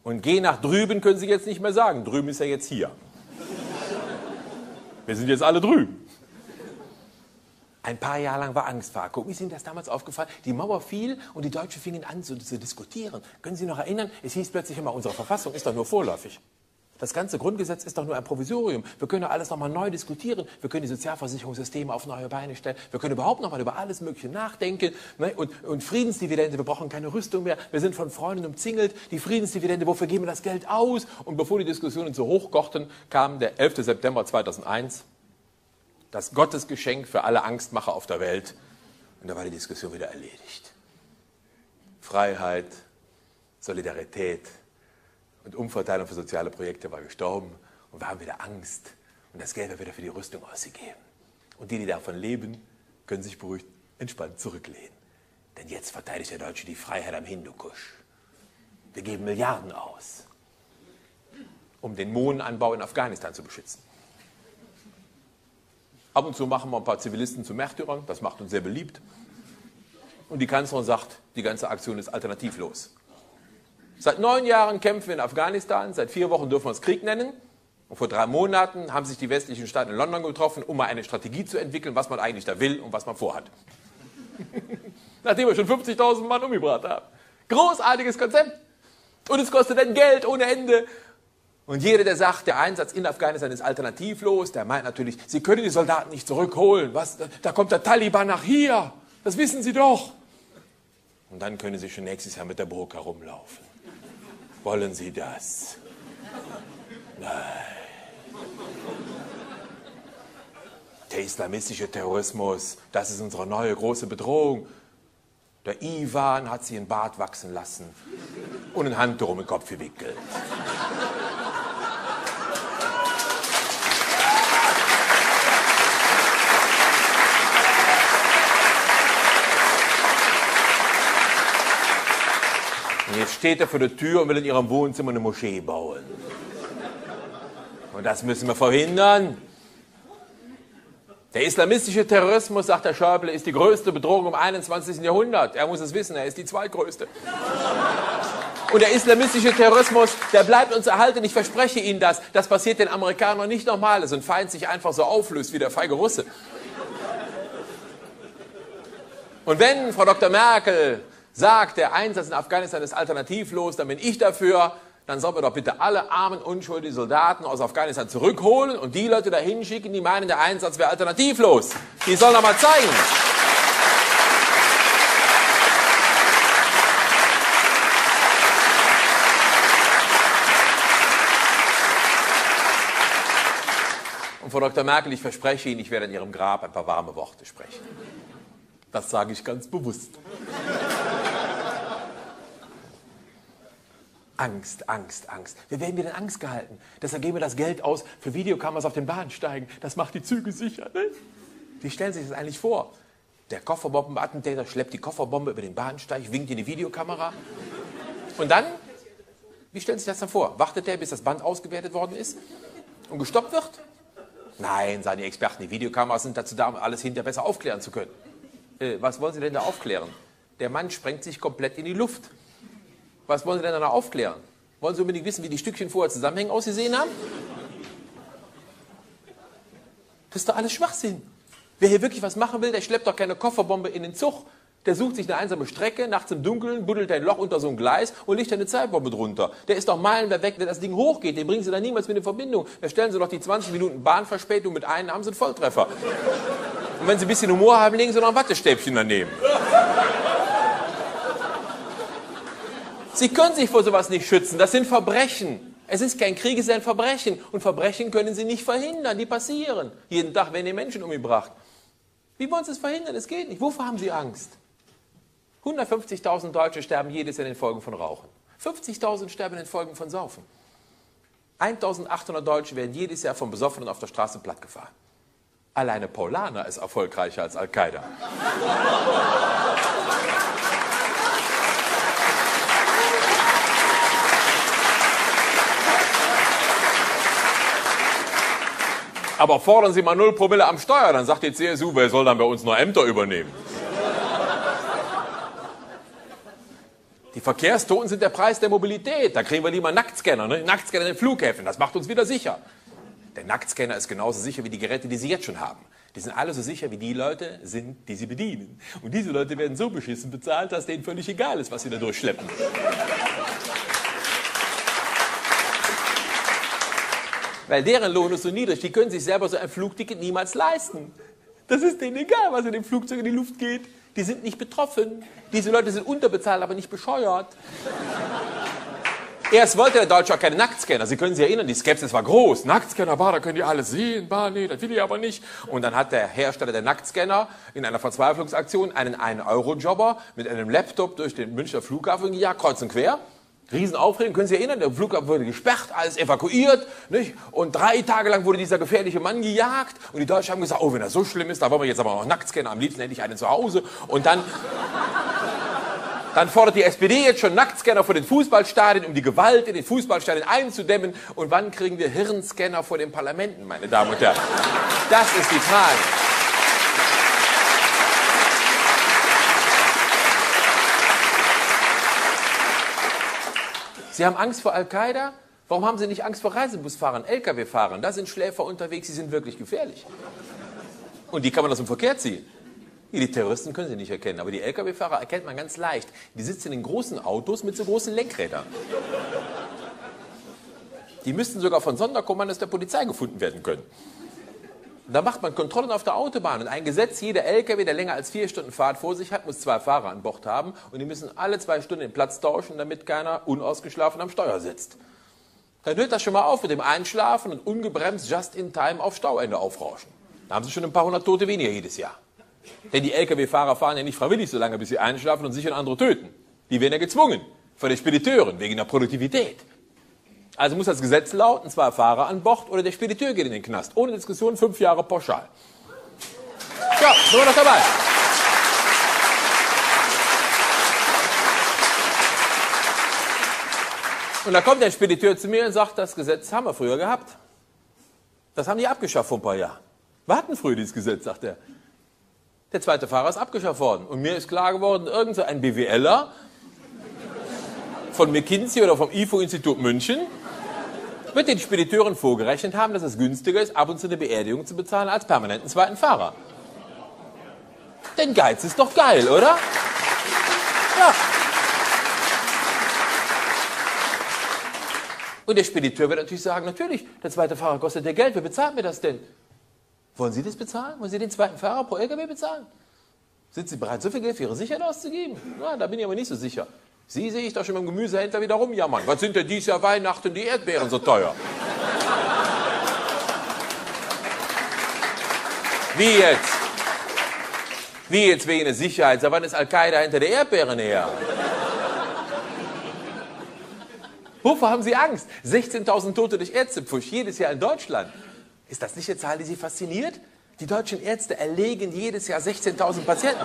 Und geh nach drüben können Sie jetzt nicht mehr sagen. Drüben ist ja jetzt hier. Wir sind jetzt alle drüben. Ein paar Jahre lang war Angstvakuum. Ist Ihnen das damals aufgefallen? Die Mauer fiel und die Deutschen fingen an zu diskutieren. Können Sie sich noch erinnern? Es hieß plötzlich immer, unsere Verfassung ist doch nur vorläufig. Das ganze Grundgesetz ist doch nur ein Provisorium. Wir können doch alles nochmal neu diskutieren. Wir können die Sozialversicherungssysteme auf neue Beine stellen. Wir können überhaupt nochmal über alles Mögliche nachdenken. Und Friedensdividende, wir brauchen keine Rüstung mehr. Wir sind von Freunden umzingelt. Die Friedensdividende, wofür geben wir das Geld aus? Und bevor die Diskussionen so hochkochten, kam der 11. September 2001. Das Gottesgeschenk für alle Angstmacher auf der Welt. Und da war die Diskussion wieder erledigt. Freiheit, Solidarität und Umverteilung für soziale Projekte war gestorben. Und wir haben wieder Angst. Und das Geld wird wieder für die Rüstung ausgegeben. Und die, die davon leben, können sich beruhigt entspannt zurücklehnen. Denn jetzt verteidigt der Deutsche die Freiheit am Hindukusch. Wir geben Milliarden aus, um den Mohnanbau in Afghanistan zu beschützen. Ab und zu machen wir ein paar Zivilisten zu Märtyrern, das macht uns sehr beliebt. Und die Kanzlerin sagt, die ganze Aktion ist alternativlos. Seit 9 Jahren kämpfen wir in Afghanistan, seit 4 Wochen dürfen wir es Krieg nennen. Und vor 3 Monaten haben sich die westlichen Staaten in London getroffen, um mal eine Strategie zu entwickeln, was man eigentlich da will und was man vorhat. Nachdem wir schon 50.000 Mann umgebracht haben. Großartiges Konzept. Und es kostet dann Geld ohne Ende. Und jeder, der sagt, der Einsatz in Afghanistan ist alternativlos, der meint natürlich, Sie können die Soldaten nicht zurückholen. Was? Da kommt der Taliban nach hier. Das wissen Sie doch. Und dann können Sie schon nächstes Jahr mit der Burg herumlaufen. Wollen Sie das? Nein. Der islamistische Terrorismus, das ist unsere neue große Bedrohung. Der Iwan hat sie in den Bart wachsen lassen und ein Handtuch um den Kopf gewickelt. Und jetzt steht er vor der Tür und will in ihrem Wohnzimmer eine Moschee bauen. Und das müssen wir verhindern. Der islamistische Terrorismus, sagt der Schäuble, ist die größte Bedrohung im 21. Jahrhundert. Er muss es wissen, er ist die zweitgrößte. Und der islamistische Terrorismus, der bleibt uns erhalten. Ich verspreche Ihnen das. Das passiert den Amerikanern nicht nochmal, dass ein Feind sich einfach so auflöst wie der feige Russe. Und wenn Frau Dr. Merkel sagt, der Einsatz in Afghanistan ist alternativlos, dann bin ich dafür. Dann sollen wir doch bitte alle armen, unschuldigen Soldaten aus Afghanistan zurückholen und die Leute dahin schicken, die meinen, der Einsatz wäre alternativlos. Die sollen doch mal zeigen. Und Frau Dr. Merkel, ich verspreche Ihnen, ich werde in Ihrem Grab ein paar warme Worte sprechen. Das sage ich ganz bewusst. Angst, Angst, Angst. Wer werden wir denn Angst gehalten? Deshalb geben wir das Geld aus für Videokameras auf den Bahnsteigen. Das macht die Züge sicher. Ne? Wie stellen Sie sich das eigentlich vor? Der Kofferbombenattentäter schleppt die Kofferbombe über den Bahnsteig, winkt in die Videokamera. Und dann? Wie stellen Sie sich das dann vor? Wartet der, bis das Band ausgewertet worden ist und gestoppt wird? Nein, sagen die Experten, die Videokameras sind dazu da, um alles hinterher besser aufklären zu können. Was wollen Sie denn da aufklären? Der Mann sprengt sich komplett in die Luft. Was wollen Sie denn danach aufklären? Wollen Sie unbedingt wissen, wie die Stückchen vorher zusammenhängen ausgesehen haben? Das ist doch alles Schwachsinn. Wer hier wirklich was machen will, der schleppt doch keine Kofferbombe in den Zug. Der sucht sich eine einsame Strecke, nachts im Dunkeln, buddelt ein Loch unter so ein Gleis und legt eine Zeitbombe drunter. Der ist doch meilenweit weg, wenn das Ding hochgeht. Den bringen Sie dann niemals mit in Verbindung. Da stellen Sie doch die 20 Minuten Bahnverspätung mit einem, haben Sie einen Volltreffer. Und wenn Sie ein bisschen Humor haben, legen Sie noch ein Wattestäbchen daneben. Sie können sich vor sowas nicht schützen. Das sind Verbrechen. Es ist kein Krieg, es ist ein Verbrechen. Und Verbrechen können Sie nicht verhindern. Die passieren. Jeden Tag werden die Menschen umgebracht. Wie wollen Sie es verhindern? Es geht nicht. Wovor haben Sie Angst? 150.000 Deutsche sterben jedes Jahr in den Folgen von Rauchen. 50.000 sterben in den Folgen von Saufen. 1.800 Deutsche werden jedes Jahr von Besoffenen auf der Straße plattgefahren. Alleine Paulaner ist erfolgreicher als Al-Qaida. Aber fordern Sie mal 0 Promille am Steuer, dann sagt die CSU, wer soll dann bei uns noch Ämter übernehmen? Die Verkehrstoten sind der Preis der Mobilität. Da kriegen wir lieber Nacktscanner, ne? Nacktscanner in den Flughäfen, das macht uns wieder sicher. Der Nacktscanner ist genauso sicher wie die Geräte, die Sie jetzt schon haben. Die sind alle so sicher wie die Leute sind, die sie bedienen. Und diese Leute werden so beschissen bezahlt, dass denen völlig egal ist, was sie da durchschleppen. Weil deren Lohn ist so niedrig, die können sich selber so ein Flugticket niemals leisten. Das ist denen egal, was in dem Flugzeug in die Luft geht. Die sind nicht betroffen. Diese Leute sind unterbezahlt, aber nicht bescheuert. Erst wollte der Deutsche auch keine Nacktscanner. Sie können sich erinnern, die Skepsis war groß. Nacktscanner, bah, da können die alles sehen. Bah, nee, das will ich aber nicht. Und dann hat der Hersteller der Nacktscanner in einer Verzweiflungsaktion einen 1-Euro-Jobber mit einem Laptop durch den Münchner Flughafen gejagt, kreuz und quer. Riesenaufregung, können Sie sich erinnern, der Flughafen wurde gesperrt, alles evakuiert, nicht? Und 3 Tage lang wurde dieser gefährliche Mann gejagt und die Deutschen haben gesagt, oh, wenn das so schlimm ist, da wollen wir jetzt aber noch Nacktscanner, am liebsten hätte ich einen zu Hause. Und dann fordert die SPD jetzt schon Nacktscanner vor den Fußballstadien, um die Gewalt in den Fußballstadien einzudämmen. Und wann kriegen wir Hirnscanner vor den Parlamenten, meine Damen und Herren? Das ist die Frage. Sie haben Angst vor Al-Qaida? Warum haben Sie nicht Angst vor Reisebusfahrern, Lkw-Fahrern? Da sind Schläfer unterwegs, die sind wirklich gefährlich. Und die kann man aus dem Verkehr ziehen. Die Terroristen können Sie nicht erkennen, aber die Lkw-Fahrer erkennt man ganz leicht. Die sitzen in großen Autos mit so großen Lenkrädern. Die müssten sogar von Sonderkommandos der Polizei gefunden werden können. Da macht man Kontrollen auf der Autobahn und ein Gesetz, jeder LKW, der länger als 4 Stunden Fahrt vor sich hat, muss 2 Fahrer an Bord haben und die müssen alle 2 Stunden den Platz tauschen, damit keiner unausgeschlafen am Steuer sitzt. Dann hört das schon mal auf mit dem Einschlafen und ungebremst just in time auf Stauende aufrauschen. Da haben Sie schon ein paar hundert Tote weniger jedes Jahr. Denn die LKW-Fahrer fahren ja nicht freiwillig so lange, bis sie einschlafen und sich und andere töten. Die werden ja gezwungen von den Spediteuren wegen der Produktivität. Also muss das Gesetz lauten, 2 Fahrer an Bord oder der Spediteur geht in den Knast. Ohne Diskussion 5 Jahre pauschal. Ja, sind wir noch dabei. Und da kommt der Spediteur zu mir und sagt, das Gesetz haben wir früher gehabt. Das haben die abgeschafft vor ein paar Jahren. Wir hatten früher dieses Gesetz, sagt er. Der 2. Fahrer ist abgeschafft worden. Und mir ist klar geworden, irgend so ein BWLer von McKinsey oder vom IFO-Institut München wird den Spediteuren vorgerechnet haben, dass es günstiger ist, ab und zu eine Beerdigung zu bezahlen als permanenten 2. Fahrer. Denn Geiz ist doch geil, oder? Ja. Und der Spediteur wird natürlich sagen, natürlich, der 2. Fahrer kostet ja Geld, wer bezahlt mir das denn? Wollen Sie das bezahlen? Wollen Sie den 2. Fahrer pro LKW bezahlen? Sind Sie bereit, so viel Geld für Ihre Sicherheit auszugeben? Na, da bin ich aber nicht so sicher. Sie sehe ich doch schon beim Gemüsehändler wieder rumjammern. Was sind denn dieses Jahr Weihnachten die Erdbeeren so teuer? Wie jetzt? Wie jetzt wegen der Sicherheit? Seit wann ist Al-Qaida hinter der Erdbeeren her? Wovor haben Sie Angst? 16.000 Tote durch Ärztepfusch jedes Jahr in Deutschland. Ist das nicht eine Zahl, die Sie fasziniert? Die deutschen Ärzte erlegen jedes Jahr 16.000 Patienten.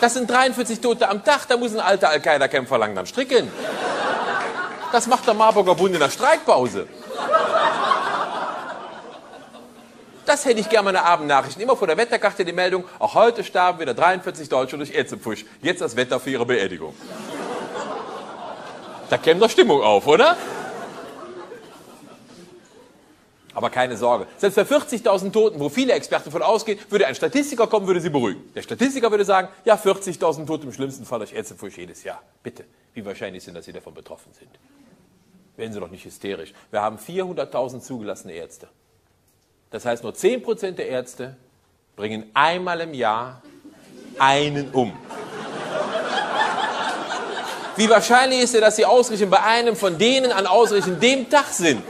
Das sind 43 Tote am Tag, da muss ein alter Al-Qaida-Kämpfer langsam stricken. Das macht der Marburger Bund in der Streikpause. Das hätte ich gerne in den Abendnachrichten. Immer vor der Wetterkarte die Meldung, auch heute starben wieder 43 Deutsche durch Ärztepfusch. Jetzt das Wetter für ihre Beerdigung. Da käme doch Stimmung auf, oder? Aber keine Sorge, selbst bei 40.000 Toten, wo viele Experten davon ausgehen, würde ein Statistiker kommen, würde sie beruhigen. Der Statistiker würde sagen, ja, 40.000 Tote im schlimmsten Fall durch Ärztepfusch jedes Jahr. Bitte, wie wahrscheinlich sind, dass Sie davon betroffen sind? Werden Sie doch nicht hysterisch. Wir haben 400.000 zugelassene Ärzte. Das heißt, nur 10% der Ärzte bringen einmal im Jahr einen um. Wie wahrscheinlich ist es, dass Sie ausgerechnet bei einem von denen an ausgerechnet dem Tag sind?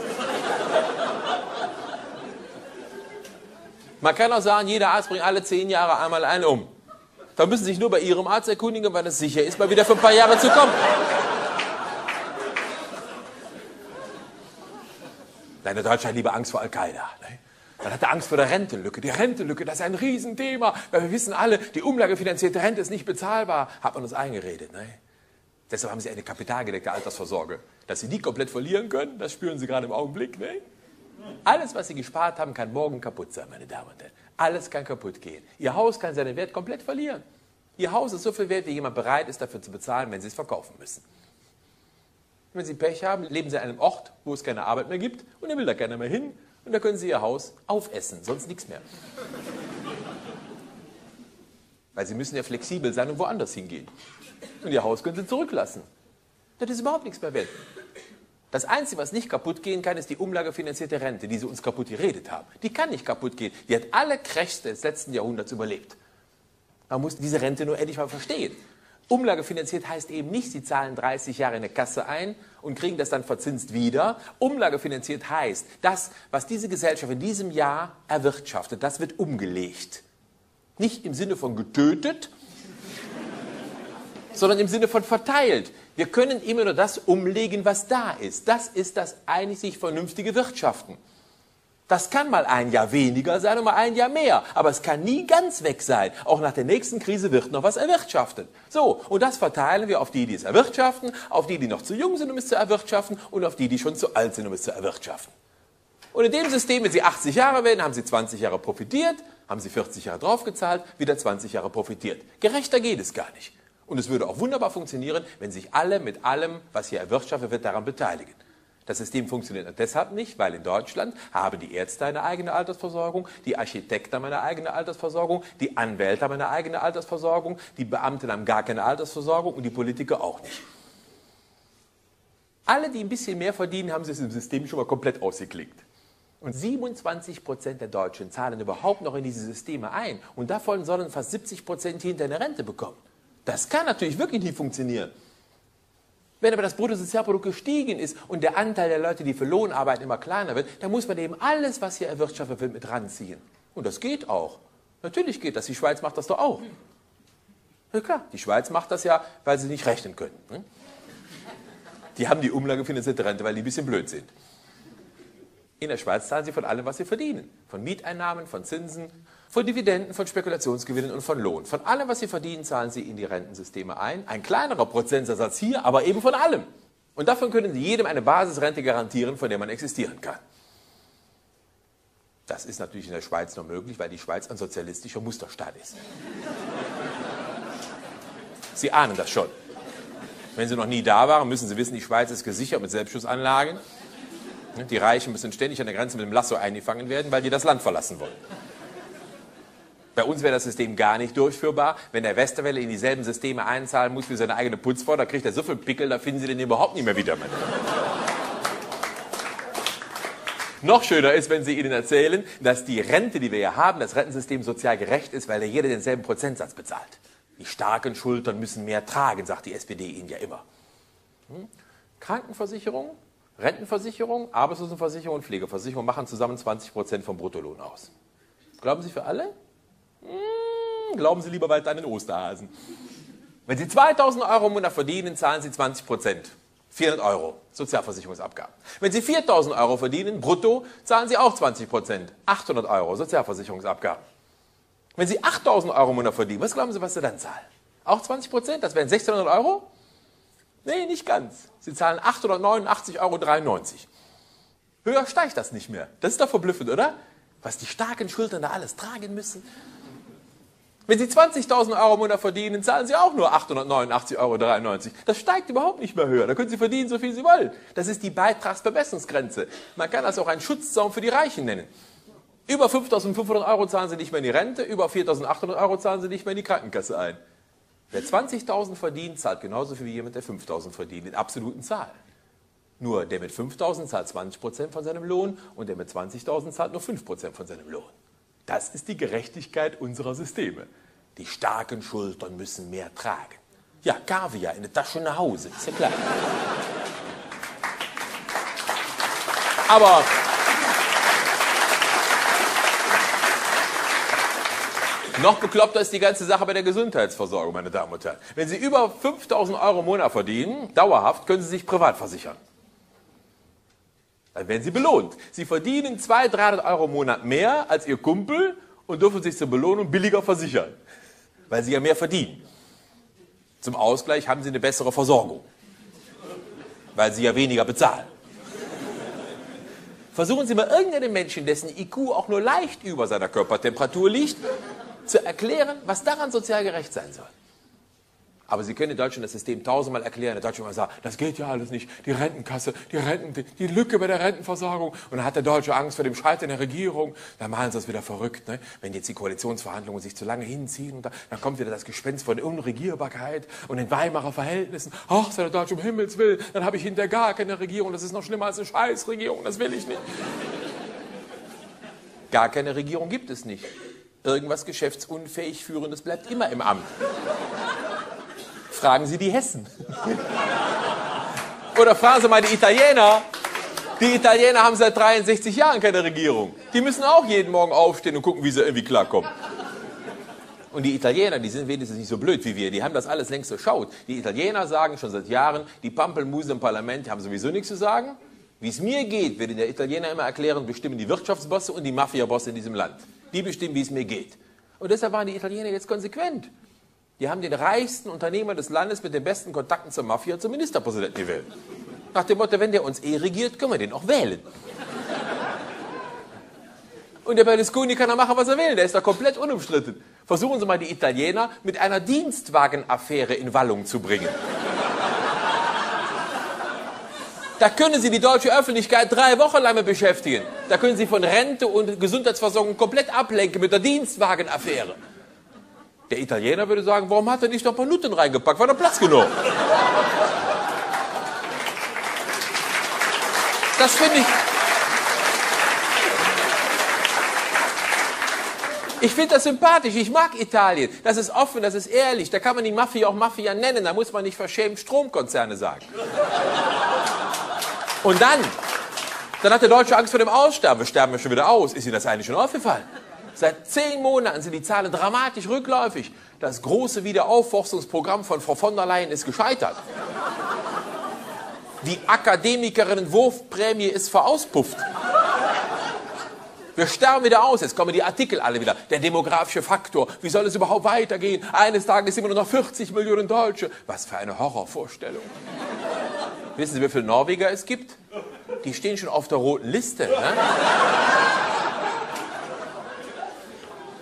Man kann auch sagen, jeder Arzt bringt alle 10 Jahre einmal einen um. Da müssen Sie sich nur bei Ihrem Arzt erkundigen, weil es sicher ist, mal wieder für ein paar Jahre zu kommen. Nein, der Deutsche hat lieber Angst vor Al-Qaida. Dann hat er Angst vor der Rentenlücke. Die Rentenlücke, das ist ein Riesenthema, weil wir wissen alle, die umlagefinanzierte Rente ist nicht bezahlbar, hat man uns eingeredet. Ne? Deshalb haben Sie eine kapitalgedeckte Altersvorsorge. Dass Sie die komplett verlieren können, das spüren Sie gerade im Augenblick. Ne? Alles, was Sie gespart haben, kann morgen kaputt sein, meine Damen und Herren. Alles kann kaputt gehen. Ihr Haus kann seinen Wert komplett verlieren. Ihr Haus ist so viel wert, wie jemand bereit ist, dafür zu bezahlen, wenn Sie es verkaufen müssen. Wenn Sie Pech haben, leben Sie an einem Ort, wo es keine Arbeit mehr gibt und dann will da keiner mehr hin und da können Sie Ihr Haus aufessen, sonst nichts mehr. Weil Sie müssen ja flexibel sein und woanders hingehen. Und Ihr Haus können Sie zurücklassen. Das ist überhaupt nichts mehr wert. Das Einzige, was nicht kaputt gehen kann, ist die umlagefinanzierte Rente, die Sie uns kaputt geredet haben. Die kann nicht kaputt gehen. Die hat alle Crashs des letzten Jahrhunderts überlebt. Man muss diese Rente nur endlich mal verstehen. Umlagefinanziert heißt eben nicht, Sie zahlen 30 Jahre in der Kasse ein und kriegen das dann verzinst wieder. Umlagefinanziert heißt, das, was diese Gesellschaft in diesem Jahr erwirtschaftet, das wird umgelegt. Nicht im Sinne von getötet, sondern im Sinne von verteilt. Wir können immer nur das umlegen, was da ist. Das ist das eigentlich sich vernünftige Wirtschaften. Das kann mal ein Jahr weniger sein und mal ein Jahr mehr. Aber es kann nie ganz weg sein. Auch nach der nächsten Krise wird noch was erwirtschaftet. So, und das verteilen wir auf die, die es erwirtschaften, auf die, die noch zu jung sind, um es zu erwirtschaften, und auf die, die schon zu alt sind, um es zu erwirtschaften. Und in dem System, wenn Sie 80 Jahre werden, haben Sie 20 Jahre profitiert, haben Sie 40 Jahre draufgezahlt, wieder 20 Jahre profitiert. Gerechter geht es gar nicht. Und es würde auch wunderbar funktionieren, wenn sich alle mit allem, was hier erwirtschaftet wird, daran beteiligen. Das System funktioniert deshalb nicht, weil in Deutschland haben die Ärzte eine eigene Altersversorgung, die Architekten haben eine eigene Altersversorgung, die Anwälte haben eine eigene Altersversorgung, die Beamten haben gar keine Altersversorgung und die Politiker auch nicht. Alle, die ein bisschen mehr verdienen, haben sich im System schon mal komplett ausgeklinkt. Und 27% der Deutschen zahlen überhaupt noch in diese Systeme ein und davon sollen fast 70% hinter eine Rente bekommen. Das kann natürlich wirklich nicht funktionieren. Wenn aber das Bruttosozialprodukt gestiegen ist und der Anteil der Leute, die für Lohn arbeiten, immer kleiner wird, dann muss man eben alles, was hier erwirtschaftet wird, mit ranziehen. Und das geht auch. Natürlich geht das. Die Schweiz macht das doch auch. Na klar, die Schweiz macht das ja, weil sie nicht rechnen können. Die haben die umlagefinanzierte Rente, weil die ein bisschen blöd sind. In der Schweiz zahlen sie von allem, was sie verdienen. Von Mieteinnahmen, von Zinsen, von Dividenden, von Spekulationsgewinnen und von Lohn. Von allem, was sie verdienen, zahlen sie in die Rentensysteme ein. Ein kleinerer Prozentsatz als hier, aber eben von allem. Und davon können sie jedem eine Basisrente garantieren, von der man existieren kann. Das ist natürlich in der Schweiz nur möglich, weil die Schweiz ein sozialistischer Musterstaat ist. Sie ahnen das schon. Wenn Sie noch nie da waren, müssen Sie wissen, die Schweiz ist gesichert mit Selbstschussanlagen. Die Reichen müssen ständig an der Grenze mit dem Lasso eingefangen werden, weil die das Land verlassen wollen. Bei uns wäre das System gar nicht durchführbar. Wenn der Westerwelle in dieselben Systeme einzahlen muss wie seine eigene Putzfrau, da kriegt er so viel Pickel, da finden Sie den überhaupt nicht mehr wieder. Noch schöner ist, wenn Sie Ihnen erzählen, dass die Rente, die wir hier haben, das Rentensystem sozial gerecht ist, weil ja jeder denselben Prozentsatz bezahlt. Die starken Schultern müssen mehr tragen, sagt die SPD Ihnen ja immer. Krankenversicherung? Rentenversicherung, Arbeitslosenversicherung und Pflegeversicherung machen zusammen 20% vom Bruttolohn aus. Glauben Sie für alle? Glauben Sie lieber weiter an den Osterhasen. Wenn Sie 2.000 Euro im Monat verdienen, zahlen Sie 20%. 400 Euro Sozialversicherungsabgaben. Wenn Sie 4.000 Euro verdienen, brutto, zahlen Sie auch 20%. 800 Euro Sozialversicherungsabgaben. Wenn Sie 8.000 Euro im Monat verdienen, was glauben Sie, was Sie dann zahlen? Auch 20%? Das wären 1.600 Euro? Nee, nicht ganz. Sie zahlen 889,93 Euro. Höher steigt das nicht mehr. Das ist doch verblüffend, oder? Was die starken Schultern da alles tragen müssen. Wenn Sie 20.000 Euro im Monat verdienen, zahlen Sie auch nur 889,93 Euro. Das steigt überhaupt nicht mehr höher. Da können Sie verdienen, so viel Sie wollen. Das ist die Beitragsbemessungsgrenze. Man kann das auch einen Schutzzaun für die Reichen nennen. Über 5.500 Euro zahlen Sie nicht mehr in die Rente, über 4.800 Euro zahlen Sie nicht mehr in die Krankenkasse ein. Wer 20.000 verdient, zahlt genauso viel wie jemand, der 5.000 verdient, in absoluten Zahlen. Nur der mit 5.000 zahlt 20% von seinem Lohn und der mit 20.000 zahlt nur 5% von seinem Lohn. Das ist die Gerechtigkeit unserer Systeme. Die starken Schultern müssen mehr tragen. Ja, Kaviar in der Tasche nach Hause, ist ja klar. Aber... noch bekloppter ist die ganze Sache bei der Gesundheitsversorgung, meine Damen und Herren. Wenn Sie über 5.000 Euro im Monat verdienen, dauerhaft, können Sie sich privat versichern. Dann werden Sie belohnt. Sie verdienen 200, 300 Euro im Monat mehr als Ihr Kumpel und dürfen sich zur Belohnung billiger versichern, weil Sie ja mehr verdienen. Zum Ausgleich haben Sie eine bessere Versorgung, weil Sie ja weniger bezahlen. Versuchen Sie mal irgendeinen Menschen, dessen IQ auch nur leicht über seiner Körpertemperatur liegt, zu erklären, was daran sozial gerecht sein soll. Aber Sie können in Deutschland das System tausendmal erklären. Der Deutsche immer sagt, das geht ja alles nicht. Die Rentenkasse, die Lücke bei der Rentenversorgung. Und dann hat der Deutsche Angst vor dem Scheitern der Regierung. Dann machen Sie das wieder verrückt, ne? Wenn jetzt die Koalitionsverhandlungen sich zu lange hinziehen. Und dann kommt wieder das Gespenst von der Unregierbarkeit und den Weimarer Verhältnissen. Ach, sei der Deutsche um Himmels Willen, dann habe ich hinterher gar keine Regierung. Das ist noch schlimmer als eine Scheißregierung. Das will ich nicht. Gar keine Regierung gibt es nicht. Irgendwas geschäftsunfähig Führendes bleibt immer im Amt. Fragen Sie die Hessen. Oder fragen Sie mal die Italiener. Die Italiener haben seit 63 Jahren keine Regierung. Die müssen auch jeden Morgen aufstehen und gucken, wie sie irgendwie klarkommen. Und die Italiener, die sind wenigstens nicht so blöd wie wir. Die haben das alles längst durchschaut. Die Italiener sagen schon seit Jahren, die Pampelmuse im Parlament haben sowieso nichts zu sagen. Wie es mir geht, wird der Italiener immer erklären, bestimmen die Wirtschaftsbosse und die Mafiabosse in diesem Land. Die bestimmen, wie es mir geht. Und deshalb waren die Italiener jetzt konsequent. Die haben den reichsten Unternehmer des Landes mit den besten Kontakten zur Mafia zum Ministerpräsidenten gewählt. Nach dem Motto, wenn der uns regiert, können wir den auch wählen. Und der Berlusconi kann da machen, was er will. Der ist da komplett unumstritten. Versuchen Sie mal, die Italiener mit einer Dienstwagenaffäre in Wallung zu bringen. Da können Sie die deutsche Öffentlichkeit 3 Wochen lang mit beschäftigen. Da können Sie von Rente und Gesundheitsversorgung komplett ablenken mit der Dienstwagenaffäre. Der Italiener würde sagen, warum hat er nicht noch ein paar Nutten reingepackt? War doch Platz genug. Das finde ich... Ich finde das sympathisch, ich mag Italien. Das ist offen, das ist ehrlich. Da kann man die Mafia auch Mafia nennen. Da muss man nicht verschämt Stromkonzerne sagen. Und dann hat der Deutsche Angst vor dem Aussterben. Wir sterben ja schon wieder aus. Ist Ihnen das eigentlich schon aufgefallen? Seit 10 Monaten sind die Zahlen dramatisch rückläufig. Das große Wiederaufforstungsprogramm von Frau von der Leyen ist gescheitert. Die Akademikerinnen-Wurfprämie ist verauspufft. Wir sterben wieder aus, jetzt kommen die Artikel alle wieder. Der demografische Faktor, wie soll es überhaupt weitergehen? Eines Tages sind wir nur noch 40 Millionen Deutsche. Was für eine Horrorvorstellung. Wissen Sie, wie viele Norweger es gibt? Die stehen schon auf der roten Liste. Ne?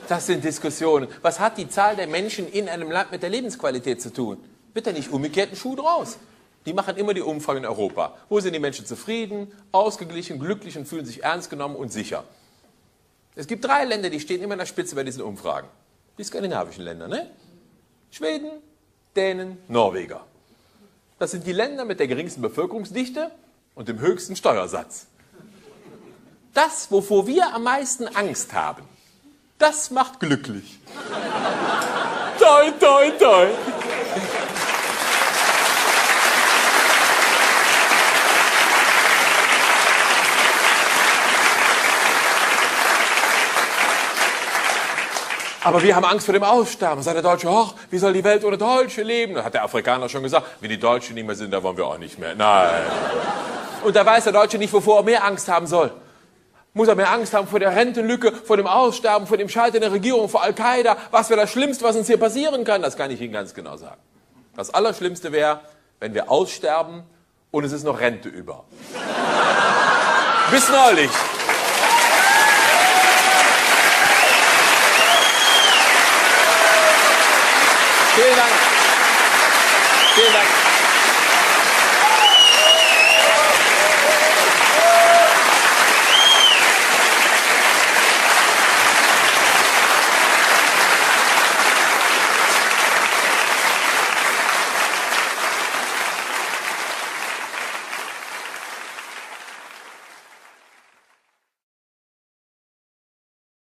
Das sind Diskussionen. Was hat die Zahl der Menschen in einem Land mit der Lebensqualität zu tun? Bitte nicht umgekehrt einen Schuh draus. Die machen immer die Umfragen in Europa. Wo sind die Menschen zufrieden, ausgeglichen, glücklich und fühlen sich ernst genommen und sicher? Es gibt 3 Länder, die stehen immer an der Spitze bei diesen Umfragen. Die skandinavischen Länder, ne? Schweden, Dänen, Norweger. Das sind die Länder mit der geringsten Bevölkerungsdichte und dem höchsten Steuersatz. Das, wovor wir am meisten Angst haben, das macht glücklich. Toi, toi, toi. Aber wir haben Angst vor dem Aussterben. Sagt der Deutsche, hoch, wie soll die Welt ohne Deutsche leben? Da hat der Afrikaner schon gesagt, wenn die Deutschen nicht mehr sind, da wollen wir auch nicht mehr. Nein. Und da weiß der Deutsche nicht, wovor er mehr Angst haben soll. Muss er mehr Angst haben vor der Rentenlücke, vor dem Aussterben, vor dem Scheitern der Regierung, vor Al-Qaida? Was wäre das Schlimmste, was uns hier passieren kann? Das kann ich Ihnen ganz genau sagen. Das Allerschlimmste wäre, wenn wir aussterben und es ist noch Rente über. Bis neulich. Vielen Dank.